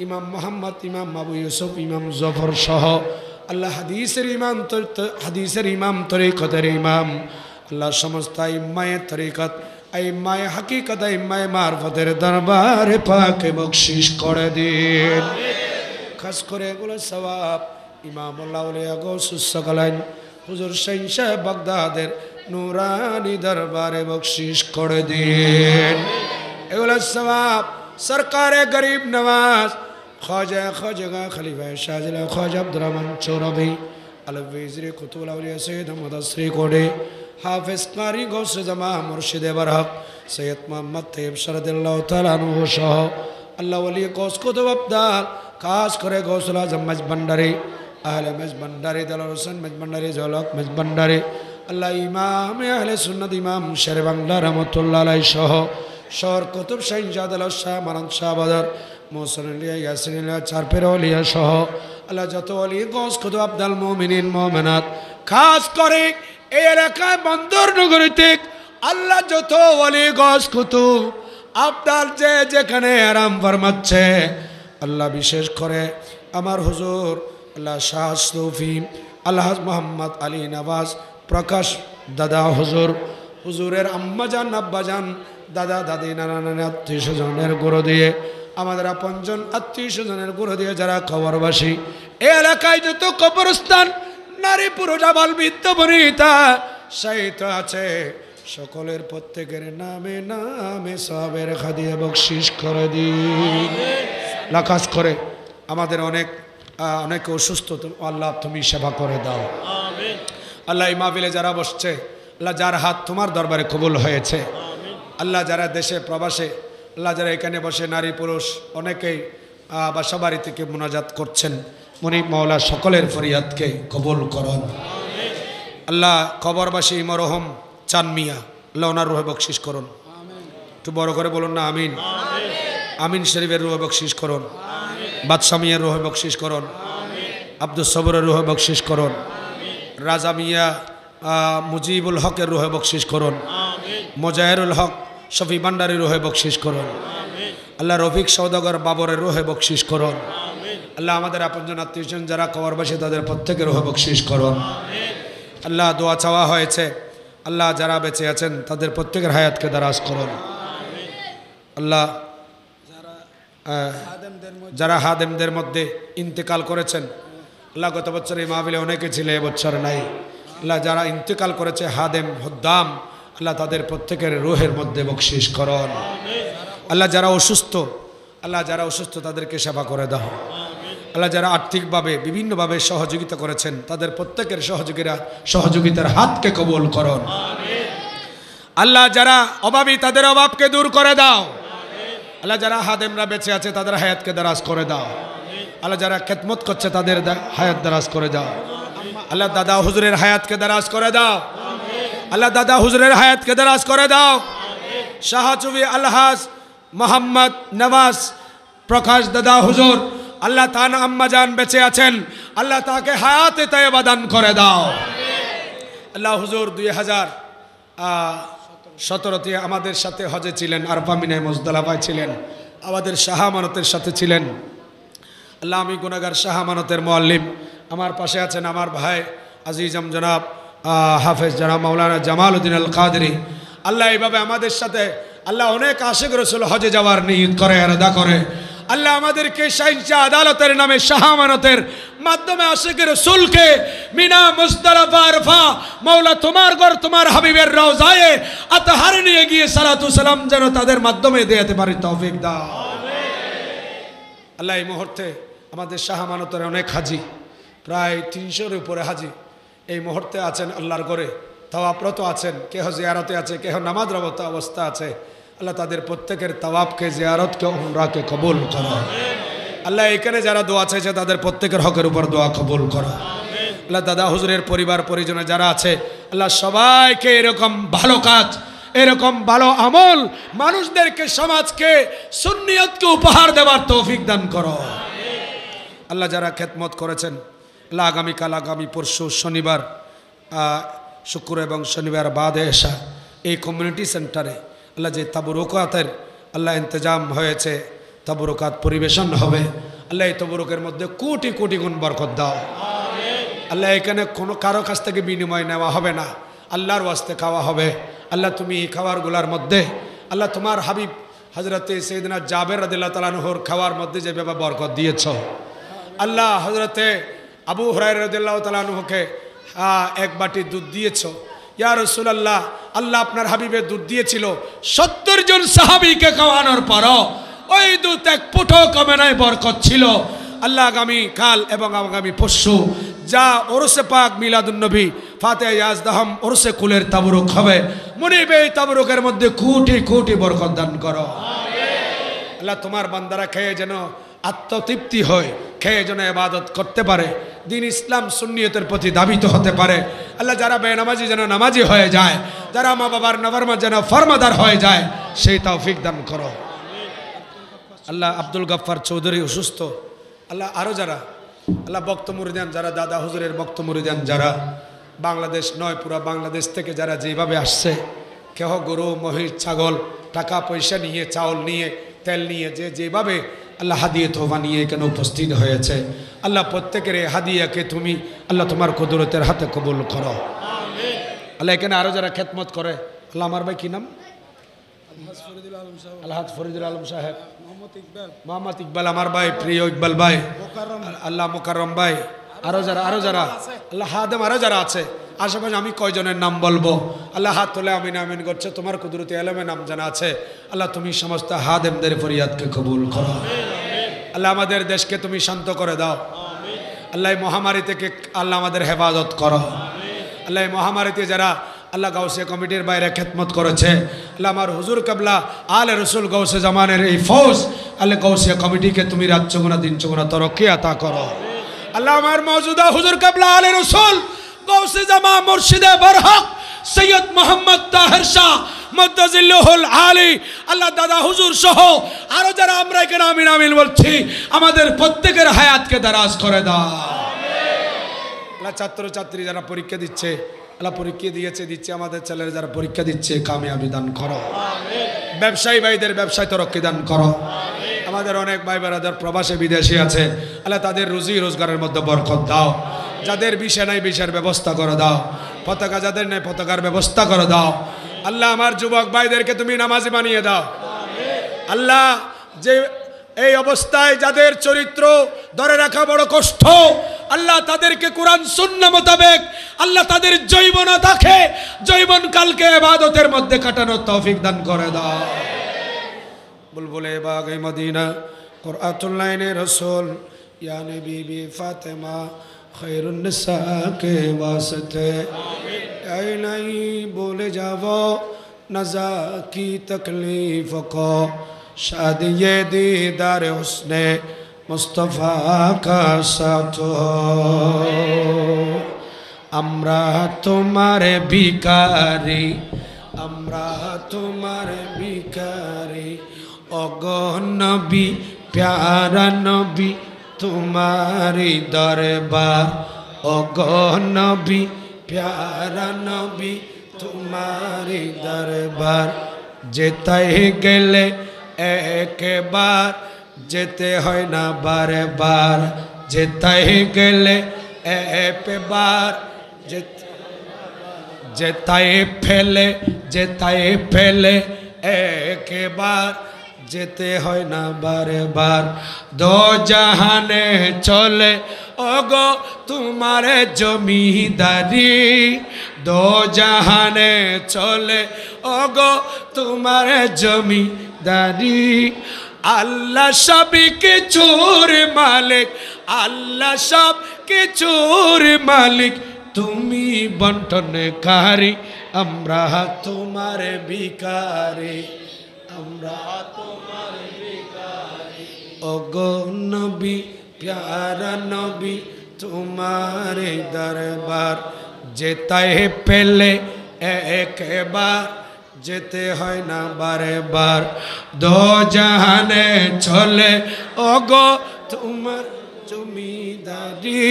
इमाम मोहम्मद इमाम अबू यूसुफ इमाम जफर शाह अल्लाह हदीसर इमाम तरीक़तर इमाम अल्लाह समस्त इमाए तरीक़त आइमाए हकीकत आइमाए मारफतेर दरबार पाके बख्शिश करे दिन खास करे गुला सवाब इमामुल औलिया गौसुस सकलाइन हुजूर शहंशाह बगदादेर नूरानी दरबारे बख्शिश करे दिन एगुला सवाब सरकार गरीब नवाज ख्वाजा ख्वाजा खलीफा शाहजला ख्वाजा अब्दुर्रहमान चौरवी अलवेजरी कुतुल औलिया सैयद मदसरी कोडे हाफिज कारी गौस जमा मुर्शिद बरहक सैयद मोहम्मद ताहेर रज़ियल्लाहु तआला अन्हु शाह अल्लाह वली गौस कुतुब अब्दाल खास करे गौसुल आज़म मज भंडारी अहल मज भंडारी दलाल हुसैन मज भंडारी जौलक मज भंडारी अल्लाह इमाम अहले सुन्नत इमाम शेर बांग्ला रहमतुल्लाह अलैहि शाह शहर कुतुब शहजाद शाह मरान शाह बदर मोहसिन अलिया यासिन अलिया चारपेर अलिया शाह अल्लाह जत वली गौस कुतुब अब्दाल मोमिनिन मोमिनात खास करे एलाका बंदर नगरीते अल्लाह जत वली गौस कुतुब अब्दाल जे जेखाने आराम फरमाच्छे अल्लाह विशेष करे आमार हुजूर अल्लाह शाह सुफी अलहाज मोहम्मद अली नवाज़ प्रकाश दादा हुजूर हुजूरेर अम्मा जान अब्बा जान दादा दादी नाना नानी आत्मीय स्वजनेर गुरु दिए आमादेर आपनजन आत्मीय स्वजनेर गुरु दिए जारा खबरबासी ए एलाकाय जत कब्रस्तान नारी पुरुष बाल बृদ্ধ वनिता सहित आछे सकलेर प्रत्येकेर नामे नामे सवाबेर खादिया बख्शिश करे दिन अल्लाह खास करे आमादेर अनेक अनेक असुस्थ अल्लाह तुमी सेवा करे दाओ आमीन अल्लाह ई महफिले जारा बसछे अल्लाह जार हाथ तुम्हार दरबारे कबूल होयेछे अल्लाह जारा देशे प्रवासे अल्लाह जारा एखाने बसे नारी पुरुष अनेकेई बासा बाड़ी थेके मुनाजात करछेन मुनीब मौला सकलेर फरियादके कबूल करুন आमीन अल्लाह कबरबासी मरहम চান মিয়া আল্লাহ ওনার রূহে বখশিশ করুন আমিন একটু বড় করে বলুন না আমিন আমিন আমিন শরীফের রূহে বখশিশ করুন আমিন বাদশা মিয়ার রূহে বখশিশ করুন আমিন আব্দুস সবরের রূহে বখশিশ করুন আমিন রাজা মিয়া মুজিবুল হকের রূহে বখশিশ করুন আমিন মুজাহিরুল হক শফি ভান্ডারীর রূহে বখশিশ করুন আমিন আল্লাহ রফিক সওদাগর বাবরের রূহে বখশিশ করুন আমিন আল্লাহ আমাদের আপনজন আত্মীয়জন যারা কবরবাসী তাদের প্রত্যেকের রূহে বখশিশ করুন আমিন আল্লাহ দোয়া চাওয়া হয়েছে আল্লাহ যারা বেঁচে আছেন তাদের প্রত্যেকের হায়াতকে দারাজ করুন আমিন আল্লাহ যারা হাদেমদের মধ্যে ইন্তেকাল করেছেন আল্লাহ গত বছর এই মাহফিলে অনেকে ছিল এবছর নাই আল্লাহ যারা ইন্তেকাল করেছে হাদেম হুদ্দাম আল্লাহ তাদের প্রত্যেকের রুহের মধ্যে বখশিশ করুন আমিন अल्लाह जरा असुस्थ अल्लाह जरा असुस्थ तादेरके सेवा करे दाओ अल्लाह जरा आर्थिक भावे विभिन्न भावे सहयोगिता करेछेन तादेर प्रत्येकेर सहयोगितार हाथ के कबूल करुन अल्लाह जरा अभावी तादेर अभाव के दूर करे दाओ अल्लाह जरा हादेमरा बेचे आछे तादेर हायात के दराज करे दाओ अल्लाह जरा खिदमत करछे तादेर हायात दराज करे दाओ अल्लाह दादा हुजूरेर हायात के दराज करे दाओ अल्लाह दादा हुजूरेर हायात के दराज करे दाओ शाह सुफी अलहाज मोहम्मद नवाज़ प्रकाश दादा हुजूर अल्लाह तान अम्मा जान बेचे आछेन अल्लाह ताके हायात तय्यबा दान करे दाओ अल्लाह हुजूर 2017 आमादेर साथे हजे छिलेन आरफा मिनाय मुजदालिफाय छिलेन आमादेर शाह मानतेर साथे छिलेन अल्लाह आमी गुनाहगार शाह मानतेर मुअल्लिम आमार पाशे आछेन आमार भाई अजीजम जनाब हाफेज जनाब मौलाना जमालुद्दीन अल कादरी अल्लाह एइभावे आमादेर साथे আল্লাহ অনেক আশিক রাসূল হজে যাওয়ার নিয়ত করে আরাদা করে আল্লাহ আমাদেরকে শাইনশা আদালতের নামে শাহামানতের মাধ্যমে আশিক রাসূলকে মিনা মুজদালিফা আরফা মাওলা তোমার ঘর তোমার হাবিবের রওজায়ে আতহার নিয়ে গিয়ে সালাতু সালাম যেন তাদের মাধ্যমে দিতে পারি তৌফিক দাও আমিন আল্লাহ এই মুহূর্তে আমাদের শাহামানতের অনেক হাজী প্রায় 300 এর উপরে হাজী এই মুহূর্তে আছেন আল্লাহর ঘরে তাওয়াবরত আছেন কেহ জিয়ারতে আছে কেহ নামাজরত অবস্থা আছে अल्लाह तादेर प्रत्येकेर तवाब के जियारत के उमरा के कबूल करो अल्लाह एखाने जारा दुआ चाइछे तादेर प्रत्येकेर हकेर ऊपर दुआ कबूल करो अल्लाह दादा हुजूरेर परिवार परिजने जारा आछे अल्लाह सबाइके एरकम भालो काज एरकम भालो आमल मानुषदेरके समाजके सुन्नियतके उपहार देवार तौफिक दान करो अल्लाह जारा खिदमत करेछेन अल्लाह आगामीकाल आगामी परशु शनिवार शुक्र एवं शनिवार बादे एशा एई कम्युनिटी सेंटारे अल्लाह जे तबरुकातेर अल्लाह इंतजाम होयेछे तबरुकात परिवेशन होबे अल्लाह एई तबरुकेर मध्य कोटी कोटी गुण बरकत दाओ आमीन अल्लाह एखाने कोनो कारो काछ थेके बिनिमय नेওয়া होबे ना आल्लाहर वास्ते खाওয়া होबे अल्लाह तुमी एई खाবারগুলোর মধ্যে अल्लाह তোমার হাবিব হযরতে সাইয়েদনা জাবের রাদিয়াল্লাহু তাআলা আনহুর খাওয়ার মধ্যে যেভাবে বরকত দিয়েছো আল্লাহ হযরতে আবু হুরায়রা রাদিয়াল্লাহু তাআলা আনহুকে এক বাটি দুধ দিয়েছো या रसूलल्लाह अल्लाह आपनार हबीबे दूध दिएछिलो 70 जन साहाबीके खावानोर पर ओई दूध एक फुटो कमे नाई बरकत छिलो अल्लाह आगामी काल एवं आगामी परशु जा उर्से पाक मिलादुन्नबी फातिहा याजदहम उर्से कुलेर तबरुक होबे मुनिबे तबरुकेर मध्य कोटी कोटी बरकत दान करो आमीन अल्लाह तुम्हार बान्दारा खेये जेन आत्मतृप्ति हय खेये जेन इबादत करते पारे दिन इस्लाम सुन्नियतेर प्रति दाबित होते पारे अल्लाह जरा बेनामाजी जान नामाजी हो जाए जरा माँ बाबार नवरमा जान फर्मादार हो जाए से तौफिक दान करो अल्लाह अब्दुल गफ्फार चौधरी असुस्थ अल्लाह आरो जरा अल्लाह भक्त मुरिदान जरा दादा हुजूरेर भक्त मुरिदान जरा बांग्लादेश नय पूरा बांग्लादेश थेके जरा जेभावे आसछे केह गरु महिष छागल टाका पैसा निये चावल निये तेल निये जे जेभावे अल्लाह हादिया तोबा निये एखाने उपस्थित हयेछे अल्लाह प्रत्येकेर हादिया के तुमी अल्लाह तुम्हार कुदरतेर हाथे कबूल करो आमीन अल्लाह एखाने आरो जरा खिदमत करे अल्लाह आमार भाई की नाम अलहाज फरीदुल आलम साहेब मोहम्मद इकबाल आमार भाई प्रिय इकबाल भाई अल्लाह मुकर्रम भाई आरो जरा अल्लाह हादेम आरो जरा आछे आশেপাশে আমি কয়জনের নাম বলবো আল্লাহ হাত তুলে আমিন আমিন করছে তোমার কুদরতে ইলমে নাম জানা আছে আল্লাহ তুমি সমস্ত হাদেমদের ফরিয়াদকে কবুল করো আমিন আল্লাহ আমাদের দেশকে তুমি শান্ত করে দাও আমিন আল্লাহ এই মহামারী থেকে আল্লাহ আমাদের হেফাজত করো আমিন আল্লাহ এই মহামারীতে যারা আল্লাহ গাউসিয়া কমিটির বাইরে খিদমত করেছে আল্লাহ আমার হুজুর কিবলা আলে রাসূল গাউসে জামানের এই ফৌজ আলে গাউসিয়া কমিটিকে তুমি রাত চগুনা দিন চগুনা তরক্কি عطا করো আমিন আল্লাহ আমার মওজুদা হুজুর কিবলা আলে রাসূল गौसे जमा मुर्शिदे बरहक सैयद मोहम्मद ताहेर मुतज़िल्लुहुल आली अल्लाह दादा हुजूर सह आरो जरा আমরা এখানে আমিন আমিন বলছি আমাদের প্রত্যেকের হায়াতকে দরাজ করে দাও আমিন আল্লাহ ছাত্র ছাত্রী যারা পরীক্ষা দিচ্ছে আল্লাহ পরীক্ষা দিচ্ছে আমাদের ছেলেরা যারা পরীক্ষা দিচ্ছে কামিয়াবি দান করো আমিন ব্যবসায়ী ভাইদের ব্যবসায় তরক্কি দান করো আমিন আমাদের অনেক ভাই ব্রাদার প্রবাসী বিদেশে আছে আল্লাহ তাদের রুজি রোজগারের মধ্যে বরকত দাও যাদের বিষয় নাই বিষয়ের ব্যবস্থা করে দাও পতাকা যাদের নাই পতাকার ব্যবস্থা করে দাও আল্লাহ আমার যুবক ভাইদেরকে তুমি নামাজি বানিয়ে দাও আমিন আল্লাহ যে এই অবস্থায় যাদের চরিত্র ধরে রাখা বড় কষ্ট আল্লাহ তাদেরকে কুরআন সুন্নাহ মোতাবেক আল্লাহ তাদের জীবন থাকে জীবন কালকে ইবাদতের মধ্যে কাটানোর তৌফিক দান করে দাও बुलबुले बाग मदीना क़ुरअतुल्लाइन रसूल यानी बीबी फातिमा खैरुन्निसा के वास्ते ऐ नहीं बोले जाओ नज़ा की तकलीफ़ को, शादी दीदार उसने मुस्तफ़ा का साथ हो। अमरा तुम्हारे भिखारी, अमरा तुम्हारे भिखारी, ओगो नबी प्यारा नबी तुम्हारी दरबार, ओगो नबी प्यारा नबी तुम्हारी दरबार। जेते गेले एक बार जेते है ना बारे बार, जेते गेले ए बार जेताए फैले एक बार जेते है ना बारे बार। दो जहाने चले ओगो तुम्हारे जमींदारी, दो जहाने चले ओगो तुम्हारे जमींदारी। अल्लाह सब किछुर मालिक, अल्लाह सब किछुर मालिक, तुमी बंटनकारी अमरा तुम्हारे भिखारी, अमरा तुम्हारे भिखारी। ओगो नबी प्यारा नबी तुम्हारे दरबार, जेते पहले एक बार जेते है ना बारे बार। दो जहाने चले ओगो तुम्हार जमींदारी,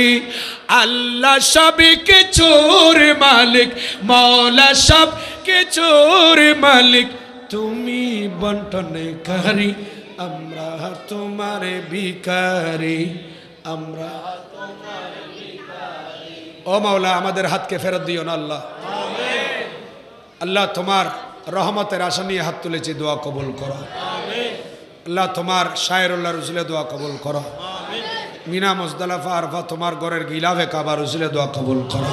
अल्लाह सब किछुर मालिक, मौला सब किछुर मालिक, तुमी बंटनकारी अमरा तुम्हारे भिखारी, अमरा तुम्हारे भिखारी। ओ मौला हमारे हाथ के फेरत दियो ना अल्लाह। आमीन। अल्लाह तुम्हार रहमतेर आशा निये हाथ तुलेछि, दुआ कबुल करो। आमीन। अल्लाह तुम्हार शायरुल्लाह रुजुले दुआ कबुल करो। आमीन। मीना मुजदलिफा आरफा तुम्हार घरेर गिलावे काबा रुजुले दुआ कबुल करो।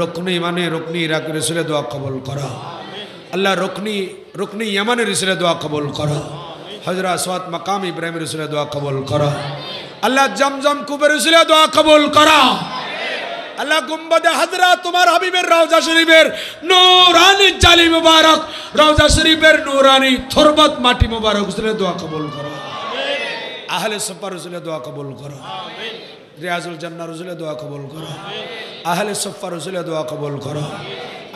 रुकनी माने रुकनी इराक रुजुले दुआ कबुल करो। अल्लाह रुकनी रुकनी यमन रुजुले दुआ कबुल करो। हजरा स्वात मकाम इब्राहिम रुजुले दुआ कबुल करो। अल्लाह जमजम कुबे रुजुले दुआ कबुल करो। अल्लाह गुम्बद हजरा तुम्हार हबीबेर रौजा शरीफेर नूरानी जाली मुबारक, रौजा शरीफेर नूरानी थुरबत माटी मुबारक उसने दुआ कबूल करो। आहले सफर उसने दुआ कबूल करो। रियाजुल जन्ना उसने दुआ कबूल करो। आहले सफर उसने दुआ कबूल करो।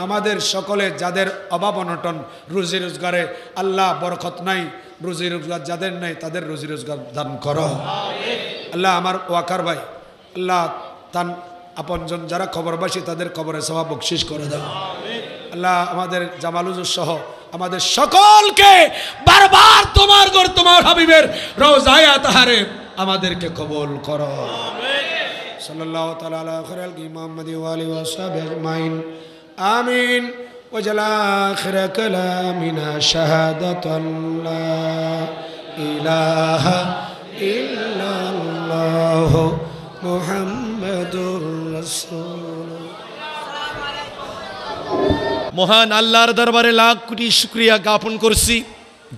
हमारे सकले जादेर अभाव अनटन रोजी रोजगारे अल्लाह बरकत नहीं, रोजी रोजगार जादेर नहीं तादेर रोजी रोजगार दान करो। अल्लाह हमार वाकार भाई अल्लाह तान अपन जन जरा खबरबासी तादेर खबरे सवाब बख्शिश करे दाओ। अल्लाह हमारे जमालुजुस सह हमारे सकल के बारबार तुम्हार घर तुम्हार हबीबेर रोजाए अतहारे हमारे के कबूल करो। सल्लल्लाहु तआला अला खैरुल इमामदी व आलिहि व असहाबि अजमाइन। आमीन। वजल आखिर कलामिना शहादतन ला इलाहा इल्लल्लाह মুহাম্মাদুর রাসূলুল্লাহ। মহান আল্লাহর দরবারে লাখ কোটি শুকরিয়া জ্ঞাপন করছি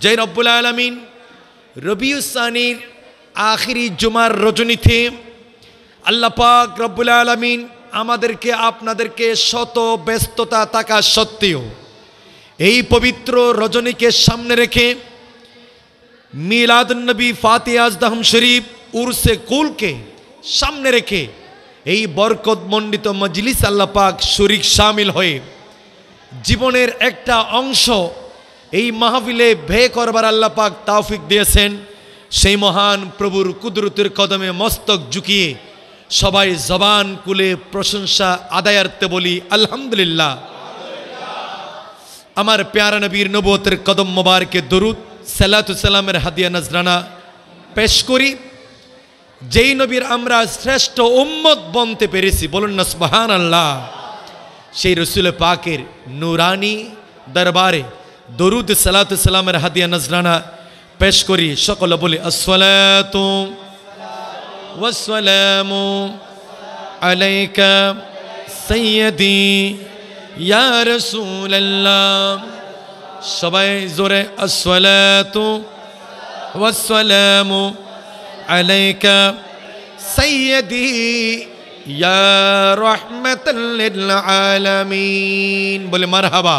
যে রব্বুল আলামিন রবিউস সানির আখেরি জুমার রজনীতে আল্লাহ পাক রব্বুল আলামিন আমাদেরকে আপনাদেরকে শত ব্যস্ততা থাকা সত্ত্বেও এই পবিত্র রজনীকে সামনে রেখে মিলাদুন নবী ফাতিহা আজদাহম শরীফ উরসে কুলকে सामने रेखे ये बरकत मंडित मजलिस अल्लाह पाक शरीक शामिल हुए जीवनेर एक अंश ये महफिले भे करबार अल्लाह पाक तौफिक दिएछेन। सेई महान प्रभुर कुदरतेर कदमे मस्तक झुकिए सबाई जबान खुले प्रशंसा आदायार्थे बोली अल्हम्दुलिल्लाह। आमार प्यारा नबीर नबुवतेर कदम मुबारके दुरूद सालातु सालामेर हादिया नजराना पेश करी। যেই নবীর আমরা শ্রেষ্ঠ উম্মত বনতে পেরেছি বলুন না সুবহানাল্লাহ। সেই রাসূল পাকের নূরানি দরবারে দরুদ সালাতু সালামের হাদিয়া নজরানা পেশ করি। সকলে বলি আসসালাতু ওয়াস সালামু আলাইকা সাইয়্যিদি ইয়া রাসূলুল্লাহ। সবাই জোরে আসসালাতু वस्सलामु अलैका सय्यदी या रहमतल लिल आलमीन। बोले मरहबा।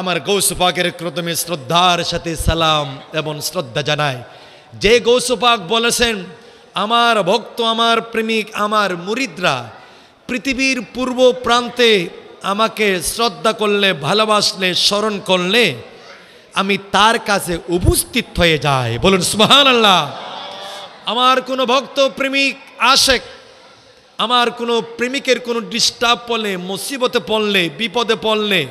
আমার গৌস পাকের প্রথমে শ্রদ্ধার সাথে সালাম এবং শ্রদ্ধা জানাই যে গৌস পাক বলেছেন আমার ভক্ত আমার প্রেমিক আমার মুরিদরা পৃথিবীর পূর্ব প্রান্তে আমাকে শ্রদ্ধা করলে ভালোবাসলে স্মরণ করলে আমি তার কাছে উপস্থিত হয়ে যাই। বলুন সুবহানাল্লাহ। আমার কোনো ভক্ত প্রেমিক আশিক আমার কোনো প্রেমিকের কোনো ডিস্টার্ব পড়লে মুসিবতে পড়লে বিপদে পড়লে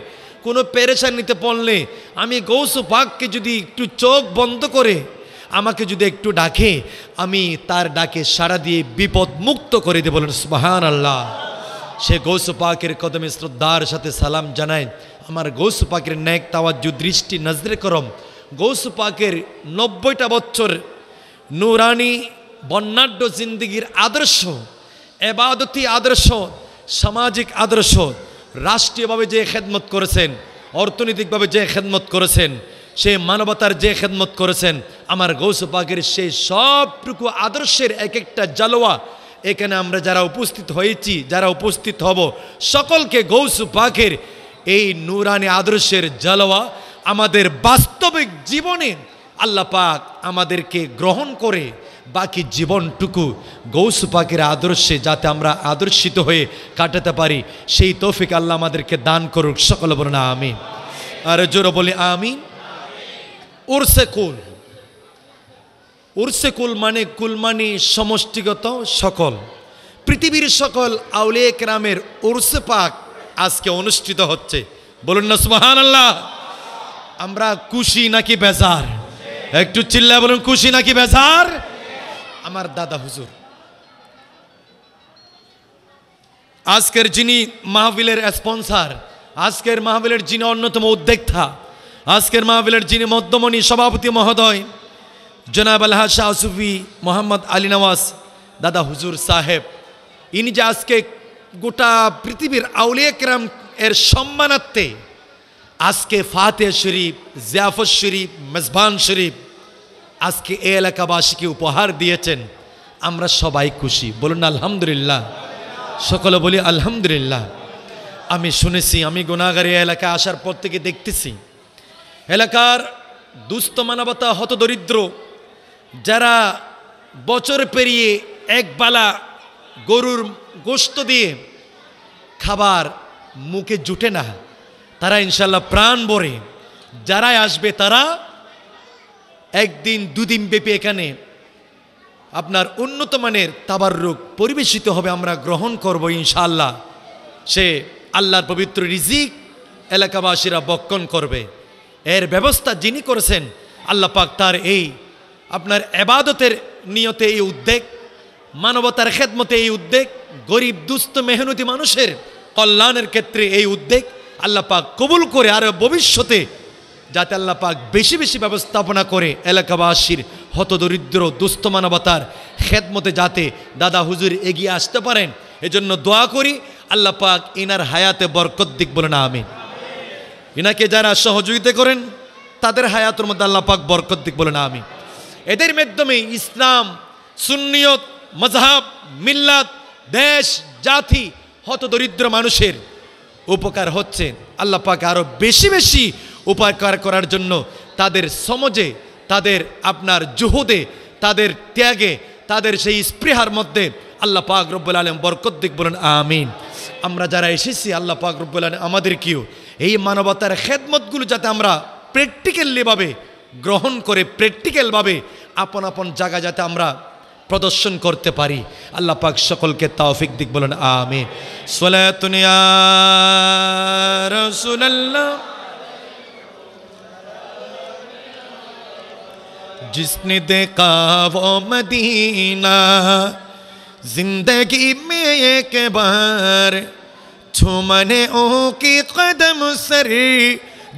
কোনো পেরেশানিতে পড়লে আমি গৌস পাককে যদি একটু চোখ বন্ধ করে আমাকে যদি একটু ডাকে আমি তার ডাকে সাড়া দিয়ে বিপদ মুক্ত করে দেব। বলেন সুবহানাল্লাহ। সে গৌস পাকের কদমে শ্রদ্ধার সাথে সালাম জানায় আমার গৌস পাকের ন্যাক তাওয়াজ্জু দৃষ্টি নজরে করম গৌস পাকের ৯০টা বছর নুরানি বন্যাঢ্য জিন্দিগির আদর্শ এবাদতি আদর্শ সামাজিক আদর্শ রাষ্ট্রীয়ভাবে যে খেদমত করেছেন অর্থনৈতিকভাবে যে খেদমত করেছেন সে মানবতার যে খেদমত করেছেন আমার গৌস পাকের সেই সবটুকু আদর্শের এক একটা জালোয়া এখানে আমরা যারা উপস্থিত হয়েছি যারা উপস্থিত হব সকলকে গৌস পাকের এই নুরানি আদর্শের জালোয়া আমাদের বাস্তবিক জীবনে আল্লাহ পাক আমাদেরকে গ্রহণ করে বাকি জীবনটুকু গৌস পাকের আদর্শে যাতে আমরা আদর্শিত হয়ে কাটাতে পারি সেই তৌফিক আল্লাহ আমাদেরকে দান করুক। সকল বলুন আমিন। আর জোরে বলি আমিন। উরসে কুল মানে কুল মানে সমষ্টিগত সকল পৃথিবীর সকল আউলিয়া কেরামের উরসে পাক আজকে অনুষ্ঠিত হচ্ছে। বলুন না সুবহানাল্লাহ। আমরা খুশি নাকি বেজার? একটু চিল্লা বলুন, খুশি নাকি বেজার? আমার দাদা হুজুর আজকের যিনি মাহফিলের স্পন্সর আজকের মাহফিলের যিনি অন্যতম উদ্যোক্তা আজকের মাহফিলের যিনি মধ্যমণি সভাপতি মহোদয় জনাব আলহাজ শাহ সুফি মোহাম্মদ আলী নওয়াজ দাদা হুজুর সাহেব ইনি যে আজকে গোটা পৃথিবীর আউলিয়া কেরাম এর সম্মানার্থে আজকে ফাতেহ শরীফ জিয়াফত শরীফ মেজবান শরীফ আজকে এ এলাকাবাসীকে উপহার দিয়েছেন আমরা সবাই খুশি। বলুন আলহামদুলিল্লাহ। সকলে বলি আলহামদুলিল্লাহ। আমি শুনেছি আমি গুনাহগার এই এলাকায় আসার পর থেকে দেখতেছি এলাকার দুস্থ মানবতা হতদরিদ্র যারা বছর পেরিয়ে একবেলা গরুর গোশত দিয়ে খাবার মুখে জুটে না তারা ইনশাল্লাহ প্রাণ ভরে যারাই আসবে তারা একদিন দুদিন ব্যাপী এখানে আপনার উন্নত মানের তাবাররুক পরিবেশিত হবে আমরা গ্রহণ করব ইনশাআল্লাহ। সে আল্লাহর পবিত্র রিজিক এলাকাবাসীরা বক্ষণ করবে এর ব্যবস্থা যিনি করেছেন আল্লাহ পাক তার এই আপনার ইবাদতের নিয়তে এই উদ্যোগ মানবতার খেদমতে এই উদ্যোগ গরিব দুস্থ মেহনতি মানুষের কল্যাণের ক্ষেত্রে এই উদ্যোগ আল্লাহ পাক কবুল করে আর ভবিষ্যতে যাতে আল্লাহ পাক বেশি বেশি ব্যবস্থাপনা করে এলাকাবাসীর হতদরিদ্র দুস্থ মানবতার খেদমতে যাতে দাদা হুজুর এগিয়ে আসতে পারেন এজন্য দোয়া করি আল্লাহ পাক ইনার হায়াতে বরকত দিক। বলে না আমিন। ইনাকে যারা সহযোগিতা করেন তাদের হায়াতের মধ্যে আল্লাহ পাক বরকত দিক। বলে না আমিন। এদের মাধ্যমে ইসলাম সুন্নিয়ত মজহাব মিল্লাত দেশ জাতি হতদরিদ্র মানুষের উপকার হচ্ছে আল্লাহ পাক আরও বেশি বেশি উপকার করার জন্য তাদের সমাজে তাদের আপনার জুহুদে তাদের ত্যাগে তাদের সেই স্পৃহার মধ্যে আল্লাহ পাক রব্বুল আলামিন বরকত দিক। বলেন আমিন। আমরা যারা এসেছি আল্লাহ পাক রব্বুল আলামিন আমাদেরকেও এই মানবতার খেদমতগুলো যাতে আমরা প্র্যাকটিক্যালিভাবে গ্রহণ করে প্র্যাকটিক্যালভাবে আপন আপন জায়গা যাতে আমরা প্রদর্শন করতে পারি আল্লাহ পাক সকলকে তৌফিক দিক। বলেন আমিন। সালাতুন ইয়া রাসূলুল্লাহ। जिसने देखा वो मदीना जिंदगी में एक बार छूमने उनके कदम सर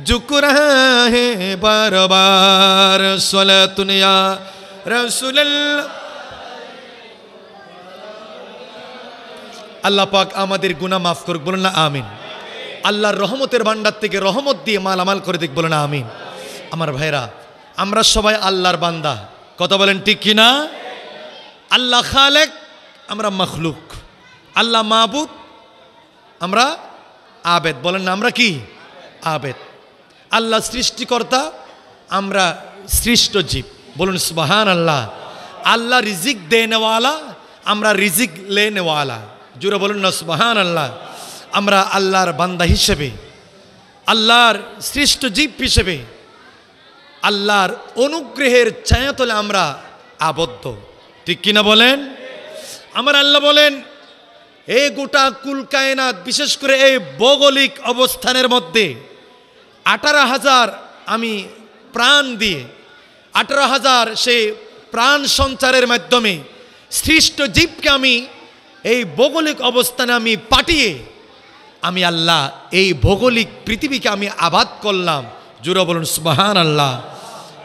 झुक रहा है बार बार। सलातुन या रसूल अल्लाह पाक आमादेर गुना माफ करुक। बोलो ना आमीन। अल्लाह रहमतेर भांडार थेके रहमत दिए मालामाल करे दिक। बोलो ना आमीन। आमार भाईरा আমরা সবাই আল্লাহর বান্দা কথা বলেন ঠিক কি না আল্লাহ খালেক আমরা مخلوক আল্লাহ মাবুদ আমরা আবেদ বলেন না আমরা কি আবেদ আল্লাহ সৃষ্টিকর্তা আমরা সৃষ্ট জীব বলুন সুবহানাল্লাহ আল্লাহ রিজিক দেনে ওয়ালা আমরা রিজিক লেনে ওয়ালা জোরে বলুন না সুবহানাল্লাহ আমরা আল্লাহর বান্দা হিসেবে আল্লাহর সৃষ্ট জীব হিসেবে আল্লাহর অনুগ্রহের ছায়াতলে আমরা আবদ্ধ ঠিক কি না বলেন আমার আল্লাহ বলেন এই গোটা কুল কায়নাত বিশেষ করে এই ভৌগোলিক অবস্থানের মধ্যে 18000 আমি প্রাণ দিয়ে 18000 সেই প্রাণ সঞ্চারের মাধ্যমে সৃষ্ট জীবকে আমি এই ভৌগোলিক অবস্থানে আমি পাঠিয়ে আমি আল্লাহ এই ভৌগোলিক পৃথিবীকে আমি আবাদ করলাম জোরে বলুন সুবহানাল্লাহ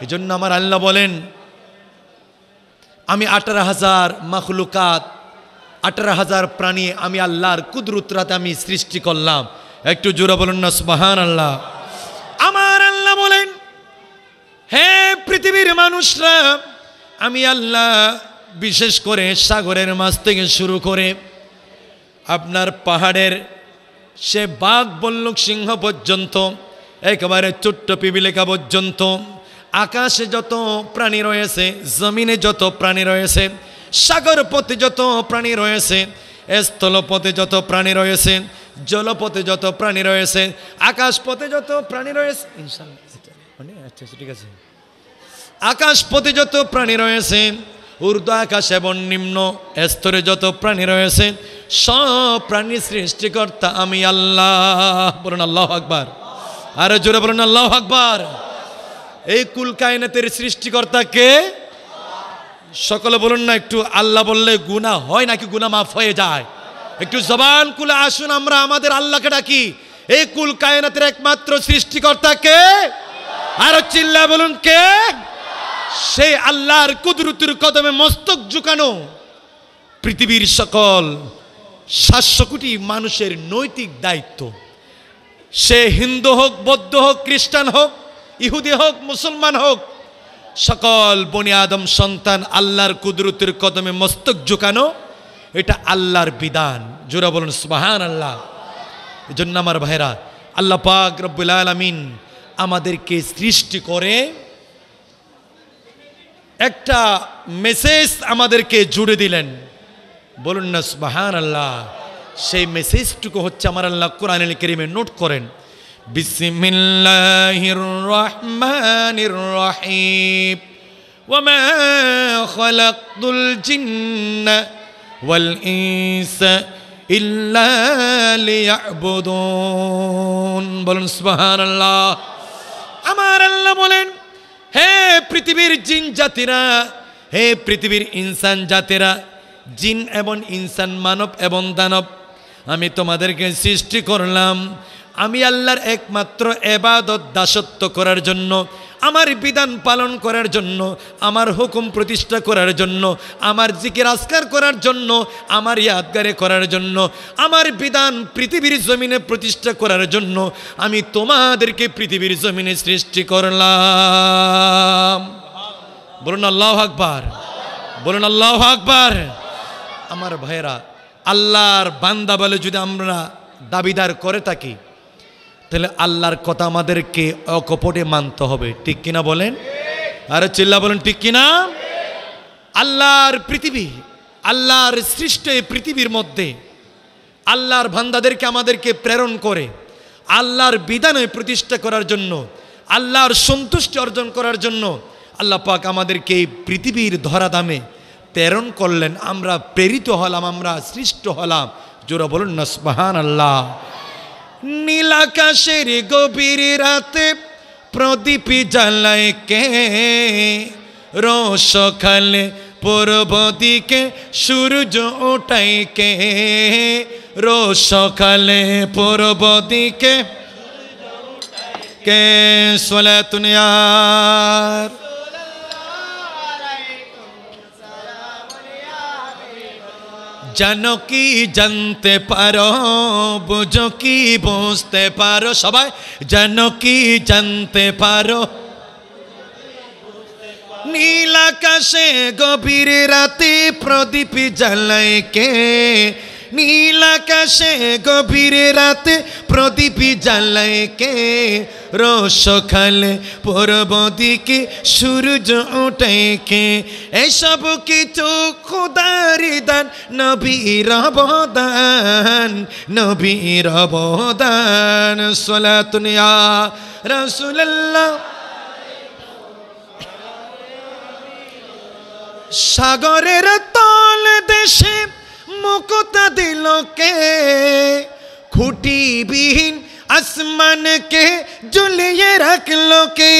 এজন্য আমার আল্লাহ বলেন আমি 18000 মাখলুকাত 18000 প্রাণী আমি আল্লাহর কুদরত রাতে আমি সৃষ্টি করলাম একটু জোরে বলুন না সুবহানাল্লাহ আমার আল্লাহ বলেন হে পৃথিবীর মানুষরা আমি আল্লাহ বিশেষ করে সাগরের মাছ থেকে শুরু করে আপনার পাহাড়ের সে বাঘ বল্লুক সিংহ পর্যন্ত একেবারে ছোট্ট পিবিলেকা পর্যন্ত আকাশে যত প্রাণী রয়েছে জমিনে যত প্রাণী রয়েছে সাগরপথে যত প্রাণী রয়েছে স্থলপথে যত প্রাণী রয়েছে জলপথে যত প্রাণী রয়েছে আকাশপথে যত প্রাণী রয়েছে আকাশপথে যত প্রাণী রয়েছে ঊর্ধ্ব আকাশ এবং নিম্ন স্তরে যত প্রাণী রয়েছে সব প্রাণী সৃষ্টিকর্তা আমি আল্লাহ বলুন আল্লাহু আকবার আর জোরে বলুন আল্লাহু আকবার এই কুল কায়নাতের সৃষ্টিকর্তা কে সকলে বলুন না একটু আল্লাহ বললে গুনাহ হয় নাকি গুনাহ মাফ হয়ে যায় একটু জবান খুলে আসুন আমরা আমাদের আল্লাহকে ডাকি এই কুল কায়নাতের একমাত্র সৃষ্টিকর্তা কে আর চিল্লা বলুন কে সে আল্লাহর কুদরতের কদমে মস্তক ঝুকানো পৃথিবীর সকল 700 কোটি মানুষের নৈতিক দায়িত্ব সে হিন্দু হোক বৌদ্ধ হোক খ্রিস্টান হোক ইহুদি হোক মুসলমান হোক সকল বনি আদম সন্তান আল্লাহর কুদরতের কদমে মস্তক ঝুকানো এটা আল্লাহর বিধান জোরে বলুন সুবহানাল্লাহ এজন্য আমার ভাইরা আল্লাহ পাক রব্বুল আলামিন আমাদেরকে সৃষ্টি করে একটা মেসেজ আমাদেরকে জুড়ে দিলেন বলুন না সুবহানাল্লাহ সেই মেসেজটুকু হচ্ছে আমার আল্লাহ কোরআনুল কারীমে নোট করেন বিসমিল্লাহির রহমানির রহিম ওয়ামা খালাকতুল জিন্না ওয়াল ইনসা ইল্লা লিয়াবুদুন বলুন সুবহানাল্লাহ আমার আল্লাহ বলেন হে পৃথিবীর জিন জাতিরা হে পৃথিবীর ইনসান জাতিরা জিন এবং ইনসান মানব এবং দানব আমি তোমাদেরকে সৃষ্টি করলাম আমি আল্লাহর একমাত্র ইবাদত দাসত্ব করার জন্য আমার বিধান পালন করার জন্য আমার হুকুম প্রতিষ্ঠা করার জন্য আমার জিকির আজকার করার জন্য আমার ইয়াদগারে করার জন্য আমার বিধান পৃথিবীর জমিনে প্রতিষ্ঠা করার জন্য আমি তোমাদেরকে পৃথিবীর জমিনে সৃষ্টি করলাম বলুন আল্লাহু আকবার বলুন আল্লাহু আকবার আমার ভাইরা আল্লাহর বান্দা বলে যদি আমরা দাবিদার করে থাকি তাহলে আল্লাহর কথা আমাদেরকে অকপটে মানতে হবে ঠিক কিনা বলেন আর চিল্লা বলেন ঠিক কিনা আল্লাহর পৃথিবী আল্লাহর সৃষ্ট এই পৃথিবীর মধ্যে আল্লাহর বান্দাদেরকে আমাদেরকে প্রেরণ করে আল্লাহর বিধানে প্রতিষ্ঠা করার জন্য আল্লাহর সন্তুষ্টি অর্জন করার জন্য আল্লাহ পাক আমাদেরকে এই পৃথিবীর ধরাধামে প্রেরণ করলেন আমরা প্রেরিত হলাম আমরা সৃষ্ট হলাম জোরে বলুন না সুবহানাল্লাহ নীল আকাশের গভীর রাতে প্রদীপ জ্বালায় কে রোশকালে পূর্ব দিকে সূর্য ওঠায় কে রোশকালে পূর্ব দিকে কে সালাতুন ইয়ার জানো কি জানতে পারো বুঝো কি বুঝতে পারো সবাই জানো কি জানতে পারো নীল আকাশে গভীর রাতে প্রদীপ জ্বালায় কে, নীল আকাশে গভীর রাতে প্রদীপ জ্বালায় কে, রোশখালে পূর্ব দিকে সূর্য ওঠে কে, এসব কিছু খোদারি দান নবীর অবদান, নবীর অবদান। সালাতুন ইয়া রাসূলুল্লাহ। সাগরের তল দেশে मुकुट दिलों के, खुटी बिहीन आसमान के जुलिए रख लो के,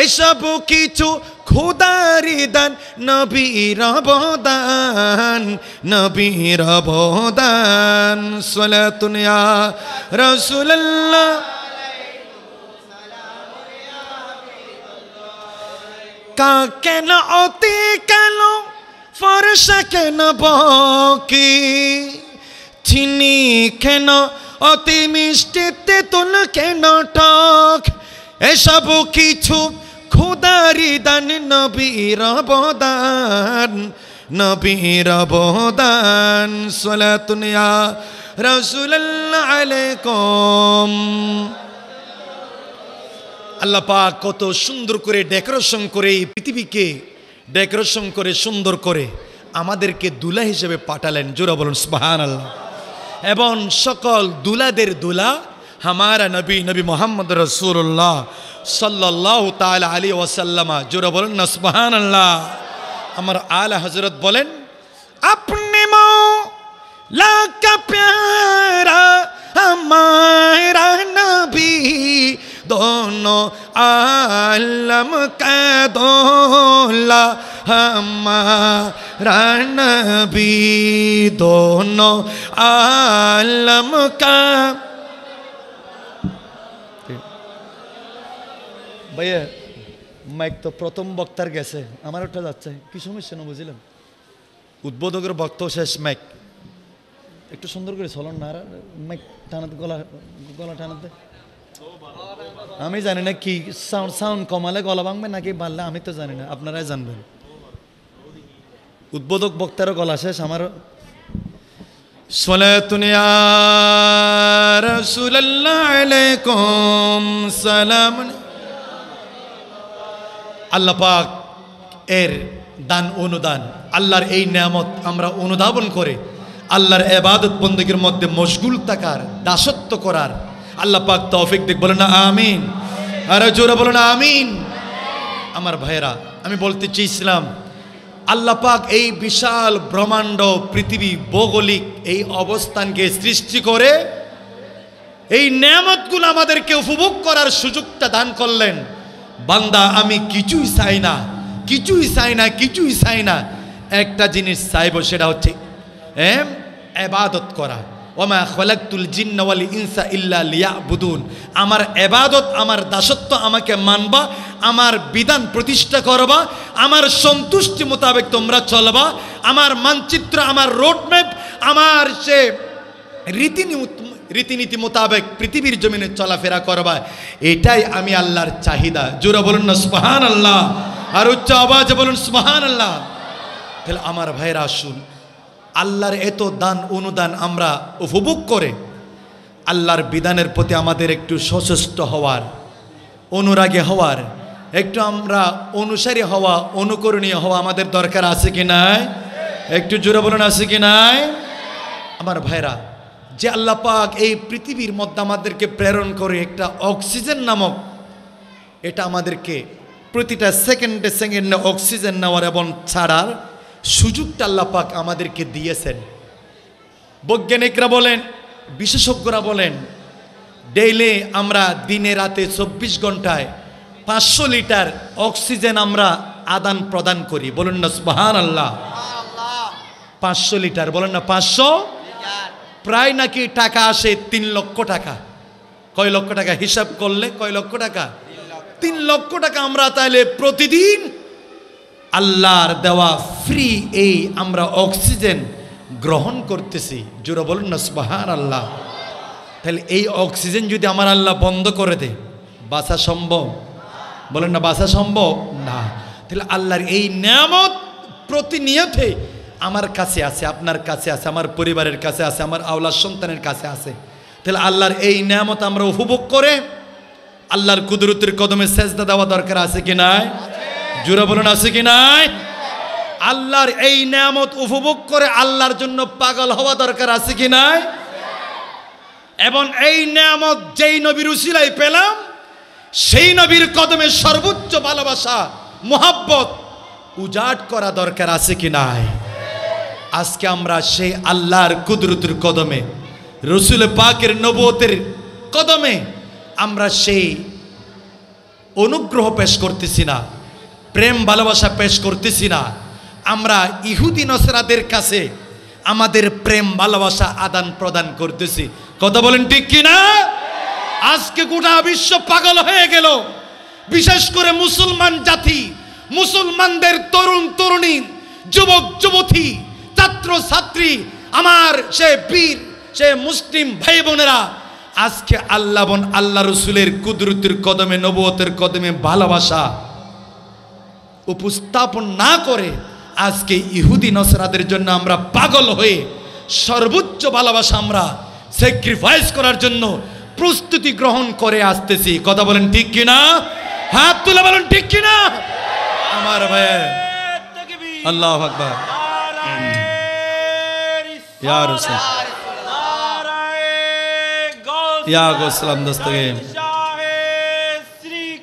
ए सब किछु खुदारी दान नबीर अवदान, नबीर अवदान। सलातुन या रसूलल्लाह। का केन अति कालो फर्श केन बकी, चिनी केन अति मिष्टि तेतुल केन टक, एसब किछु खुदारी दान नबीर अवदान, नबीर अवदान। सलातुन या रसूलल्लाह अलैकुम। अल्लाह पाक कत सुंदर करे डेकोरेशन करे पृथ्वी के ডেকোরেশন করে সুন্দর করে আমাদেরকে দুলা হিসেবে পাঠালেন। জোরা বলুন সুবহানাল্লাহ। এবং সকল দুলাদের দুলা হামারা নবী নবী মুহাম্মদ রাসূলুল্লাহ সাল্লাল্লাহু তাআলা আলাইহি ওয়াসাল্লাম। জোরা বলুন না সুবহানাল্লাহ। আমার আলা হযরত বলেন, আপনি মওলা কা প্যারা হামারা নবী, दोनों आलम का दौला हमारा नबी, दोनों आलम का। भैया माइक तो प्रथम वक्तार गैसे हमारा जाता है कि समस्या ना बुझल उद्बोधकर वक्त शेष माइक एक सुंदर कर चलन ना माइक टाना गला गला टानाते আমি জানি না কি সাউন্ড সাউন্ড কমালে গলা ভাঙবে নাকি বাড়লে আমি তো জানি না, আপনারাই জানবেন। উদ্বোধক বক্তারও গলা শেষ আমার। সালাতুন ইয়া রাসূলুল্লাহ আলাইকুম। সালাম। আল্লাহ পাক এর দান অনুদান, আল্লাহর এই নিয়ামত আমরা অনুধাবন করে আল্লাহর ইবাদত বন্দেগীর মধ্যে মশগুল থাকার, দাসত্ব করার আল্লাহ পাক তৌফিক দিক। বলুন না আমিন। আর জোরে বলুন আমিন। আমার ভাইরা, আমি বলতে চেয়েছিলাম আল্লাহ পাক এই বিশাল ব্রহ্মাণ্ড পৃথিবী ভৌগোলিক এই অবস্থানকে সৃষ্টি করে এই নিয়ামতগুলো আমাদেরকে উপভোগ করার সুযোগটা দান করলেন। বান্দা আমি কিছুই চাই না, কিছুই চাই না, কিছুই চাই না, একটা জিনিস চাইব, সেটা হচ্ছে ইবাদত করা। ওমা খলাকতুল জিন্না ওয়াল ইনসা ইল্লা লিয়াবুদুন। আমার ইবাদত, আমার দাসত্ব, আমাকে মানবা, আমার বিধান প্রতিষ্ঠা করবা, আমার সন্তুষ্টি মোতাবেক তোমরা চলবা, আমার মানচিত্র, আমার রোডম্যাপ, আমার সে রীতিনীতি মোতাবেক পৃথিবীর জমিনে চলাফেরা করবা, এটাই আমি আল্লাহর চাহিদা। জোরে বলুন না সুবহানাল্লাহ। আর উচ্চ আওয়াজে বলুন সুবহানাল্লাহ। তাহলে আমার ভাইরা আসুন, আল্লাহর এত দান অনুদান আমরা উপভোগ করে আল্লাহর বিধানের প্রতি আমাদের একটু সচেষ্ট হওয়ার, অনুরাগী হওয়ার, একটু আমরা অনুসারী হওয়া, অনুকরণীয় হওয়া আমাদের দরকার আছে কি নাই? একটু জোরে বলুন আছে কি নাই? আমার ভাইরা, যে আল্লাহ পাক এই পৃথিবীর মধ্যে আমাদেরকে প্রেরণ করে একটা অক্সিজেন নামক, এটা আমাদেরকে প্রতিটা সেকেন্ডে সেকেন্ডে অক্সিজেন নেওয়ার এবং ছাড়ার সুযোগটা আল্লাহ পাক আমাদেরকে দিয়েছেন। বৈজ্ঞানিকরা বলেন, বিশেষজ্ঞরা বলেন, ডেইলি আমরা দিনে রাতে 24 ঘন্টায় 500 লিটার অক্সিজেন আমরা আদান প্রদান করি। বলেন না সুবহানাল্লাহ। 500 লিটার, বলেন না 500 লিটার। প্রায় নাকি টাকা আসে 3 লক্ষ টাকা। কয় লক্ষ টাকা? হিসাব করলে কয় লক্ষ টাকা? 3 লক্ষ টাকা আমরা তাহলে প্রতিদিন আল্লাহর দেওয়া ফ্রি এই আমরা অক্সিজেন গ্রহণ করতেছি। জোরে বলুন না সুবহানাল্লাহ। তাহলে এই অক্সিজেন যদি আমার আল্লাহ বন্ধ করে দেয়, বাঁচা সম্ভব? বলেন না বাঁচা সম্ভব না। তাহলে আল্লাহর এই নিয়ামত প্রতিনিয়তই আমার কাছে আছে, আপনার কাছে আছে, আমার পরিবারের কাছে আছে, আমার আওলাদ সন্তানের কাছে আছে। তাহলে আল্লাহর এই নিয়ামত আমরা উপভোগ করে আল্লাহর কুদরতের কদমে সেজদা দেওয়া দরকার আছে কি নাই? জোরে বলুন আছে কি নাই? আল্লাহর এই নিয়ামত উপভোগ করে আল্লাহর জন্য পাগল হওয়া দরকার আছে কি নাই? এবং এই নিয়ামত যেই নবীর উসিলায় পেলাম সেই নবীর কদমে সর্বোচ্চ ভালোবাসা মোহাব্বত উজাড় করা দরকার আছে কি নাই? আজকে আমরা সেই আল্লাহর কুদরতের কদমে রসুল পাকের নবুয়তের কদমে আমরা সেই অনুগ্রহ পেশ করতেছি না, প্রেম ভালোবাসা পেশ করতেছি না। আমরা ইহুদি নসরাদের কাছে আমাদের প্রেম ভালোবাসা আদান প্রদান করতেছি। কথা বলেন ঠিক কিনা? আজকে গোটা বিশ্ব পাগল হয়ে গেল, বিশেষ করে মুসলমান জাতি, মুসলমানদের তরুণ তরুণী, যুবক যুবতী, ছাত্র ছাত্রী, আমার সে বীর সে মুসলিম ভাই বোনেরা আজকে আল্লাহ বন আল্লাহ রসুলের কুদরতের কদমে নবুয়তের কদমে ভালোবাসা উপস্থাপন না করে আজকে ইহুদি নসরাদের জন্য আমরা পাগল হয়ে সর্বোচ্চ ভালোবাসা আমরা স্যাক্রিফাইস করার জন্য প্রস্তুতি গ্রহণ করে আসতেছি। কথা বলেন ঠিক কিনা? হাত তুলে বলেন ঠিক কিনা? আমার ভাই আল্লাহ আকবার ইয়া রাসূল ইয়া গোসলাম দস্তগে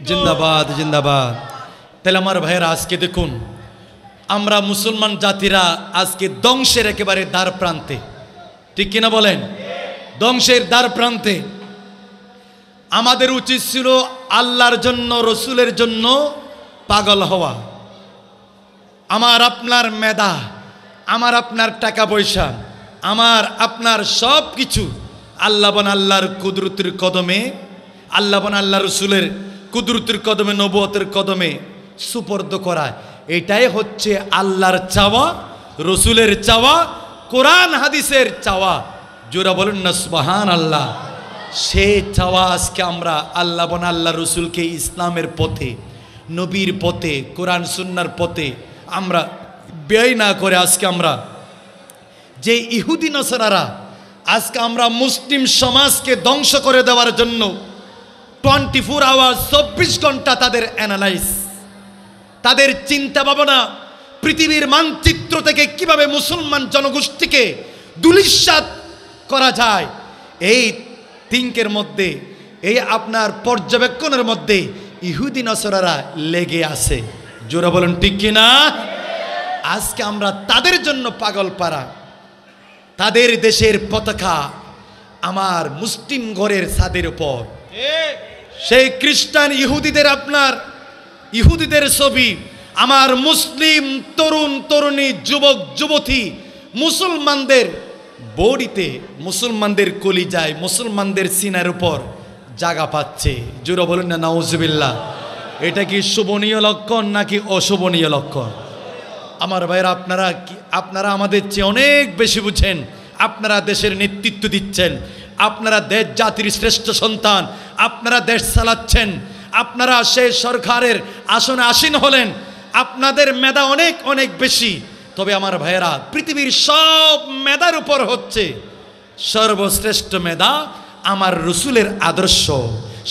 জিন্দাবাদ জিন্দাবাদ। তাহলে আমার ভাইয়েরা আজকে দেখুন আমরা মুসলমান জাতিরা আজকে ধ্বংসের একেবারে দ্বার প্রান্তে, ঠিক কিনা বলেন? ধ্বংসের দ্বার প্রান্তে। আমাদের উচিত ছিল আল্লাহর জন্য রসুলের জন্য পাগল হওয়া। আমার আপনার মেধা, আমার আপনার টাকা পয়সা, আমার আপনার সব কিছু আল্লাহ বন আল্লাহর কুদরতের কদমে, আল্লাহ বন আল্লাহ রসুলের কুদরতের কদমে, নবুয়তের কদমে সুপর্দ করা, এটাই হচ্ছে আল্লাহর চাওয়া, রসুলের চাওয়া, কোরআন হাদিসের চাওয়া। জোরা বলুন না সুবহান আল্লাহ। সে চাওয়া আজকে আমরা আল্লাহ বন আল্লাহ রসুলকে ইসলামের পথে, নবীর পথে, কোরআন সুন্নার পথে আমরা ব্যয় না করে আজকে আমরা যে ইহুদি নসরারা আজকে আমরা মুসলিম সমাজকে ধ্বংস করে দেওয়ার জন্য 24 আওয়ার 24 ঘন্টা তাদের অ্যানালাইজ, তাদের চিন্তা ভাবনা, পৃথিবীর মানচিত্র থেকে কিভাবে মুসলমান জনগোষ্ঠীকে দুলিশ্বাত করা যায়, এই থিঙ্কের মধ্যে, এই আপনার পর্যবেক্ষণের মধ্যে ইহুদি নসরারা লেগে আছে। জোরা বলুন ঠিক কিনা? আজকে আমরা তাদের জন্য পাগল পারা। তাদের দেশের পতাকা আমার মুসলিম ঘরের ছাদের উপর, সেই খ্রিস্টান ইহুদিদের আপনার ইহুদিদের ছবি আমার মুসলিম তরুণ তরুণী, যুবক যুবতী, মুসলমানদের বডিতে, মুসলমানদের কলিজায়, মুসলমানদের সিনার উপর জায়গা পাচ্ছে। জোরে বলুন না নাউজুবিল্লাহ। এটা কি শোভনীয় লক্ষণ নাকি অশোভনীয় লক্ষণ? আমার ভাইয়েরা আপনারা কি, আপনারা আমাদের চেয়ে অনেক বেশি বুঝেন, আপনারা দেশের নেতৃত্ব দিচ্ছেন, আপনারা দেশ জাতির শ্রেষ্ঠ সন্তান, আপনারা দেশ চালাচ্ছেন, আপনারা সেই সরকারের আসনে আসীন হলেন, আপনাদের মেধা অনেক অনেক বেশি। তবে আমার ভাইয়েরা পৃথিবীর সব মেধার উপর হচ্ছে সর্বশ্রেষ্ঠ মেধা আমার রসুলের আদর্শ,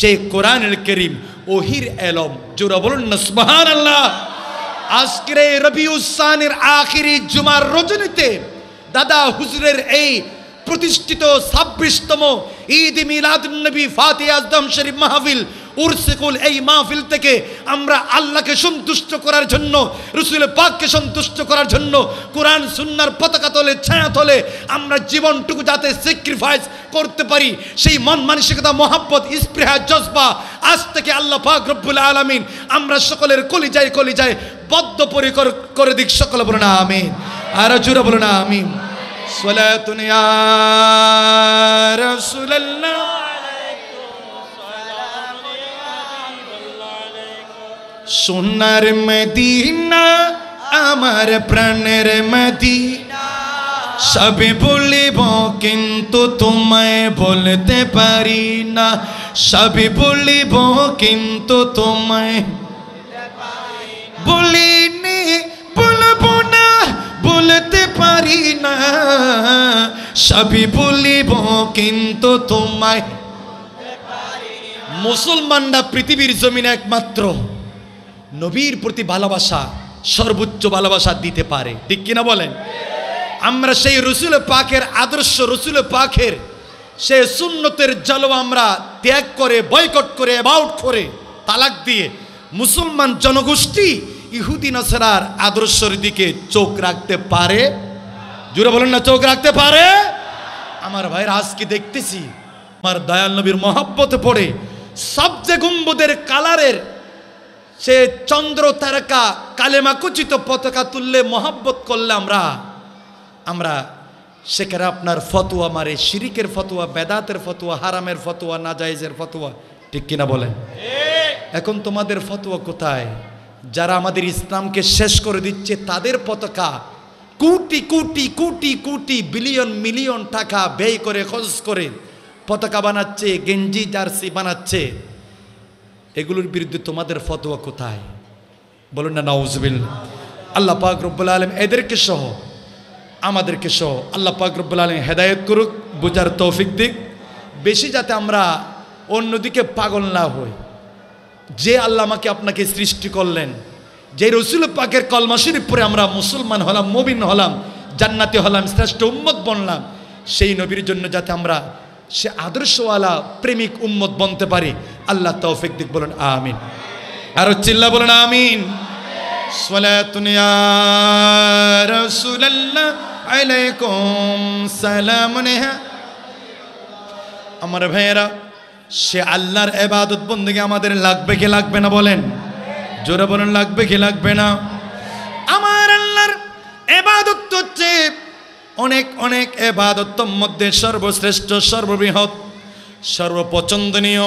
সেই কোরআনুল কারীম, ওহির এলম। জোরা বলুন না সুবহানাল্লাহ। আজকের এই রবিউসানের আখিরি জুমার রজনীতে দাদা হুজুরের এই প্রতিষ্ঠিত 26তম ঈদ মিলাদুন্নবী ফাতিহ আজম শরীফ মাহফিল উরসিকুল, এই মাহফিল থেকে আমরা আল্লাহকে সন্তুষ্ট করার জন্য, রসুল পাককে সন্তুষ্ট করার জন্য, কোরআন সুন্নার পতাকা তলে, ছায়া তলে আমরা জীবনটুকু যাতে স্যাক্রিফাইস করতে পারি, সেই মন মানসিকতা, মহাব্বত, স্পৃহা, জজবা আজ থেকে আল্লাহ পাক রব্বুল আলামিন আমরা সকলের কলিজায় কলিজায় বদ্ধপরিকর করে দিক। সকলে বলো না আমিন, আর জোরে বলো না আমিন। সালাতুন ইয়া রাসূলুল্লাহ। সোনার মদিনা আমার প্রাণের মদিনা, সবে বলিব কিন্তু তোমায় বলতে পারি না, সবে বলিব কিন্তু তোমায় बुलीनी बुलबुना बुलते पारी ना सभी बुलिब किन्तु तुम्हाय मुसलमानरा पृथिवीर जमीने एकमात्र नबीर प्रति भालोबासा सर्वोच्च भालोबासा दीते पारे ठीक किना बोलें आमरा सेई रसूल पाकेर आदर्श रसूल पाकेर सेई सुन्नतेर जलवा आमरा त्याग करे बयकट करे अबाउट करे तालाक दिए मुसलमान जनगोष्ठी इहुदी नसरार आदर्शर दिके चोख राखते पारे जोरे बोलें ना चोख राखते पारे आमार भाइरा आजके देखतेछि आमार दयाल नबीर मोहब्बते पड़े सबजे गुम्बुदेर कालारेर से चंद्र तारका कालेमा कुचित पताका तुल्ले मोहब्बत करले आमरा आमरा सेखाने आपनार फतुआ मारे शिरिकेर फतुआ बेदातेर फतुआ हारामेर फतुआ नाजायजेर फतुआ ठीक किना बोलें एखन तोमादेर फतुआ कोथाय जारा आमादेर इस्लामके शेष करे दिच्छे तादेर पताका कोटी कोटी कोटी कोटी बिलियन मिलियन टाका व्यय करे खर्च करे पताका बानाच्छे गेंजी जार्सि बानाच्छे एगुलोर बिरुद्धे तोमादेर फतवा कोथाय बोलो ना नाउजुबिल्लाह अल्लाह पाक रब्बुल आलमीन एदेरके सह आमादेरके सह अल्लाह पाक रब्बुल आलमीन हेदायत करुक बुझार तौफिक दिक बेशी जाते आमरा अन्यदिके पागल ना हई जे आल्लाह आमाके आपनाके सृष्टि करलेन जे रसूल पाकेर कलमा शरीफ पड़े आमरा मुसलमान हलाम मुमिन हलाम जान्नाती हलाम श्रेष्ठ उम्मत बनलाम सेई नबीर जन्य जाते आमरा से आदर्शवाला प्रेमिक उम्मत बनते पारी अल्लाह तौफिक दिक बोलें आमीन और चिल्ला बोलें आमीन सलातुन या रसूलल्लाह अलैकुम सलामुन अमर भैरा से आल्लाहर इबादत बंदगी आमादेर लागबे कि लागबे ना बोलें जोरे बोलें लागबे कि लागबे ना आमार आल्लाहर इबादत तो अनेक अनेक इबादत मध्य सर्वश्रेष्ठ सर्वबृहत् सर्वपचंदनीय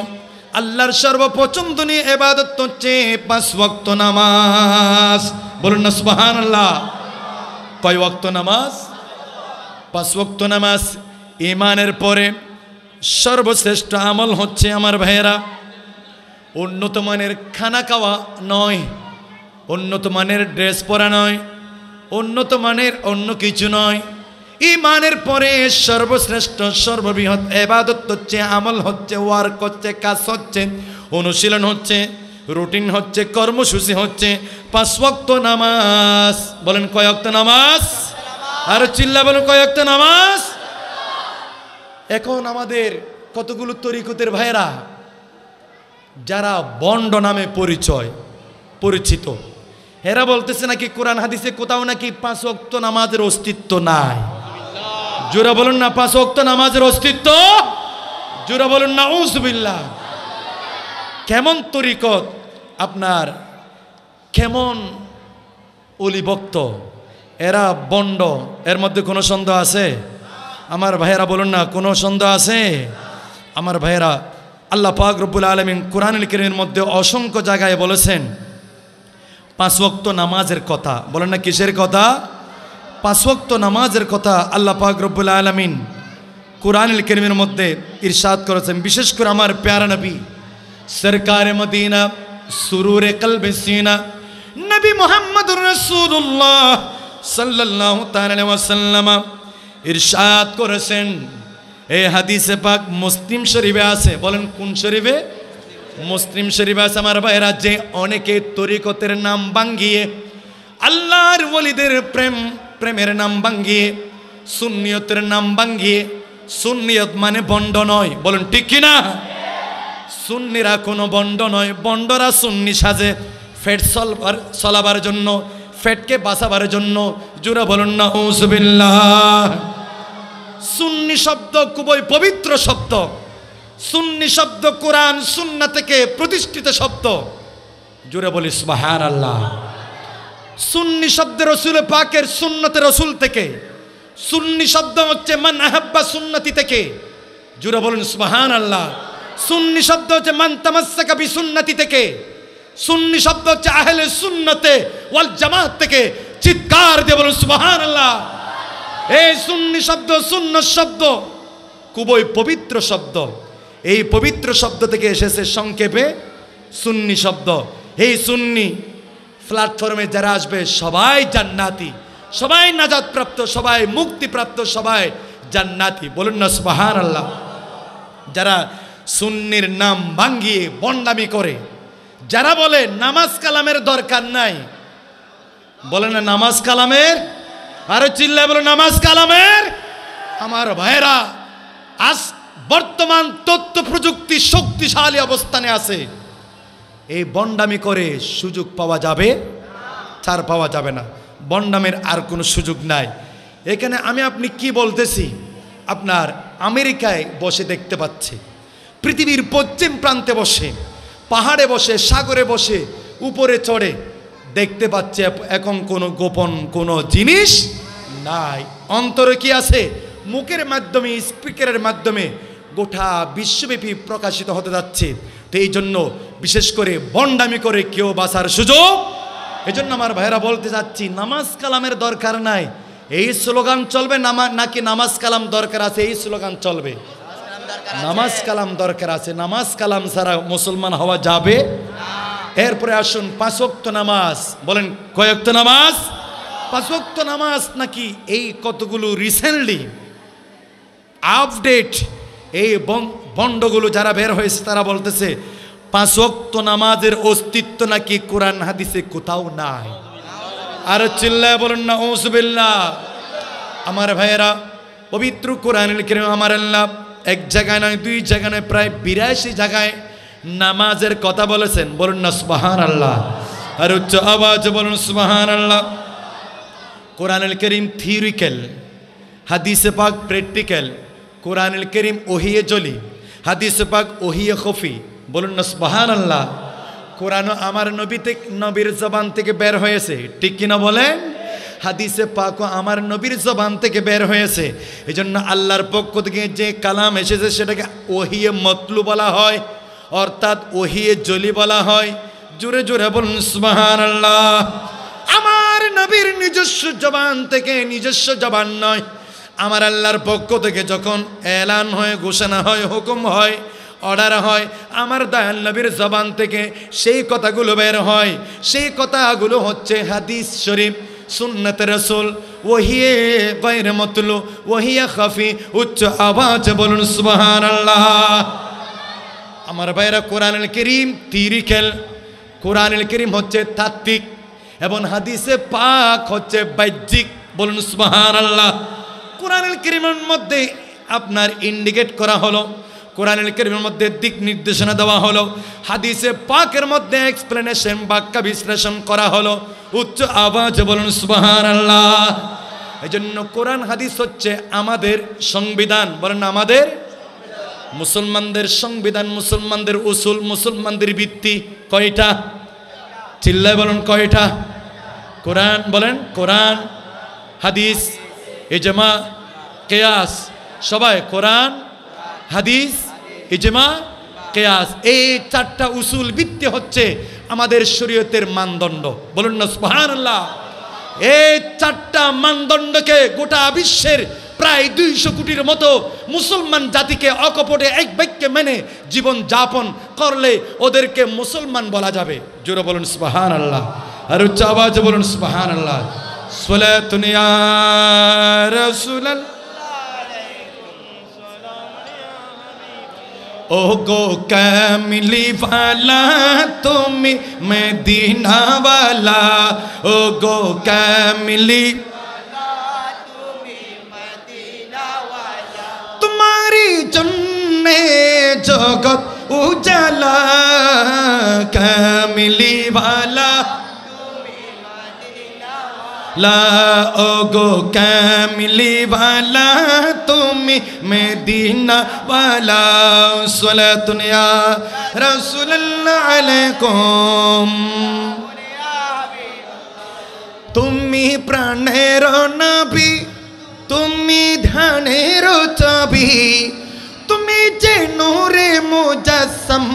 अल्लाहर सर्वपचंदनीय इबादत होच्छे पांच वक्त नामाज बोलुन ना सुबहानल्लाह कय वक्त नामाज पांच वक्त नामाज ईमानेर परे सर्वश्रेष्ठ आमल होच्छे आमार भाइरा उन्नत मानेर खाना खावा नय उन्नत मानेर ड्रेस परा नय उन्नत मानेर अन्य किछु नय ईमानेर परे सर्वश्रेष्ठ सर्वबृहत् इबादत होच्छे आमल होच्छे वार्क होच्छे काज होच्छे अनुशीलन होच्छे रुटीन होच्छे कर्मसूची होच्छे पांच वक्त नामाज बोलें कय वक्त नामाज आर चिल्ला बोलें कय वक्त नामाज एखन आमादेर कतगुलो तरिकतेर भाइरा जारा बंड नामे परिचय परिचित एरा बोलतेछे नाकि कुरान हादिसे कोथाओ नाकि पांच वक्त नामाजेर अस्तित्व नाइ जोरा बोलुन ना पांच वक्त नामाजेर अस्तित्व जोरा बोलुन ना नाउजुबिल्लाह केमन तरिकत आपनार केमन ओली भक्त एरा बंड एर मध्य कोनो सन्देह आछे आमार भाइरा बोलुन ना कोनो सन्देह आछे आमार भाइरा आल्लाह पाक रब्बुल आलामीन कुरानुल करीमेर मध्य असंख्य जायगाय बोलेছেন पांच वक्त नामाजेर कथा बोलें ना किसेर कथा पांच वक्त नामाजेर कथा अल्लाह पाक रब्बुल आलमीन कुरानुल करीमेर मध्य इरशाद करेছেন विशेष करे आमार प्यारा नबी सरकारे मदीना सुरूरे कल्बे सीना नबी मुहम्मदुर रसूलुल्लाह सल्लल्लाहु तआला अलैहि वसल्लम इरशाद करेছেন ए हदीसे पाक मुस्लिम शरीफे आछे बोलें कोन शरीफे मुस्लिम शरीफ आछे आमार भाइरा जे अनेके तरिकतेर नाम भांगिए आल्लाहर वलीदेर प्रेम प्रेमेर नाम भांगिए सुन्नियतेर नाम भांगिए सुन्नियत माने बंड नय बोलें ठीक कि ना सुन्निरा कोनो बंड नय बंडरा सुन्नी साजे फेट चलाबार जन्य फेटके बासाबार जन्य जोरा बोलें ना नाउजुबिल्लाह सुन्नी शब्द खूबई पवित्र शब्द सुन्नी शब्द कुरान सुन्नत के प्रतिष्ठित शब्द जोरे बोली सुबहान अल्लाह सुन्नी शब्द रसूल पाकेर सुन्नत रसूल थेके सुन्नी शब्द होच्छे मन अहब्बा सुन्नति थेके जोरे बोलुन सुबहान अल्लाह सुन्नी शब्द होच्छे मन तमस्सका बि सुन्नति थेके सुन्नी शब्द होच्छे आहले सुन्नते वल जमात थेके चित्कार दिये बोलुन सुबहान अल्लाह ए सुन्नी शब्द सुन्नत शब्द खूबई पवित्र शब्द এই পবিত্র শব্দ থেকে এসেছে সংক্ষেপে সুন্নি শব্দ এই সুন্নি प्लैटफर्मे जरा आसबे सबाई जन्नती, सबाई नजात प्राप्त, सबाई मुक्ति प्राप्त, सबाई जन्नती। बोलुन ना सुबहानल्लाह। जरा सुन्निर नाम भांगिए बंडामी करे, जरा बोले नामाज कलामेर दरकार नाई, बोले ना नामाज कलामेर, अरे चिल्लाए बोलो नामाज कलामेर। आमार भाइरा आज बर्तमान तथ्य प्रजुक्ति शक्तिशाली अवस्थाने आछे, ये बंडामी करे सुयोग पावा जाबे छाड़ पावा जाबे ना, बंडामेर आर कोनो सुयोग नाई। एखाने आमी आपनि कि बोलतेछि आपनार आमेरिकाय बसे देखते पाच्छे, पृथिवीर पश्चिम प्रान्ते बसे, पहाड़े बसे, सागरे बसे, ऊपरे चढ़े देखते पाच्छे एखन कोनो गोपन कोनो जिनिस नाई, अंतरे कि आछे, मुखेर माध्यमे स्पिकारेर माध्यमे गोटा विश्वव्यापी प्रकाशित होते जाच्छे। तो यह विशेषकर बंडामी करे क्यों बासार सुयोग, एजन्य आमार भाइरा बोलते जाच्छि नामाज कलामेर दरकार नाई, एई स्लोगान चलबे नाकि नामाज कलाम दरकार आछे, एई स्लोगान चलबे नामाज कलाम दरकार आछे, नामाज कलाम छाड़ा मुसलमान हवा जाबे ना। एरपरे आसुन पाँच वक्त नामाज, बोलेन कय वक्त नामाज, पाँच वक्त नामाज नाकि एई कतगुलो रिसेंटलि आपडेट এই বন্ডগুলো যারা বের হয়েছে তারা বলতেছে পাঁচ ওয়াক্ত নামাজের অস্তিত্ব নাকি কোরআন হাদিসে কোথাও নাই। আর চিল্লায় বলেন না আউযুবিল্লাহ। আমার ভাইয়েরা পবিত্র কোরআনুল কারীম আমার আল্লাহ এক জায়গায় নয় দুই জায়গায় নয় প্রায় ৮২ জায়গায় নামাজের কথা বলেছেন। বলুন না সুবহানাল্লাহ। আর উচ্চ আওয়াজে বলুন সুবহানাল্লাহ। কোরআনুল কারীম থিওরিক্যাল, হাদিসে পাক প্র্যাকটিক্যাল। कुरानुल करीम ओहिए जली, हादिस पाक ओहिए खफी। बोलुन ना सुबहानल्लाह। कुरान आमार नबी नबीर जबान थेके बेर होयेछे, ठीक कि ना बोलेन? हादिसे पाक आमार नबीर जबान थेके बेर होयेछे, एजन्य आल्लाहर पक्ष थेके जे कलाम एसेछे सेटाके ओहिए मतलू बला हय, अर्थात ओहिए जली बला हय। जोरे जोरे बोलुन सुबहानल्लाह। आमार नबीर निजस्व जबान थेके, निजस्व जबान नय, आमार आल्लाहर पक्ष थेके जखन एलान हय, घोषणा हय, हुकुम हय, अर्डार हय, आमार दयाल नबीर जबान थेके सेई कथागुलो बेर हय। सेई कथागुलो हच्छे हादिस शरीफ, सुन्नत रसूल, वहिये गैर मतलू, वहिये खफी। उच्च आवाज बोलुन सुबहानल्लाह। आमार भाइरा कुरानुल करीम तिरिकेल, कुरानुल करीम हच्छे तात्विक एवं हादिसे पाक हच्छे बाह्यिक। बोलुन सुबहानल्लाह। कुरानुल करीमेर मध्ये आपनार इंडिकेट करा हलो, कुरानुल करीमेर मध्ये दिक निर्देशना देवा हलो, हादिसे पाकेर मध्ये एक्सप्लेनेशन वाक्य विश्लेषण करा हलो। उच्च आवाज बोलुन सुबहानल्लाह। एजन्य कुरान हादिस हच्छे आमादेर संविधान। बोलेन आमादेर मुसलमानदेर संविधान, मुसलमानदेर उसूल, मुसलमानदेर भित्ति कयटा? चिल्लाय बोलेन कयटा? कुरान, बोलेन कुरान, हादिस, इजमा, कियास। सबाई कुरान हादिस इजमा कियास এই চারটা উসুল ভিত্তি হচ্ছে আমাদের শরীয়তের মানদণ্ড। বলুন না সুবহানাল্লাহ। এই চারটা মানদণ্ডকে গোটা বিশ্বের প্রায় ২০০ কোটির মতো মুসলমান জাতিকে অকপটে এক বাক্যে মেনে জীবন যাপন করলে ওদেরকে মুসলমান বলা যাবে। জোরে বলুন সুবহানাল্লাহ। আর উচ্চ আওয়াজে বলুন সুবহানাল্লাহ। सलातुन या रसूल अल्लाह। ओ गो कामिली वाला तुम मदीना वाला, ओ गो कामिली वाला तुम मदीना वाला, तुम्हारी जन्ने जगत उजाला। कामिली वाला ला, ओ गो कामिली वाला तुम मदीना वाला। सलातुन या रसूलल्लाह अलैकुम। तुम्ही प्राणेर नबी, तुम्ही ध्यानेर चाबी, तुम्ही जे नूरे मुजस्सम।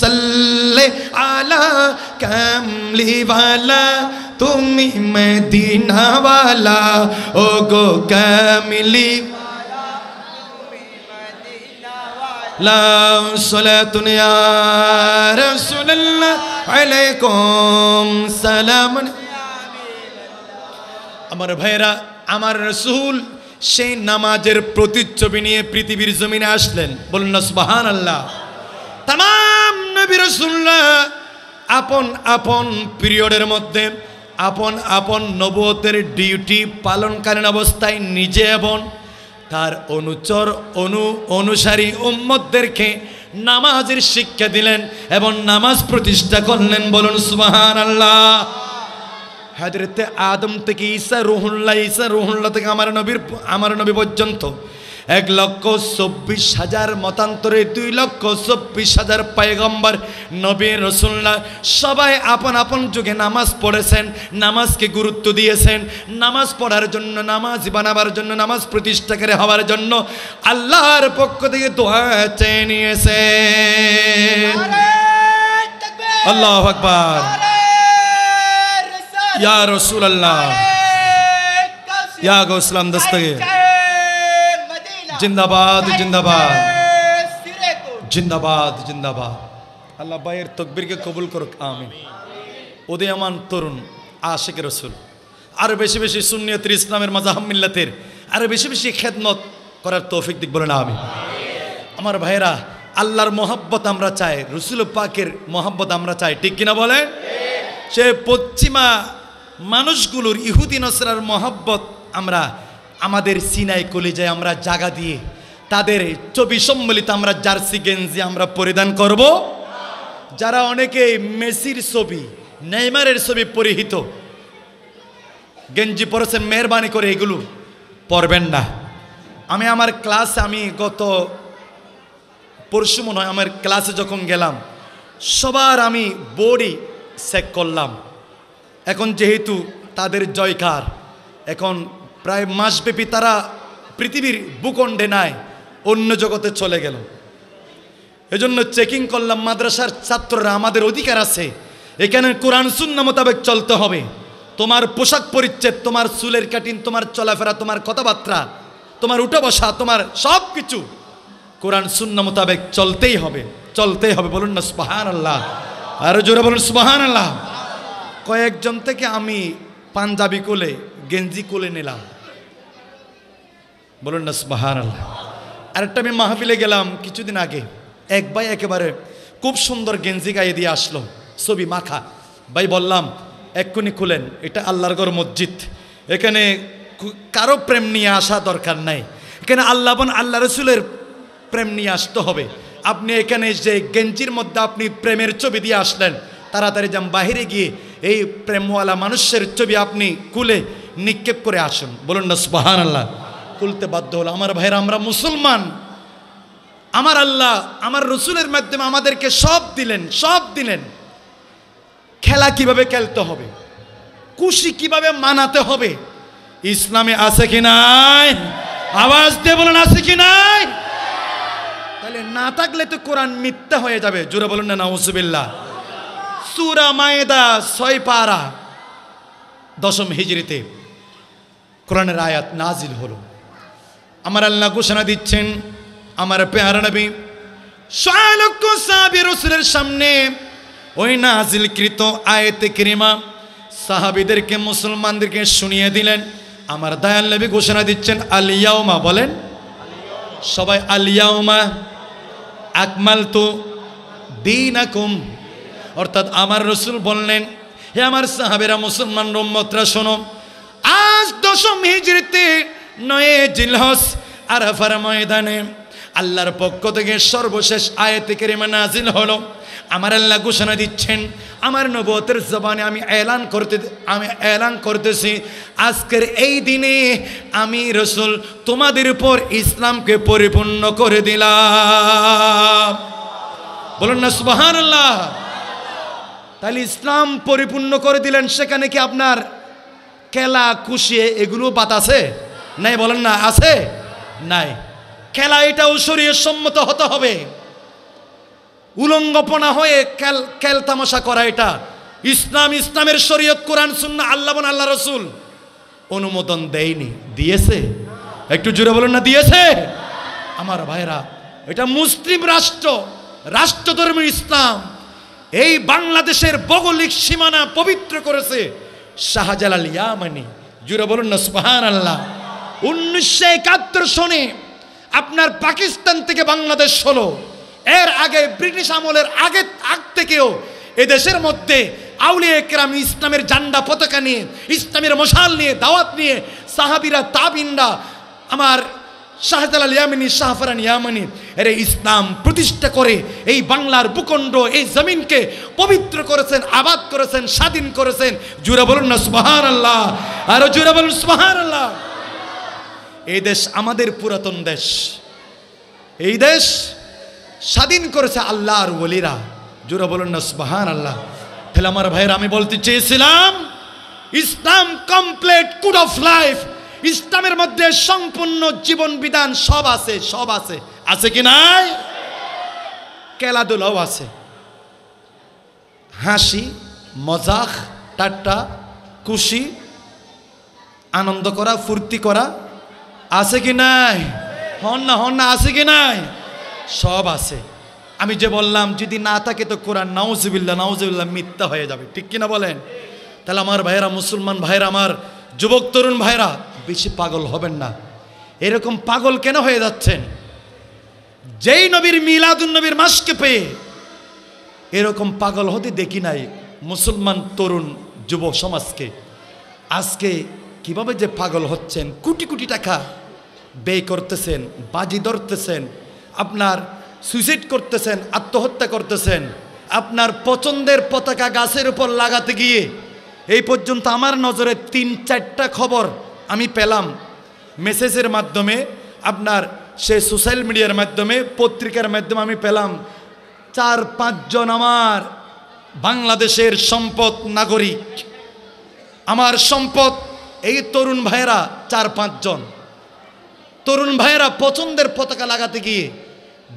सल्ले आला कामिली वाला तुम्ही मदीना वाला, ओ गो कामिली वाला तुम्ही मदीना वाला। लाम सलातुन या रसूलल्लाह अलैकुम सलाम। আমার ভাইরা, আমার রাসূল সেই নামাজের প্রতিচ্ছবি নিয়ে পৃথিবীর জমিনে আসলেন, বলুন না সুবহানাল্লাহ। तमाम নবী রাসূলরা আপন আপন পিরিয়ডের মধ্যে আপন আপন নবুয়তের ডিউটি পালনকালীন অবস্থায় নিজে এবং তার অনুচর অনুসারী উম্মতদেরকে নামাজের শিক্ষা দিলেন এবং নামাজ প্রতিষ্ঠা করলেন, বলুন সুবহানাল্লাহ। हजरते आदम तक ईसा रुहुल्लाह तक आमार नबी पर्यन्त 1,26,000 मतान्तरे 2,26,000 पैगम्बर नबी रसूलुल्लाह सबाई आपन आपन जुगे नामाज पढ़ेछेन, नामाज के गुरुत्व दिएछेन, नामाज पढ़ार जन्य, नामाज बनाबार जन्य, नामाज प्रतिष्ठाकारी हवार जन्य आल्लाहर पक्ष थेके दुआ चेये निएछेन। अल्लाहु अकबर या रसूल अल्लाह या गौसलाम दस्तगीर। जिंदाबाद जिंदाबाद जिंदाबाद जिंदाबाद। अल्लाह भाईर तकबीर के कबूल करो, आमीन। उदयमान तरुण आशिक रसूल और बेशी बेशी सुन्नियत इस्लामेर मज़ाहम मिल्लतेर और बेशी बेशी खिदमत करार तौफिक दिक, बोलेन आमीन। आमार भाईरा, आल्लाहर मोहब्बत आमरा चाई, रसूल पाकेर मोहब्बत आमरा चाई, ठीक किना बोलेन? से पश्चिमा मानुषगुलोर इहुदी नसरार मोहब्बत आमरा आमादेर सीनाय कलिजाय आमरा जागा दिए तादेर छवि सम्बलित आमरा जार्सि गेंजी आमरा परिधान करब। जारा अनेके मेसिर छवि नेइमारेर छवि परिहित गेंजी परेछेन, मेहरबानी करे एगुलो पड़बेन ना। आमी आमार क्लासे आमी गत परशु मने हय आमार क्लासे जखन गेलाम सबार आमी बडी चेक करलाम। एकोन जेहेतु तादेर जयकार एकोन प्राय मासव्यापी तारा पृथिवीर भूखंडे नाय, अन्य जगते चले गेल। एजोन्नो चेकिंग करलाम माद्रासार छात्ररा आमादेर अधिकार आछे एखाने कुरान सुन्नाह मोताबेक चलते हबे। तोमार पोशाक परिच्छेद, तोमार चुलेर काटिंग, तोमार चलाफेरा, तोमार कथाबार्ता, तोमार उठा बसा, तोमार सबकिछु कुरान सुन्नाह मोताबेक चलतेई हबे, चलतेई हबे, बोलुन ना सुबहानाल्लाह। और जोरा बोल सुबहानल्लाह। कयेक जन थेके आमी पांजाबी कोले गेंजी कोले निलाम, बोलुन ना सुबहानल्लाह। आरेकटा आमी महफिले गेलाम किछुदिन आगे, एक भाई एकेबारे खूब सुंदर गेंजी गाए दिए आसलो, छवि माखा भाई। बोललाम एखुनि खुलेन, एटा आल्लाहर घर मस्जिद, एखाने कारो प्रेम निये आसा दरकार नाई, एखाने आल्लाह बन आल्लाह रसूलेर प्रेम निये आसते हबे। আপনি এখানে যে গেঞ্জির মধ্যে আপনি প্রেমের ছবি দিয়ে আসলেন, তাড়াতাড়ি যান বাইরে গিয়ে এই প্রেমওয়ালা মানুষের ছবি আপনি খুলে নিক্ষেপ করে আসুন, বলুন না সুবহানাল্লাহ। খুলতে বাধ্য হলো। আমার ভাইরা, আমরা মুসলমান, আমার আল্লাহ আমার রসুলের মাধ্যমে আমাদেরকে সব দিলেন, সব দিলেন। খেলা কিভাবে খেলতে হবে, খুশি কিভাবে মানাতে হবে ইসলামে আছে কি নাই? আওয়াজ দিয়ে বলুন আছে কি নাই? ना थकले तो कुरान मिथ्या हो जाए, जोरे बोलुन ना नाउजुबिल्लाह। सूरा मायदा 6 पारा 10 हिजरीते कुरानेर आयात नाजिल हलो। आमार आल्लाह घोषणा दिच्छेन, आमार प्यारा नबी शालकु साहाबी रसूलेर सामने ओई नाजिलकृत आयते करीमा साहाबीदेरके मुसलमानदेरके शुनिये दिलेन। आमार दयाल नबी घोषणा दिच्छेन आल याउमा, बोलेन सबाई आल याउमा আকমাল তো দীনাকুম। অর্থাৎ আমার রসুল বললেন, হে আমার সাহাবেরা, মুসলমান উম্মতরা শোনো, আজ 10 হিজরিতে 9 জিলহজ আরাফার ময়দানে আল্লাহর পক্ষ থেকে সর্বশেষ আয়াতে কারিমা নাজিল হলো। আমার আল্লাহ ঘোষণা দিচ্ছেন, আমার নবুয়তের জবানে আমি এলান করতেছি আজকের এই দিনে আমি রাসূল তোমাদের উপর ইসলামকে পরিপূর্ণ করে দিলাম, বলুন না সুবহানাল্লাহ। তাহলে ইসলাম পরিপূর্ণ করে দিলেন, সেখানে কি আপনার খেলা খুশি এগুলো বাদ আছে নাই? বলেন না আছে নাই? খেলা এটাও শরীয় সম্মত হতে হবে, উলঙ্গপনা হয়ে খেল তামাশা করা এটা ইসলাম, ইসলামের শরীয়ত কোরআন সুন্নাহ আল্লাহ এবং আল্লাহ রসুল অনুমোদন দেয়নি, দিয়েছে? একটু জোরে বলুন না, দিয়েছে? আমার ভাইরা, এটা মুসলিম রাষ্ট্র, রাষ্ট্রধর্মী ইসলাম এই বাংলাদেশের ভৌগোলিক সীমানা পবিত্র করেছে শাহজালাল ইয়ামানি। জুরে বলুন না সুবহানাল্লাহ। 1971 সনে আপনার পাকিস্তান থেকে বাংলাদেশ হলো। এর আগে ব্রিটিশ আমলের আগ থেকেও এই দেশের মধ্যে আউলিয়া কেরাম ইসলামের ঝান্ডা পতাকা নিয়ে ইসলামের মশাল নিয়ে দাওয়াত নিয়ে সাহাবীরা তাবিনরা আমার শাহজালাল ইয়ামানি শাহফরান ইয়ামানি এর ইসলাম প্রতিষ্ঠা করে এই বাংলার ভূখণ্ড এই জমিনকে পবিত্র করেছেন আবাদ করেছেন স্বাধীন করেছেন। জুরা বলুন না সুবহানাল্লাহ। আর জুরা বলুন সুবহানাল্লাহ। এই দেশ আমাদের পুরাতন দেশ, এই দেশ স্বাধীন করেছে আল্লাহর ওলিরা। জুরা বলুন না সুবহানাল্লাহ। তাহলে আমার ভাইরা আমি বলতে চেয়েছিলাম ইসলাম কমপ্লিট কোড অফ লাইফ, ইসলামের মধ্যে সম্পূর্ণ জীবন বিধান সব আছে, সব আছে, আছে কি নাই? খেলাধুলাও আছে, হাসি মজাক ঠাট্টা খুশি আনন্দ করা ফুর্তি করা আছে কি নাই? হন না হন না, আছে কি নাই? সব আছে। আমি যে বললাম যদি না থাকে তো কোরআন নাউজুবিল্লাহ নাউজুবিল্লাহ মিথ্যা হয়ে যাবে, ঠিক কিনা বলেন? তাহলে আমার ভাইরা মুসলমান ভাইরা আমার যুবক তরুণ ভাইরা বেশি পাগল হবেন না। এরকম পাগল কেন হয়ে যাচ্ছেন? যেই নবীর মিলাদুন নবীর মাসকে পেয়ে এরকম পাগল হতে দেখি নাই মুসলমান তরুণ যুব সমাজকে। আজকে কিভাবে যে পাগল হচ্ছেন, কোটি কোটি টাকা ব্যয় করতেছেন, বাজি ধরতেছেন, আপনার সুইসাইড করতেছেন, আত্মহত্যা করতেছেন, আপনার পছন্দের পতাকা গাছের উপর লাগাতে গিয়ে। এই পর্যন্ত আমার নজরে 3-4টা খবর আমি পেলাম মেসেজের মাধ্যমে, আপনার সে সোশ্যাল মিডিয়ার মাধ্যমে পত্রিকার মাধ্যমে আমি পেলাম 4-5 জন আমার বাংলাদেশের সম্পদ নাগরিক, আমার সম্পদ এই তরুণ ভাইরা 4-5 জন তরুণ ভাইরা পছন্দের পতাকা লাগাতে গিয়ে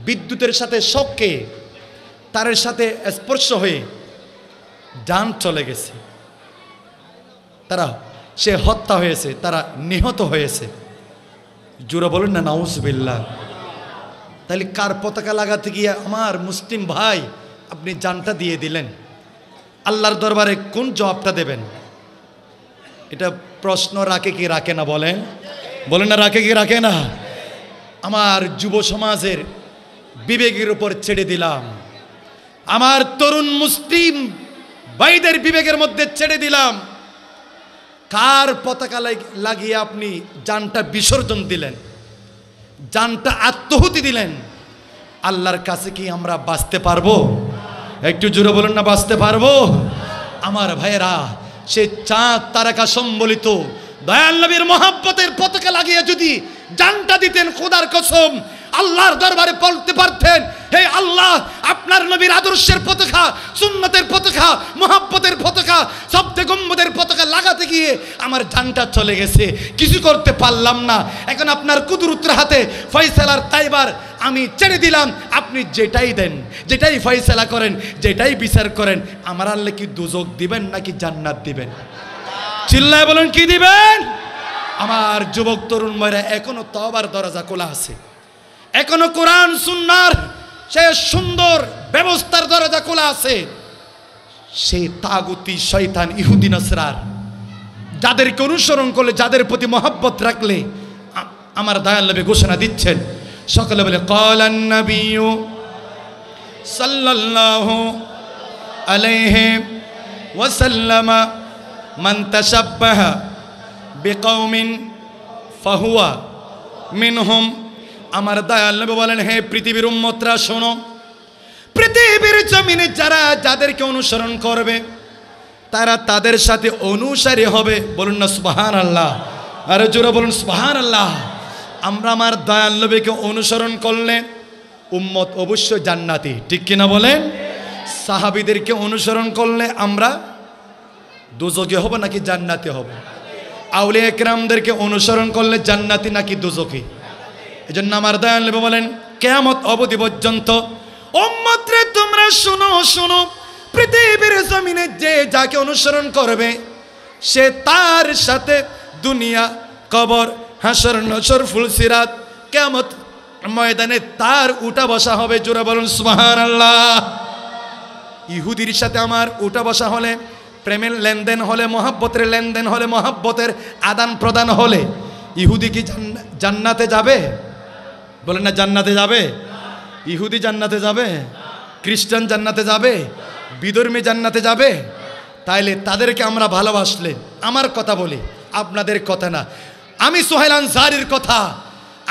বিদ্যুতের সাথে শককে তারের সাথে স্পর্শ হয়ে যান চলে গেছে, তারা সে হত্যা হয়েছে, তারা নিহত হয়েছে। জোরা বলুন না নাউজুবিল্লাহ। তাহলে কার পতাকা লাগাতে গিয়ে আমার মুসলিম ভাই আপনি জানটা দিয়ে দিলেন, আল্লাহর দরবারে কোন জবাবটা দেবেন? এটা প্রশ্ন রাখে কি রাখে না? বলেন বলেন না, রাখে কি রাখে না? আমার যুব সমাজের বিবেকের উপর ছেড়ে দিলাম, আমার তরুণ মুসলিম ভাইদের বিবেকের মধ্যে ছেড়ে দিলাম, কার পতাকা লাগিয়ে আপনি জানটা বিসর্জন দিলেন, জানটা আত্মহুতি দিলেন? আল্লাহর কাছে কি আমরা বাঁচতে পারবো? একটু জোরে বলুন না, বাঁচতে পারবো? আমার ভাইয়েরা সে চাঁদ তারকা সম্বলিত দয়াল নবীর মহব্বতের পতাকা লাগিয়ে যদি জানটা দিতেন খোদার কসম আল্লাহর দরবারে বলতে পারতেন, হে আল্লাহ আপনার নবীর আদর্শের পতাকা সুন্নতের পতাকা মহব্বতের পতাকা সবচেয়ে গম্বুদের পতাকা লাগাতে গিয়ে আমার জানটা চলে গেছে, কিছু করতে পারলাম না, এখন আপনার কুদরতের হাতে ফয়সালার তাইবার আমি ছেড়ে দিলাম, আপনি যেটাই দেন যেটাই ফয়সালা করেন যেটাই বিচার করেন আমার আল্লাহ কি দুজক দিবেন নাকি জান্নাত দিবেন? চিল্লায় বলেন কি দিবেন? আমার যুবক তরুণ মেয়েরা এখনো তওবার দরজা খোলা আছে, এখনো কোরআন সুন্নার সে সুন্দর ব্যবস্থার দরজা খোলা আছে। সেই তাগুতি শয়তান ইহুদি নসরার যাদেরকে অনুসরণ করলে যাদের প্রতি মহব্বত রাখলে আমার দয়াল নবী ঘোষণা দিচ্ছেন সকলে বলে ক্বালান নবিয়্যু সাল্লাল্লাহু আলাইহি ওয়াসাল্লাম মান তাশাব্বাহা বিকওমিন ফাহুয়া মিনহুম। আমার দয়াল নবী বলেন হে পৃথিবীর উম্মতরা শোনো, পৃথিবীর জমিনে যারা যাদেরকে অনুসরণ করবে তারা তাদের সাথে অনুসারী হবে। বলুন না সুবহানাল্লাহ। আর জোরে বলুন সুবহানাল্লাহ। আমরা আমার দয়াল নবীকে অনুসরণ করলে উম্মত অবশ্য জান্নাতি, ঠিক কিনা বলেন? সাহাবীদেরকে অনুসরণ করলে আমরা দুজকে হব নাকি জান্নাতি হব? আউলিয়া একরামদেরকে অনুসরণ করলে জান্নাতি নাকি দুজকে? এজন্য আমার দয়াল নবী বলেন কিয়ামত অবধি পর্যন্ত উম্মতরে তোমরা শুনো শুনো, পৃথিবীর জমিনে যে যাকে অনুসরণ করবে সে তার সাথে দুনিয়া কবর হাসর নসর ফুলসিরাত কিয়ামত मैदाने तार उठा बसा होबे जोरे बोलुन सुबहानाल्लाह। इहुदिर साथे आमार उठा बसा होले प्रेमेर लेनदेन होले मोहब्बतेर लेनदेन होले मोहब्बतेर आदान प्रदान होले इहुदी की जन्नाते जाबे बोलेन ना जन्नाते जाबे? इहुदी जन्नाते जाबे? ख्रिस्टान जन्नाते जाबे? बिधर्मी जन्नाते जाबे? ताइले तादेरके आमरा भालोबासले आमार कथा बोली आपनादेर कथा ना आमी सोहेल आनसारीर कथा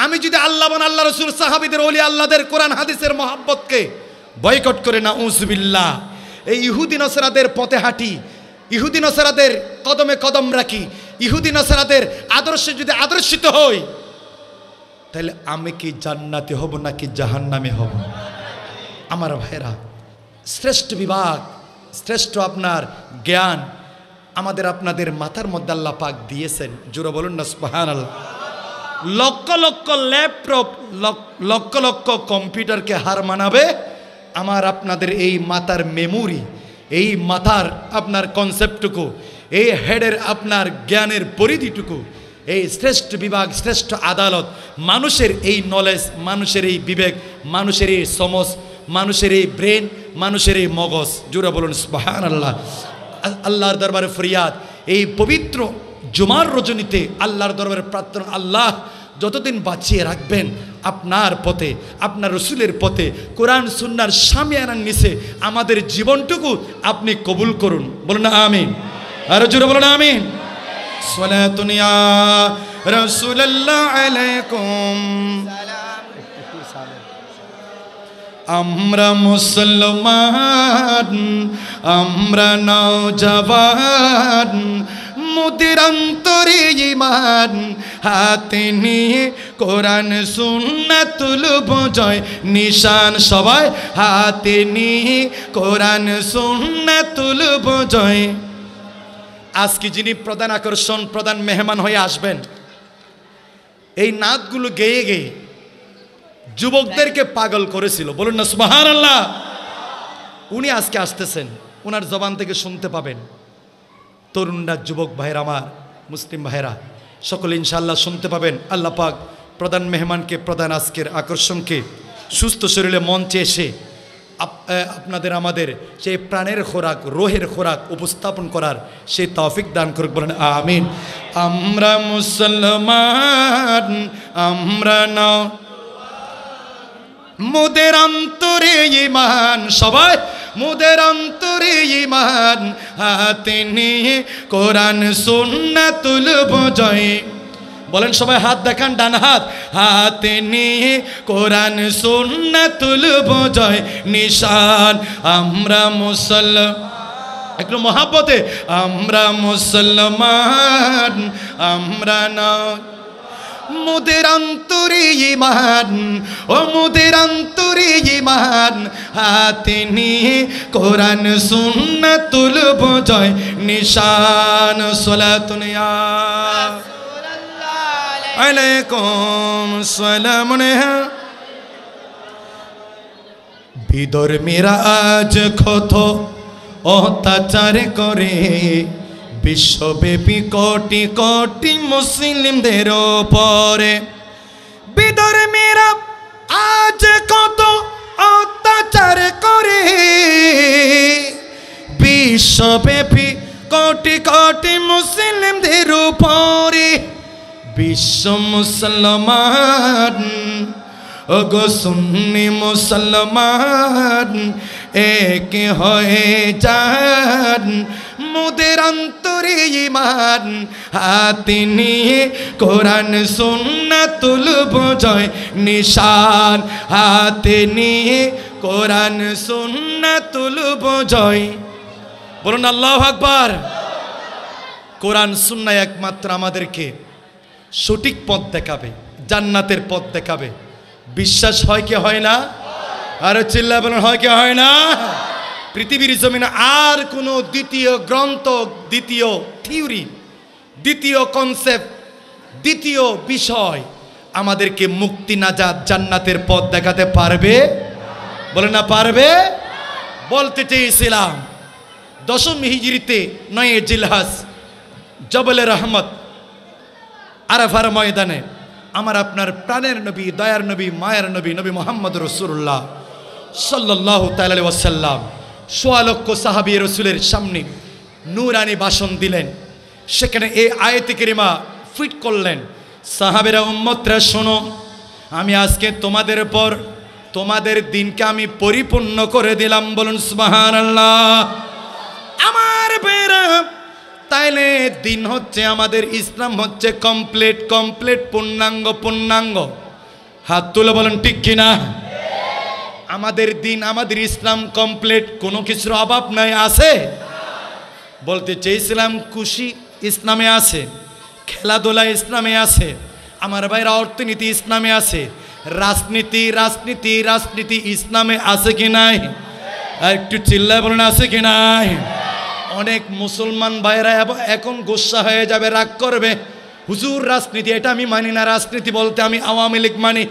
आमी जुदे अल्लाह बन अल्लाह रसूल साहाबीदेर ओली अल्लाहदेर कुरान हादिसेर मोहब्बत के बयकट करे ना उज़ुबिल्लाह। ए इहुदी नसरादेर पथे हाटी इहुदी नसरादेर कदमे कदम राखी इहुदी नसरादेर आदर्शे जुदे आदर्शित हई ताहले आमी कि जान्नाते हब नाकि जाहान्नामे हब? आमार भाइरा श्रेष्ठ विभाग श्रेष्ठ आपनार ज्ञान आमादेर आपनादेर माथार मध्य आल्लाह पाक दिएছেন जोरे बोलুন না सुबहानाल्लाह। लक्ष लक्ष लैपटप लक्ष लक्ष कम्पिউটার के हार मानाबे आमार आपनादेर एई माथार मेमोरी एई माथार आपनार कन्सेप्टटुकु एई हेडेर आपनार ज्ञानेर परिधिटुकु एई श्रेष्ठ विभाग श्रेष्ठ आदालत मानुषेर एई नलेज मानुषेर एई विवेक मानुषेर एई समझ मानुषेर एई ब्रेन मानुषेर एई मगज जोरा बोलुन सुबहानाल्लाह। आल्लाहर दरबारे फरियाद एई पवित्र जुमार रजनीते आल्लाहर दरबारे प्रार्थना आल्लाह যতদিন বাঁচিয়ে রাখবেন আপনার পথে আপনার রাসূলের পথে কোরআন সুন্নাহর শামিয়ানার নিচে আমাদের জীবনটুকু আপনি কবুল করুন বলুন না আমিন। আর জোরে বলুন আমিন। সালাতুন ইয়া রাসূলুল্লাহ আলাইকুম সালাম। আমরা মুসলমান আমরা নওজওয়ান मुदिर अंतरे ईमान हाथे निये कुरान सुन्ना तुलब जय निशान सबाई हाथे निये कुरान सुन्ना तुलब जय। आज की जिनि प्रधान आकर्षण प्रधान मेहमान हये आसबेन एई नाथगुलो गेये गेये युवकदेरके पागल करेछिलो बोलुन ना सुबहानाल्लाह। उनि आजके आसतेछेन उनार जबान थेके शुनते पाबेन। तरुणरा युवक भाईरा आमार मुस्लिम भाईरा सकले इंशाल्लाह सुनते पाबेन। आल्लाह पाक प्रधान मेहमान के प्रधान आजकेर आकर्षण के सुस्थ शरीरे मंचे एसे आपनादेर आमादेर सेई प्राणेर खोराक रोहेर खोराक उपस्थापन करार सेई तौफिक दान करुक बोलेन आमीन। आमरा मुसलमान आमरा ना मुदेर अंतरे ईमान सबाई मुदेर अंतरे ईमान हाथे निये कुरान सुन्ना तुलब जय बोलें सबाई। हाथ देखान डान हाथ हाथे निये कुरान सुन्ना तुलब जय निशान आमरा मुसलमान एक मोहब्बते आमरा मुसलमान आमरा ना मुदेर अंतरे ईमान ओ मुदेर अंतरे ईमान हाथे निये कुरान सुन्ना तुलब जय निशान। सलातुन या रसूलल्लाह अलैकुम सलामुन। बिधर्मीरा आज कत अत्याचार करे विश्वव्यापी कोटी कोटी मुस्लिम देर परे बिधर्मीरा आज कत अत्याचार करे विश्वव्यापी कोटी कोटी मुस्लिम देर परे विश्व मुसलमान ओगो सुन्नी मुसलमान एक होए जान मुदेर अंतरे ईमान हाथे निये कुरान सुन्ना तुलब जय निशान हाथे निये कुरान सुन्ना तुलब जय बोलुन अल्लाहु अकबर। कुरान सुन्ना एकमात्र आमादेरके सठिक पथ देखाबे जान्नातेर पथ देखाबे। विश्वास है कि है ना? और चिल्ला बोलें है कि है ना? पृथिवीर जमीन आर कोनो द्वितीय ग्रंथ द्वितीय थियोरी द्वितीय कन्सेप्ट द्वितीय विषय आमादेरके मुक्ति नाजात जान्नातेर पथ देखाते पारबे बोलें ना पारबे? बोलते चेयेछिलाम 10 हिजरीते 9 जिलहज जबल रहमत आराफार मैदाने আমার আপনার প্রাণের নবী দয়ার নবী মায়ের নবী নবী মুহাম্মদ রাসূলুল্লাহ সাল্লাল্লাহু তাআলা আলাইহি ওয়াসাল্লাম সোয়া লক্ষ সাহাবী রাসূলের সামনে নূরানি ভাষণ দিলেন। সেখানে এই আয়াতে কারিমা ফিট করলেন, সাহাবীরা উম্মতরা শোনো, আমি আজকে তোমাদের পর তোমাদের দিনকে আমি পরিপূর্ণ করে দিলাম। বলুন সুবহানাল্লাহ। আমার বেরা তাইলে দিন হচ্ছে আমাদের, ইসলাম হচ্ছে কমপ্লিট কমপ্লিট পূর্ণাঙ্গ পূর্ণাঙ্গ। হাত তুলে বলেন ঠিক কিনা? আমাদের দিন আমাদের ইসলাম কমপ্লিট, কোনো কিছুর অভাব নাই। আছে বলতে চেয়েছিলাম খুশি ইসলামে আছে, খেলাধুলা ইসলামে আছে, আমার ভাইরা অর্থনীতি ইসলামে আছে, রাজনীতি রাজনীতি রাজনীতি ইসলামে আছে কি নাই? আর একটু চিল্লায় বলেন আছে কি নাই? অনেক মুসলমান ভাইরা এখন গোসা হয়ে যাবে, রাগ করবে, হুজুর রাজনীতি এটা আমি মানি না, রাজনীতি বলতে আমি আওয়ামী লীগ মানি,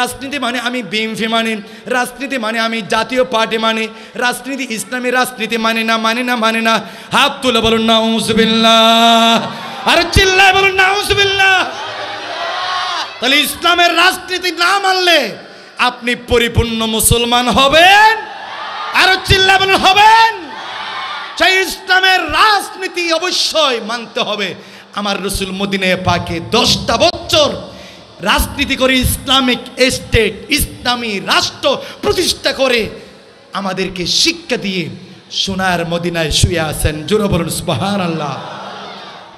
রাজনীতি মানে আমি বিএনপি মানি, রাজনীতি মানে আমি জাতীয় পার্টি মানি, রাজনীতি ইসলামী রাজনীতি মানি না মানি না মানি না। হাত তুলে বলুন নাউজুবিল্লাহ, আরে চিল্লায় বলুন নাউজুবিল্লাহ। তাহলে ইসলামের রাজনীতি না মানলে আপনি পরিপূর্ণ মুসলমান হবেন? আরো চিল্লায় বলুন হবেন। চাই ইসলামের রাজনীতি অবশ্যই মানতে হবে। আমার রসুল মদিনায় পাকে 10টা বছর রাজনীতি করে ইসলামিক স্টেট ইসলামী রাষ্ট্র প্রতিষ্ঠা করে আমাদেরকে শিক্ষা দিয়ে সোনার মদিনায় শুয়ে আছেন। জোরে বলুন সুবহানাল্লাহ।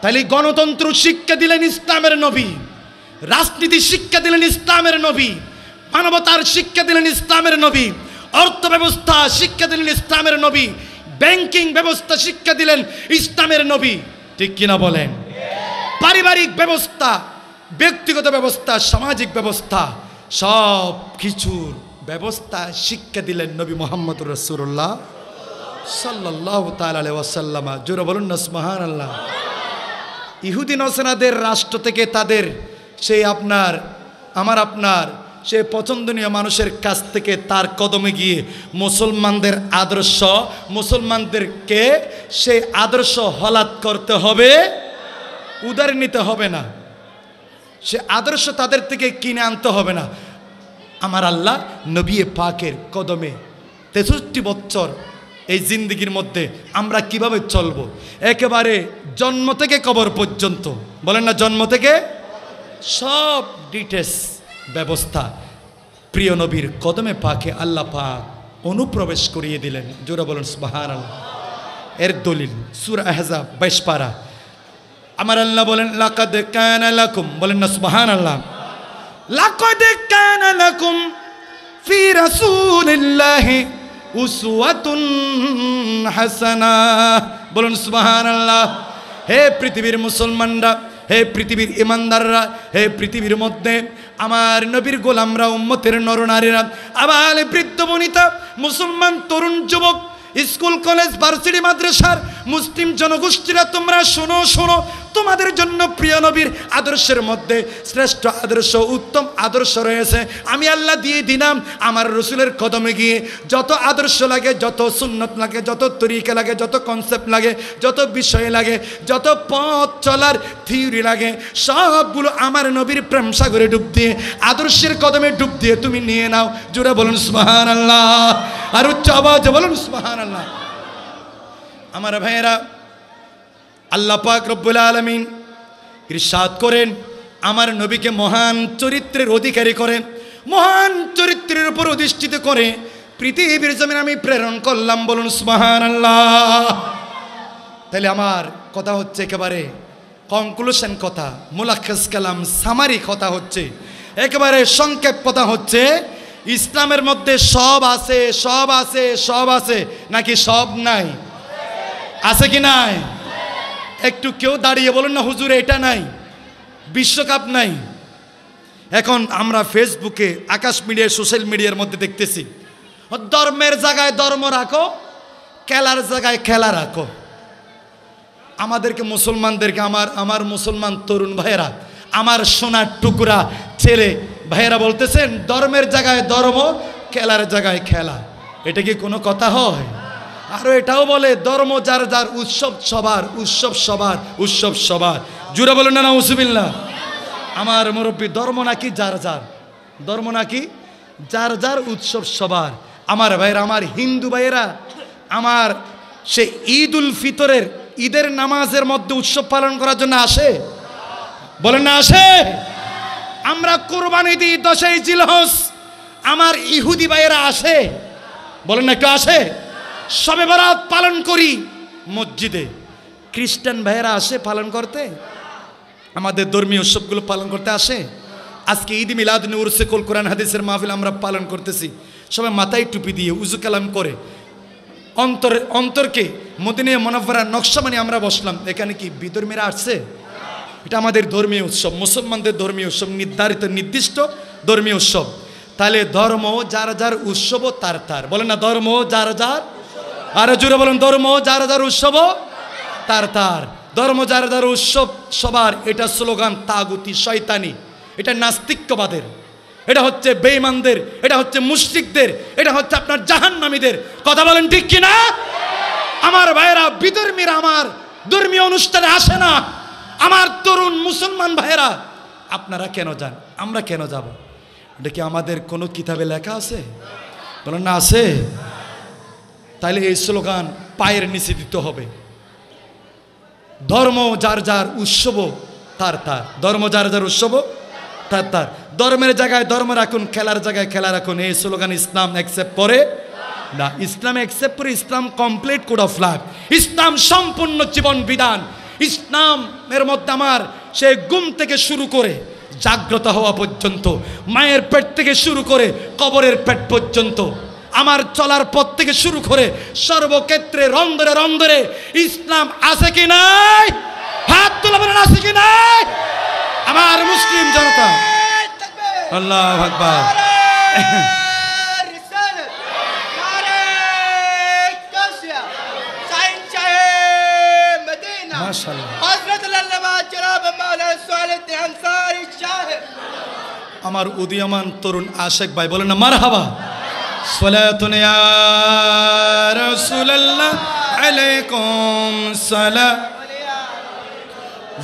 তাহলে গণতন্ত্র শিক্ষা দিলেন ইসলামের নবী, রাজনীতি শিক্ষা দিলেন ইসলামের নবী, মানবতার শিক্ষা দিলেন ইসলামের নবী, অর্থব্যবস্থা শিক্ষা দিলেন ইসলামের নবী, ব্যাংকিং ব্যবস্থা শিক্ষা দিলেন ইসলামের নবী। ঠিক কিনা বলেন? পারিবারিক ব্যবস্থা, ব্যক্তিগত ব্যবস্থা, সামাজিক ব্যবস্থা, সব কিছুর ব্যবস্থা শিক্ষা দিলেন নবী মুহাম্মদ রাসূলুল্লাহ সাল্লাল্লাহু তাআলা আলাইহি ওয়াসাল্লাম। জোরে বলুন না সুবহানাল্লাহ। ইহুদি নসরাদের রাষ্ট্র থেকে তাদের সেই আপনার আমার আপনার সে পছন্দনীয় মানুষের কাছ থেকে তার কদমে গিয়ে মুসলমানদের আদর্শ মুসলমানদেরকে সে আদর্শ হলাত করতে হবে, উদার নিতে হবে না, সে আদর্শ তাদের থেকে কিনে আনতে হবে না। আমার আল্লাহ নবী পাকের কদমে 63 বছর এই জিন্দিগির মধ্যে আমরা কিভাবে চলব? একেবারে জন্ম থেকে কবর পর্যন্ত, বলেন না জন্ম থেকে, সব ডিটেলস ব্যবস্থা প্রিয় নবীর কদমে পাকে আল্লাহ পাক অনুপ্রবেশ করিয়ে দিলেন। জোরে বলুন সুবহানাল্লাহ। এর দলিল সূরা আহজাব 22 পারা। আমার আল্লাহ বলেন লাকাদ কানা লাকুম, বলেন না সুবহানাল্লাহ, লাকাদ কানা লাকুম ফি রাসূলিল্লাহি উসওয়াতুন হাসানাহ, বলুন সুবহানাল্লাহ। হে পৃথিবীর মুসলমানরা, হে পৃথিবীর ইমানদাররা, হে পৃথিবীর মধ্যে আমার নবীর গোলামরা, উম্মতের নরনারীরা, আবার বৃদ্ধ বনিতা, মুসলমান তরুণ যুবক, স্কুল কলেজ ভার্সিটি মাদ্রাসার মুসলিম জনগোষ্ঠীরা, তোমরা শোনো শোনো, তোমাদের জন্য প্রিয় নবীর আদর্শের মধ্যে শ্রেষ্ঠ আদর্শ উত্তম আদর্শ রয়েছে। আমি আল্লাহ দিয়ে দিলাম আমার রসুলের কদমে গিয়ে যত আদর্শ লাগে, যত সুন্নত লাগে, যত তরিকা লাগে, যত কনসেপ্ট লাগে, যত বিষয় লাগে, যত পথ চলার থিওরি লাগে, সবগুলো আমার নবীর প্রেম সাগরে ডুব দিয়ে আদর্শের কদমে ডুব দিয়ে তুমি নিয়ে নাও। জোরে বলুন সুবহানাল্লাহ, আর উচ্চ আওয়াজে বলুন সুবহানাল্লাহ। আমার ভাইয়েরা, আল্লাহ পাক রব্বুল আলামিন ইরশাদ করেন, আমার নবীকে মহান চরিত্রের অধিকারী করে, মহান চরিত্রের উপর অধিষ্ঠিত করে পৃথিবীর জমিনে আমি প্রেরণ করলাম। বলুন সুবহানাল্লাহ। তাহলে আমার কথা হচ্ছে একেবারে কনক্লুশন কথা, মুলাক্কাস কালাম, সামারি কথা হচ্ছে, একেবারে সংক্ষেপ কথা হচ্ছে, ইসলামের মধ্যে সব আছে সব আছে সব আছে, নাকি সব নাই? আছে কি নাই? একটু কেউ দাঁড়িয়ে বলুন না হুজুর এটা নাই, বিশ্বকাপ নাই। এখন আমরা ফেসবুকে আকাশ মিডিয়ায় সোশ্যাল মিডিয়ার মধ্যে দেখতেছি ধর্মের জায়গায় ধর্ম রাখো, খেলার জায়গায় খেলা রাখো। আমাদেরকে মুসলমানদেরকে আমার মুসলমান তরুণ ভাইয়েরা, আমার সোনার টুকরা ছেলে ভাইয়েরা বলতেছেন ধর্মের জায়গায় ধর্ম, খেলার জায়গায় খেলা। এটা কি কোনো কথা হয়? আরও এটাও বলে ধর্ম যার যার, উৎসব সবার, উৎসব সবার, উৎসব সবার। জুড়ে বলুন না নাউজুবিল্লাহ। आमार मुरब्बी धर्म ना कि जार जार धर्म ना कि जार जार उत्सव सबार। आमार भाईरा आमार हिंदू भाईरा आमार से ईद उल फितरेर ईदेर नामाजेर मध्य उत्सव पालन करार जन्य आसे बोलेन ना आसे। आमरा कुरबानी दी 10 जिलहज आमार इहुदी भाईरा आसे बोलेन ना एकटु आसे। शबे बरात पालन करी मस्जिदे। ख्रिस्टान भाईरा आसे पालन करते हमारे धर्मीय उत्सवगुलो पालन करते आसे। आज के ईद मिलाद नूर से कल कुरान हादिसेर महफिल आमरा पालन करतेछि। सबाई माथाय टुपी दिए उजू कलाम करे अंतर अंतर के मदिना मुनव्वरा नक्शा मानिये आमरा बसलाम। एखाने कि बिधर्मीरा आसछे? एटा आमादेर धर्मीय उत्सव, मुसलमानदेर धर्मीय उत्सव, निर्धारित निर्दिष्ट धर्मीय उत्सव। ताहले धर्म जार जार उत्सव तार तार बोलेन ना धर्म जार जार आरो जोरे बोलेन धर्म जार जार उत्सव तार तार। धर्म जार जार उत्सव सबार एटा स्लोगान तागुती शयतानी, एटा नास्तिक्यवादेर, एटा होच्छे बेईमानदेर, एटा होच्छे मुशरिकदेर, एटा होच्छे आपनार जहन्नामीदेर। कथा बोलेन ठीक किना? आमार भाईरा बिधर्मीरा आमार धर्मीय अनुष्ठाने आसे ना। आमार तरुण मुसलमान भाईरा आपनारा केन जान? आमरा केन যাব? এটা কি আমাদের কোনো কিতাবে লেখা আছে? বলেন না আছে। তাহলে এই স্লোগান পায়ের নিচে দিতে হবে। ধর্ম যার যার উৎসব তার তার, ধর্ম যার যার উৎসব তার তার। ধর্মের জায়গায় ধর্ম রাখুন, খেলার জায়গায় খেলা রাখুন। এই স্লোগান ইসলাম অ্যাকসেপ্ট করে না। ইসলাম অ্যাকসেপ্ট করে ইসলাম কমপ্লিট কোড অফ লাইফ, ইসলাম সম্পূর্ণ জীবন বিধান। ইসলামের মধ্যে আমার সেই ঘুম থেকে শুরু করে জাগ্রত হওয়া পর্যন্ত, মায়ের পেট থেকে শুরু করে কবরের পেট পর্যন্ত, আমার চলার পথ থেকে শুরু করে সর্বক্ষেত্রে রন্ধরে রন্ধরে ইসলাম আছে কি নাই? হাত তোলা বলেন আছে কি নাই? আমার মুসলিম জনতা আল্লাহু আকবার। हज़रत अल्लामा जनाब मौलाना আমার উদীয়মান তরুণ আশিক ভাই বলেন না মারহাবা। সালাতুন ইয়া রাসূলুল্লাহ আলাইকুম সালাম।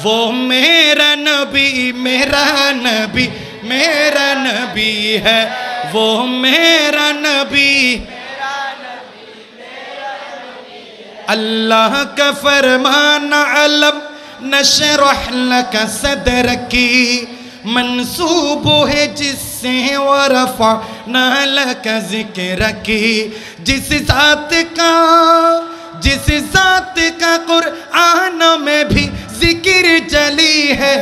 वो मेरा नबी मेरा नबी मेरा नबी है, वो मेरा नबी। अल्लाह का फरमान अलम नशरह लक सदरकी, मंसूब है जिससे वरफा ना लक जिक्रकी। जिस जात का कुरान में भी जिक्र चली है,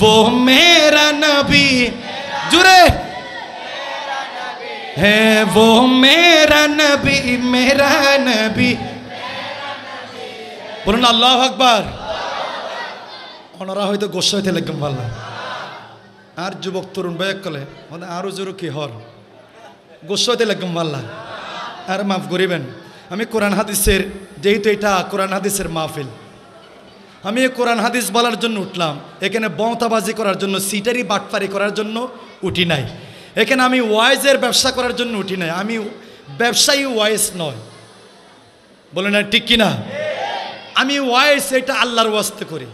वो मेरा नबी। जुरे है वो मेरा नबी मेरा नबी। बोलें अल्लाह अकबर। ओनारा हयতো গোসা হইতে লাগলাম ভাল্লা। আর যুবক তরুণ বয়ক কলে মানে আরও জোরে কি হল গোসা হইতে লাগলাম ভাল্লা। আর মাফ করিবেন, আমি কোরআন হাদিসের, যেহেতু এটা কোরআন হাদিসের মাহফিল, আমি কোরআন হাদিস বলার জন্য উঠলাম। এখানে বওতাবাজি করার জন্য, সিটারি বাটপারি করার জন্য উঠি নাই। এখানে আমি ওয়াইজের ব্যবসা করার জন্য উঠি নাই। আমি ব্যবসায়ী ওয়াইজ নয়। বলেন না ঠিক কিনা? আমি ওয়াইস এটা আল্লাহর ওয়াস্তে করি।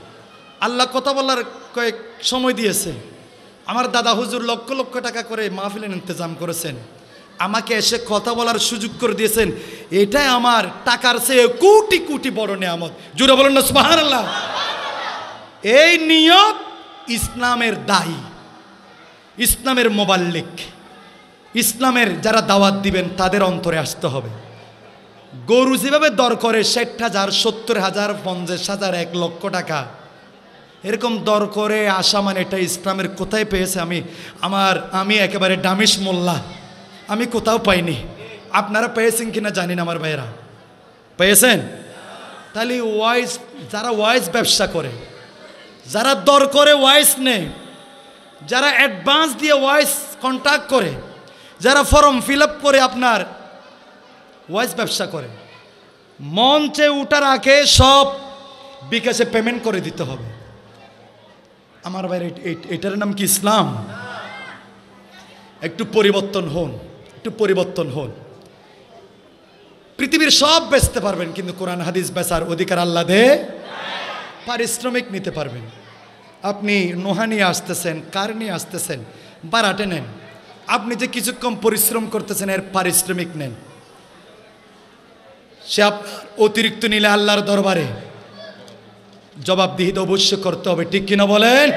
আল্লাহ কথা বলার কয়েক সময় দিয়েছে। আমার দাদা হুজুর লক্ষ লক্ষ টাকা করে মাহফিলের ইন্তজাম করেছেন, আমাকে এসে কথা বলার সুযোগ করে দিয়েছেন। এটাই আমার টাকার চেয়ে কোটি কোটি বড় নিয়ামত। জোরে বলেন না সুবহানাল্লাহ। এই নিয়ত ইসলামের দায়ী, ইসলামের মোবাল্লিক, ইসলামের যারা দাওয়াত দিবেন তাদের অন্তরে আসতে হবে। গরু যেভাবে দর করে 60,000 70,000 50,000 1,00,000 টাকা এরকম দর করে আসা মানে এটা ইসলামের কোথায় পেয়েছে? আমি একেবারে দামিশ মোল্লা, আমি কোথাও পাইনি। আপনারা পেয়েছেন কিনা জানি না। আমার ভাইরা পেয়েছেন? তাহলে ওয়াইস, যারা ওয়াইস ব্যবসা করে, যারা দর করে ওয়াইস নেয়, যারা অ্যাডভান্স দিয়ে ওয়াইস কন্ট্যাক্ট করে, যারা ফর্ম ফিল আপ করে আপনার ওয়াইস ব্যবসা করে, মঞ্চে উঠার আগে সব বিকাশে পেমেন্ট করে দিতে হবে। আমার ভাই এটার নাম কি ইসলাম? একটু পরিবর্তন হন, একটু পরিবর্তন হন। পৃথিবীর সব বেচতে পারবেন, কিন্তু কোরআন হাদিস বেচার অধিকার আল্লাহ দে। পারিশ্রমিক নিতে পারবেন, अपनी नुहानी आसतेছেন कारणी आसतेছেন भाड़ाटे नेन अपनी जो किछुक्षण परिश्रम करतेছেন एर पारिश्रमिक नेन से आप अतिरिक्त नीले आल्लाहर दरबारे जवाबदिहिता अवश्य करते होबे ठीक किना बोलेन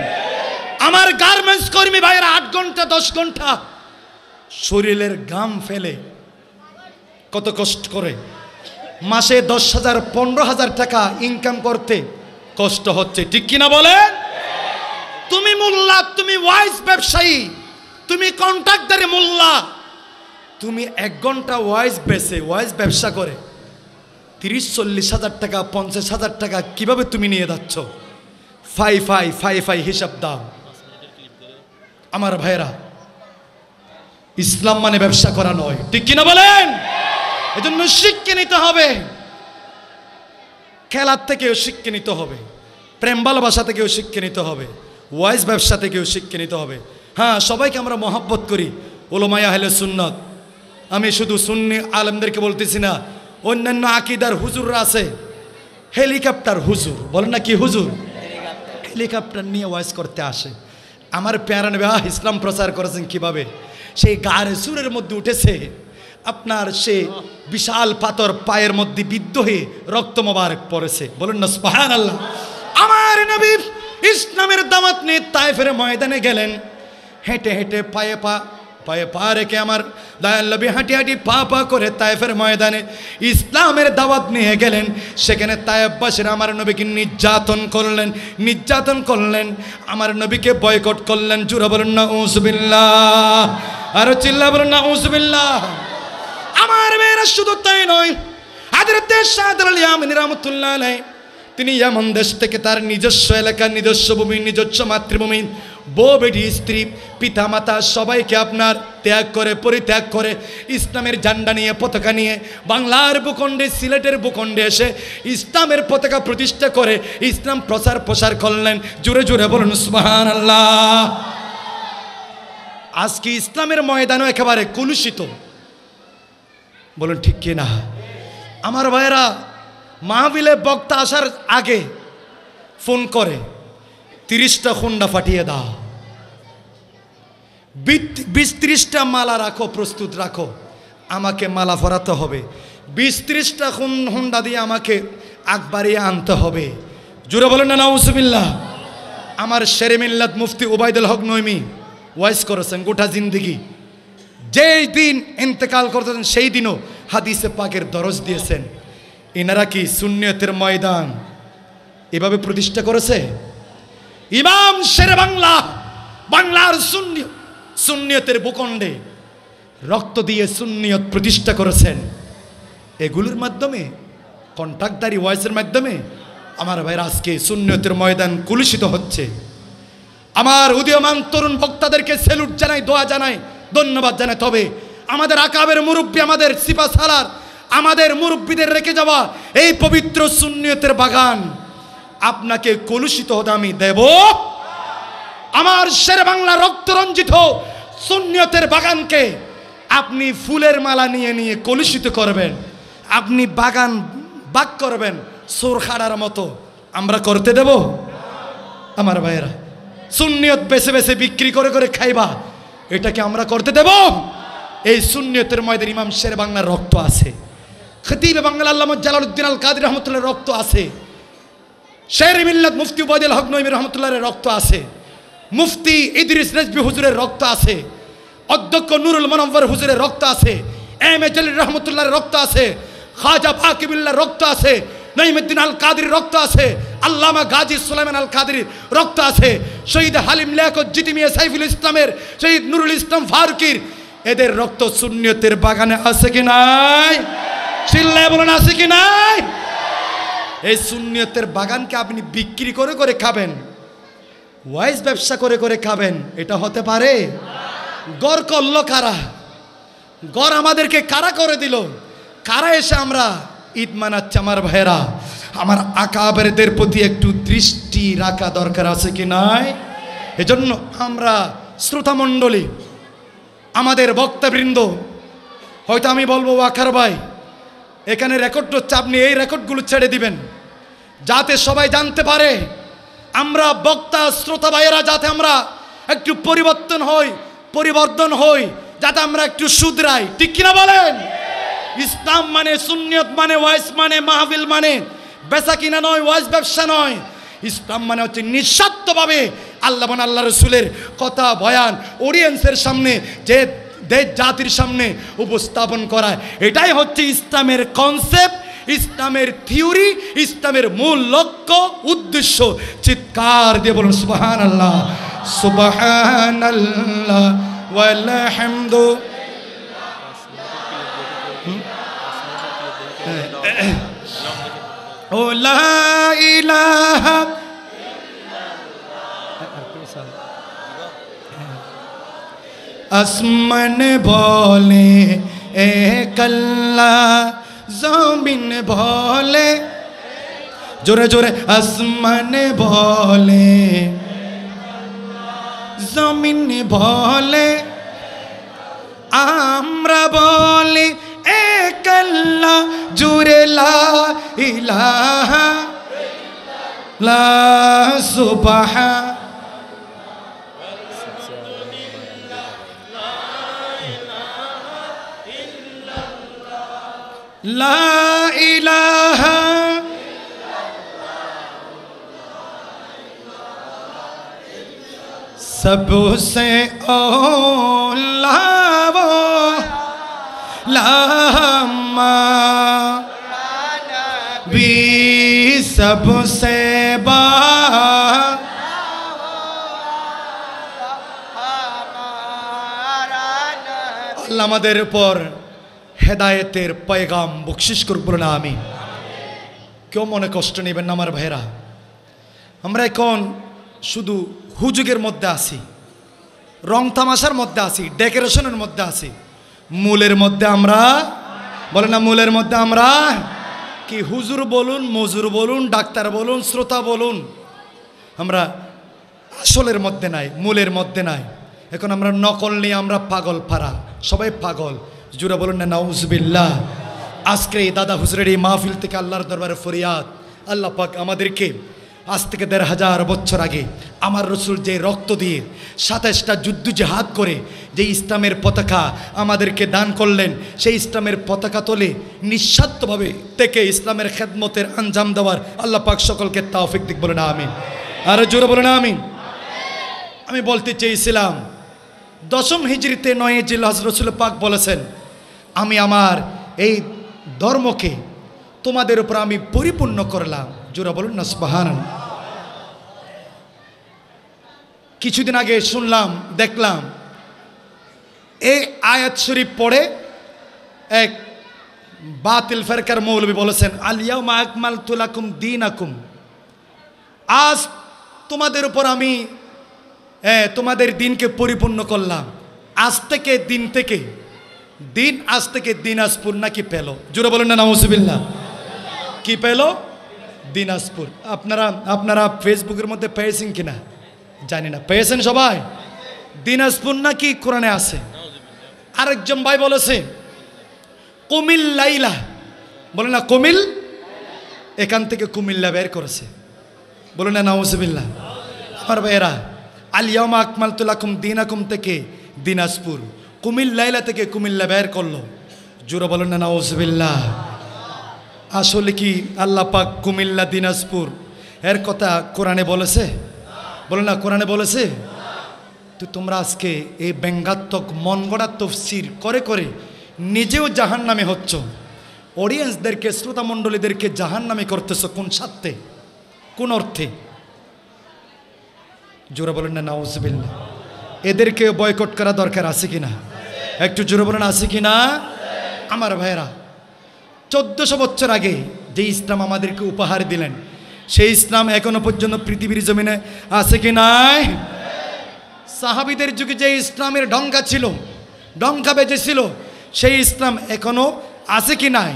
आमार गार्मेंट्स कर्मी भाइरा 8 घंटा 10 घंटा शरीरेर घाम फेले कत कष्ट करे मासे 10,000 15,000 टाका इनकाम करते कष्ट होच्छे ठीक किना बोलेन तुमी मुल्ला तुमी वाइज व्यवसायी तुमी कॉन्ट्रैक्टर मुल्ला तुमी 1 घंटा वाइज बेसे वाइज व्यवसा करे 30-40 हज़ार टाका 50,000 टाका किभाबे तुमी निये जाच्छो फाइ फाइ हिसाब दाओ आमार भाइरा इस्लाम माने व्यवसा करा नय ठीक किना बोलेन एजोन्नो शिक्षित निते होबे खेलार थेकेओ शिक्षित निते होबे प्रेम भालोबासा थेकेओ शिक्षित निते होबे वाइज व्यवसा थेकेओ शिक्षित निते होबे हाँ सबाइके आमरा मोहब्बत करी उलेमाए आहले सुन्नत आमी शुधु सुन्नी आलेमदेरके बोलतेछि ना अन्यान्य आकिदार हुजूररा आछे हेलिकप्टार हुजूर बोलेन ना कि हुजूर हेलिकप्टार निये वाइज करते आसे आमार प्यारा नबी इस्लाम प्रचार करेछेन किभाबे सेई गारे सुरेर मध्ये उठेछे आपनार से विशाल पातर पायर मध्य बिद्ध हये रक्त मुबारक पड़ेछे बोलेन ना सुबहानाल्लाह आमार नबी इस्लामेर दावत निये ताइफेर मयदाने गेलेन हेटे हेटे पाए पा रेखे आमार दयाल नबी हाँटी हाँटी पा करे ताइफेर मयदाने इस्लामेर दावत निये गेलेन सेखाने ताइफबासीरा आमार नबीके निर्यातन करलेन आमार नबीके बयकट करलेन जुरा बोलेन ना उज़ुबिल्लाह आरो चिल्ला बोलेन ना उज़ुबिल्लाह आमार मेरा शुधु ताई नय हजरत शाह सुफी अलहाज रहमतुल्लाह अलैहि तिनि यमन देश थेके तार निजस्व एलाका निजस्व भूमि निजस्व मातृभूमि बो बेटी स्त्री पिता माता सबाई के अपनार त्याग करे इस्लामेर झंडा निये पताका निये बांगलार भूखंडे सिलेटेर भूखंडे एसे इस्लामेर पताका प्रतिष्ठा करे इस्लाम प्रसार प्रसार करलेन जुरे जुरे बोलुन सुबहानाल्लाह आज की इस्लामेर मयदानो एकेबारे कलुषित बोलुन ठीक कि ना आमार भाइरा महफिले बक्ता आसार आगे फोन करे 30टा खुंडा फाटिए दाओ 20-30टा माला राखो प्रस्तुत राखो आमाके माला फराते होबे 20-30टा हुंडा दिए आमाके आग बाड़िए आनते होबे जुरे बोलेन ना नाउजुबिल्लाह आमार शेरे मिल्लात मुफ्ती उबाइदुल हक नईमी वाइज करेछेन गोटा जिंदगी जेई दिन इंतकाल करतेछेन सेई दिनों हादिसे पाकेर दरस दिएछेन इनारा कि सुन्नियतेर मयदान एभाबे प्रतिष्ठा करेछे इमाम शेरे बांगला बांगलार सुन्नियतेर भूखंडे रक्त दिए सुन्नियत प्रतिष्ठा करेछेन एगुलोर माध्यमे कन्ट्राक्टदारी वाइसेर माध्यमे आमार भाइरा आजके सुन्नियतेर मयदान कलुषित होच्छे आमार उदीयमान तरुण भक्तादेरके सैल्यूट जानाई दोया जानाई धन्यवाद जानाई तबे आमादेर आकाबेर मुरब्बी आमादेर सिपासालार आमादेर मुरब्बीदेर रेखे जावा एई पवित्र सुन्नियतेर बागान आपनाके कलुषित होते आमी देब आमार शेरे बांगला रक्तरंजित सुन्नियतेर बागानके आपनी फुलेर माला निये निये कलुषित करबेन आपनी बागान बाग करबेन सुरखाड़ार मतो आमरा करते देब आमार भाइरा सुन्नियत बेसे बेसे बिक्री करे करे खाइबा एटाके आमरा करते देब एई सुन्नियतेर मयदान इमाम शेरे बांगलार रक्त आछे खतीब बांगला अल्लामा जलालुद्दीन आल कादरी रहमतुल्लाहर रक्त आछे शेर मिल्लत मुफ्ती उबाइदुल हक नईमी रहमतुल्लाहर रक्त आछे मुफ्ती इदरिस नजबी हुजूरेर रक्त आछे अध्यक्ष नूरुल मुनव्वर हुजूरेर रक्त आछे एम ए जलील रहमतुल्लाहर रक्त आछे खाजा फाकिबुल्लाहर रक्त आछे नईमुद्दीन आल कादरी रक्त आछे अल्लामा गाजी सुलेमान आल कादरी रक्त आछे शहीद हालिम लियाकत जिति मिया सैफुल इस्लामेर शहीद नूरुल इस्लाम फारुकीर एदेर रक्त सुन्नियतेर बागाने आछे कि नाई चिल्लाया बोलुन आछे कि नाई এই সুন্নিয়তের বাগানকে আপনি বিক্রি করে করে খাবেন ওয়াইজ ব্যবসা করে করে খাবেন এটা হতে পারে গর করল কারা গর আমাদেরকে কারা করে দিল কারা এসে আমরা ঈদ মানাচ্ছি আমার ভাইরা আমার আকাবেরদের প্রতি একটু দৃষ্টি রাখা দরকার আছে কি নাই এজন্য আমরা শ্রোতা মণ্ডলী আমাদের বক্তাবৃন্দ হয়তো আমি বলবো ওয়াকার ভাই एकाने रेकर्ड तो चापनी ये रेकर्ड गुलु छेड़े दिबेन जाते सबाई जानते पारे আমরা বক্তা শ্রোতা ভাইরা যাতে আমরা একটু পরিবর্তন হই যাতে আমরা একটু শুধরাই ঠিক কি না বলেন ইসলাম মানে সুন্নিয়ত মানে ওয়াইজ মানে মাহফিল মানে বেচা কিনা নয় ওয়াইজ ব্যবসা নয় ইসলাম মানে হচ্ছে নিঃস্বার্থভাবে আল্লাহ এবং আল্লাহর রাসূলের কথা বয়ান অডিয়েন্সের সামনে যে দেশ জাতির সামনে উপস্থাপন করা এটাই হচ্ছে ইসলামের কনসেপ্ট ইসলামের থিওরি ইসলামের মূল লক্ষ্য উদ্দেশ্য চিৎকার দিয়ে বলুন সুবহানাল্লাহ সুবহানাল্লাহ ওয়াল হামদু लिल्लाह ओ ला इलाहा आसमान बोले एक अल्लाह ज़मीन बोले जोरे जोरे आसमान बोले ज़मीन बोले आम्रा बोले एक अल्लाह जुरे ला इलाहा ला सुबहा ला इलाहा सबसे औला वो ला भी सबसे बा अल्लामा देर पर हेदायतेर पैगाम बख्शिश कर बोलना आमीन क्यों मने कष्ट नेबेन ना आमार भाइरा आमरा एखन शुधु हुजुगेर मध्य आछि रंग तमाशार मध्य आछि डेकोरेशनेर मध्य आछि मूलेर मध्य आमरा बोलेन ना मूलेर मध्य आमरा कि हुजूर बोलुन मजुर बोलुन डाक्तार बोलुन श्रोता बोलुन आमरा आसलेर मध्य नाई मूलेर मध्य नाई एखन आमरा नकल निये आमरा पागल पारा सबाई पागल जुरा बोलूँ ना नाउज़ुबिल्लाह आज के दादा हुज़ुरेर महफिल थेके आल्लाहर दरबारे फरियाद आल्लाह पाक आमादेरके आज थेके 1,500 बछर आगे आमार रसूल जे रक्त दिए 27टा युद्ध जिहाद करे जे इस्लामेर पताका आमादेरके दान करलेन सेई इस्लामेर पताका तले निस्वार्थभावे थेके इस्लामेर खिदमतेर अंजाम देवार आल्लाह पाक सकलके तौफिक दिक बोलुन आमीन आर जोरे बोलुन आमीन आमी बोलते चाइছিলাম 10 हिजरिते 9 जिलहज रसूल पाक बोलेছেন आमी आमार एई धर्मके तोमादेर उपर आमी परिपूर्ण करलाम जोरा बोलुन ना सुबहानाल्लाह किछुदिन आगे शुनलाम देखलाम एई आयात शरीफ पढ़े एक बातिल फिरकार मौलवी बोलेছেন आल याउमा आकमालतु लाकुम दीनाकुम आज तोमादेर उपर आमी तुम्हारे दिन के परिपूर्ण करलाम आज के दिनाजपुर ना कि पेल जोरे बोलें ना नाउजुबिल्लाह कि पेल दिनाजपुर अपनारा अपनारा फेसबुकेर मध्य पेयेछेन किना जानि ना पेयेछेन सबाई दिनाजपुर ना कि कुराने आछे आरेकजन भाई बोलेछे कुमिल लाइला बोलें ना कुमिल एखान थेके कुमिल्ला बेर करेछे बोलें ना नाउजुबिल्लाह आमार भाइयेरा आलियामा आकमालतु लाकुम दीनाकुम थेके दिनाजपुर कुमिल्ला थेके कुमिल्ला बेर करलो जोरा बोलेन ना नाउजुबिल्लाह आसले कि आल्लाह पाक कुमिल्ला दिनाजपुर एर कथा कुराने बोलेछे बोलेन ना कुराने बोलेछे तो तोमरा आजके ए व्यंगात्मक मनगढ़ा तफसिर करे करे निजेओ जहन्नामे होच्छो अडियेंसदेरके श्रोता मंडलीदेरके जहन्नामे करतेछो कोन स्वार्थे कोन अर्थे जोरा बोलें ना नाउजुबिल्लाह एदेरके बयकट करा दरकार आछे किना एकटु जोरा बोलें आछे किना आमार भाइरा 1400 बछर आगे जे इस्लाम आमादेरके उपहार दिलेन सेई इस्लाम एखोनो पर्यन्त पृथिबीर जमिने आछे कि नाई साहाबीदेर जुगे जे इस्लामेर डंका छिलो डंका बेजेছিল সেই ইসলাম এখনো আছে কি নাই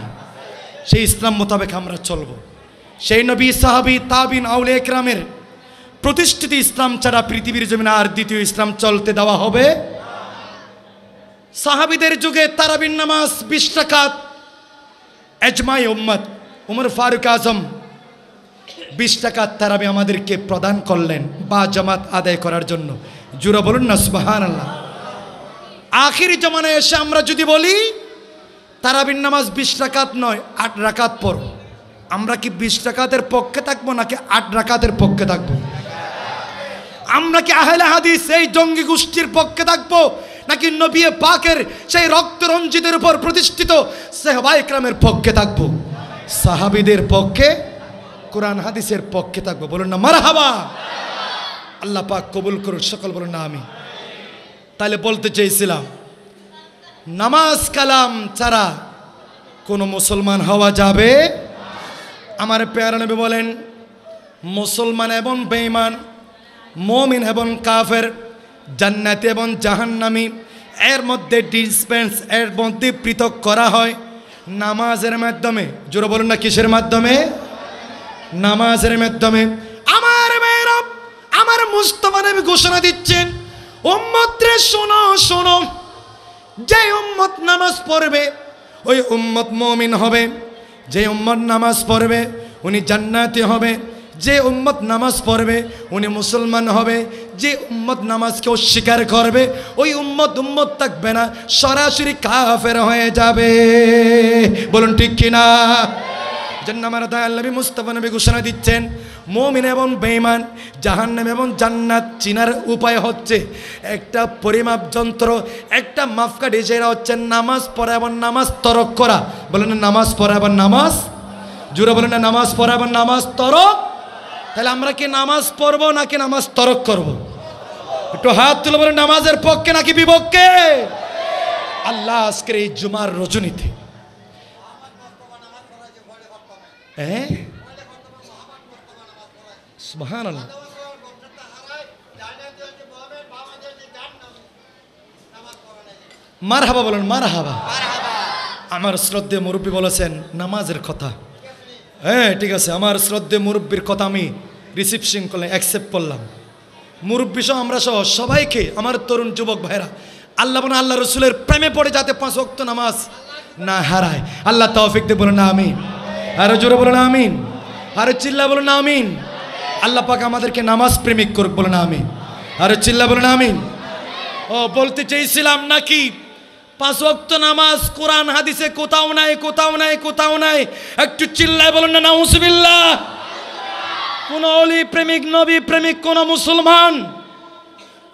সেই ইসলাম মোতাবেক আমরা চলবো সেই নবী সাহাবী তাবিন আউলিয়া کرامের प्रतिष्ठित इस्लाम छाड़ा पृथिवीर जमीन और द्वितीय इस्लाम चलते देवा होबे साहाबीदेर जुगे तारावीर नामाज 20 रकात एजमाई उम्मत उमर फारूक आजम बीस टाका तारावी हमारे प्रदान करलें जमात आदाय करार जन्य जुरा बोलुन ना सुबहानल्लाह। आखिरी जमाना एसे आमरा जुदी बोली तारावीर नामाज 20 रकात नय 8 रकात पढ़ो, आमरा कि 20 रकातेर पक्षे थाकबो नाकि 8 रकातेर पक्षे थाकबो? आमरा कि आहले हादिस एई जंगी गोष्ठीर पक्षे थाकबो नाकि नबी पाकेर सेई रक्त रंजितेर उपर प्रतिष्ठित साहाबाए किरामेर पक्षे थाकबो? साहाबीदेर पक्षे कुरान हादिसेर पक्षे थाकबो। बोलुन ना मारहाबा। अल्लाह पाक कबूल करुन सकल। बोलुन ना आमीन। ताले बोलते चाइছিলাম नमाज कलाम ছাড়া কোনো মুসলমান হওয়া যাবে? আমার প্রিয় নবী বলেন মুসলমান এবং বেঈমান, মুমিন এবং কাফের, জান্নাতি এবং জাহান্নামী এর মধ্যে ডিসপেন্স এর মধ্যে পৃথক করা হয় নামাজের মাধ্যমে। জোরে বলুন না কিসের মাধ্যমে? নামাজের মাধ্যমে। আমার মেরা আমার মুস্তাফা নবী ঘোষণা দিচ্ছেন उम्मत रे सुनो सुनो, जे उम्मत नामाज पढ़े ओई उम्मत मोमिन होबे, जे उम्मत नामाज पढ़े उनी जन्नती होबे, जे उम्मत नामाज पढ़े उनी मुसलमान होबे, जे उम्मत नामाज के अस्वीकार करबे ओई उम्मत उम्मत थाकबे ना, सरासरि काफेर हये जाबे। बोलुन ठीक कि ना? जन्नामार दयाल नबी मुस्तफा नबी घोषणा दिच्छेन मोमिन एवं बेईमान जहन्नम एवं जन्नत चिनार उपाय होच्छे एकटा परिमाप जंत्र, एकटा मापकाठी, जेटा होच्छे नामाज पढ़ा एवं नामाज तर्क करा। बोलेन नामाज पढ़ा एवं नामाज, जोरे बोलेन ना नामाज पढ़ा एवं नामाज तर्क। ताहले आमरा कि नामाज पढ़बो नाकि नामाज तर्क करबो? एकटु हात तुले बोलेन नामाजेर पक्षे नाकि विपक्षे? आल्लाह आजकेर এই জুমার রজনীতে मारहाबा बोलें मारहाबा। आमार श्रद्धे मुरब्बी बोलेছেন नामाजेर कथा, ठीक है आमार श्रद्धे मुरब्बीर कथा आमी रिसिप्शन करलाम, एक्सेप्ट करलाम। मुरब्बी सह आमरा सह सबाइके आमार तरुण युवक भाईरा आल्लाह बना आल्लाह रसूलेर प्रेमे पड़े जाते पाँच वक्त नामाज ना हाराय आल्लाह तौफिक दे। बोलें ना आमीन। आरो जोरे बोलें आमीन। आरो चिल्ला बोलें आमीन। আল্লাহ পাক আমাদেরকে নামাজ প্রেমিক করুক। বলেন আমিন। আর চিল্লা বলেন আমিন। ও বলতে চাইছিলাম নাকি পাঁচ ওয়াক্ত নামাজ কোরআন হাদিসে কোথাও নাই, কোথাও নাই, কোথাও নাই। একটু চিল্লায় বলেন না নাউজুবিল্লাহ। কোন ওলি প্রেমিক, নবী প্রেমিক কোন মুসলমান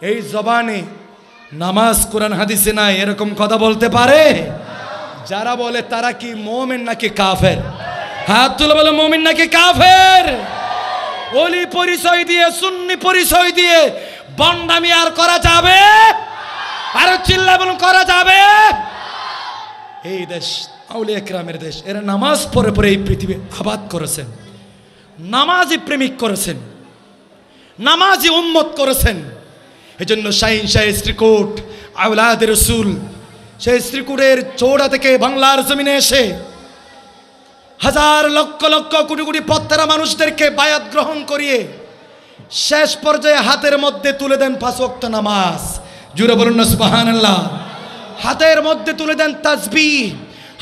এই জবানে নামাজ কোরআন হাদিসে নাই এরকম কথা বলতে পারে? যারা বলে তারা কি মুমিন নাকি কাফের? হাত তুলে বলে মুমিন নাকি কাফের? ওলি পরিচয় দিয়ে সুন্নি পরিচয় দিয়ে বন্ডামি আর করা যাবে? আর চিল্লা বলুন করা যাবে? এই দেশ আউলিয়া একরামের দেশ, এরা নামাজ পড়ে পড়ে এই পৃথিবী আবাদ করেছেন, নামাজি প্রেমিক করেছেন, নামাজি উম্মত করেছেন। এজন্য শাহিন শাহ শ্রীকোট আওলাদ রসুল সেই শ্রীকোটের চৌড়া থেকে বাংলার জমিনে এসে হাজার লক্ষ লক্ষ কোটি কোটি পত্তরা মানুষদেরকে বায়াত গ্রহণ করিয়ে শেষ পর্যায়ে হাতের মধ্যে তুলে দেন পাঁচ ওয়াক্ত নামাজ। জোরে বলুন না সুবহানাল্লাহ। হাতের মধ্যে তুলে দেন তাসবিহ,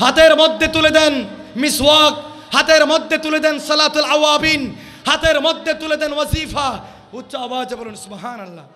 হাতের মধ্যে তুলে দেন মিসওয়াক, হাতের মধ্যে তুলে দেন সালাতুল আওয়াবিন, হাতের মধ্যে তুলে দেন ওয়াজিফা। উচ্চ আওয়াজে বলুন সুবহানাল্লাহ।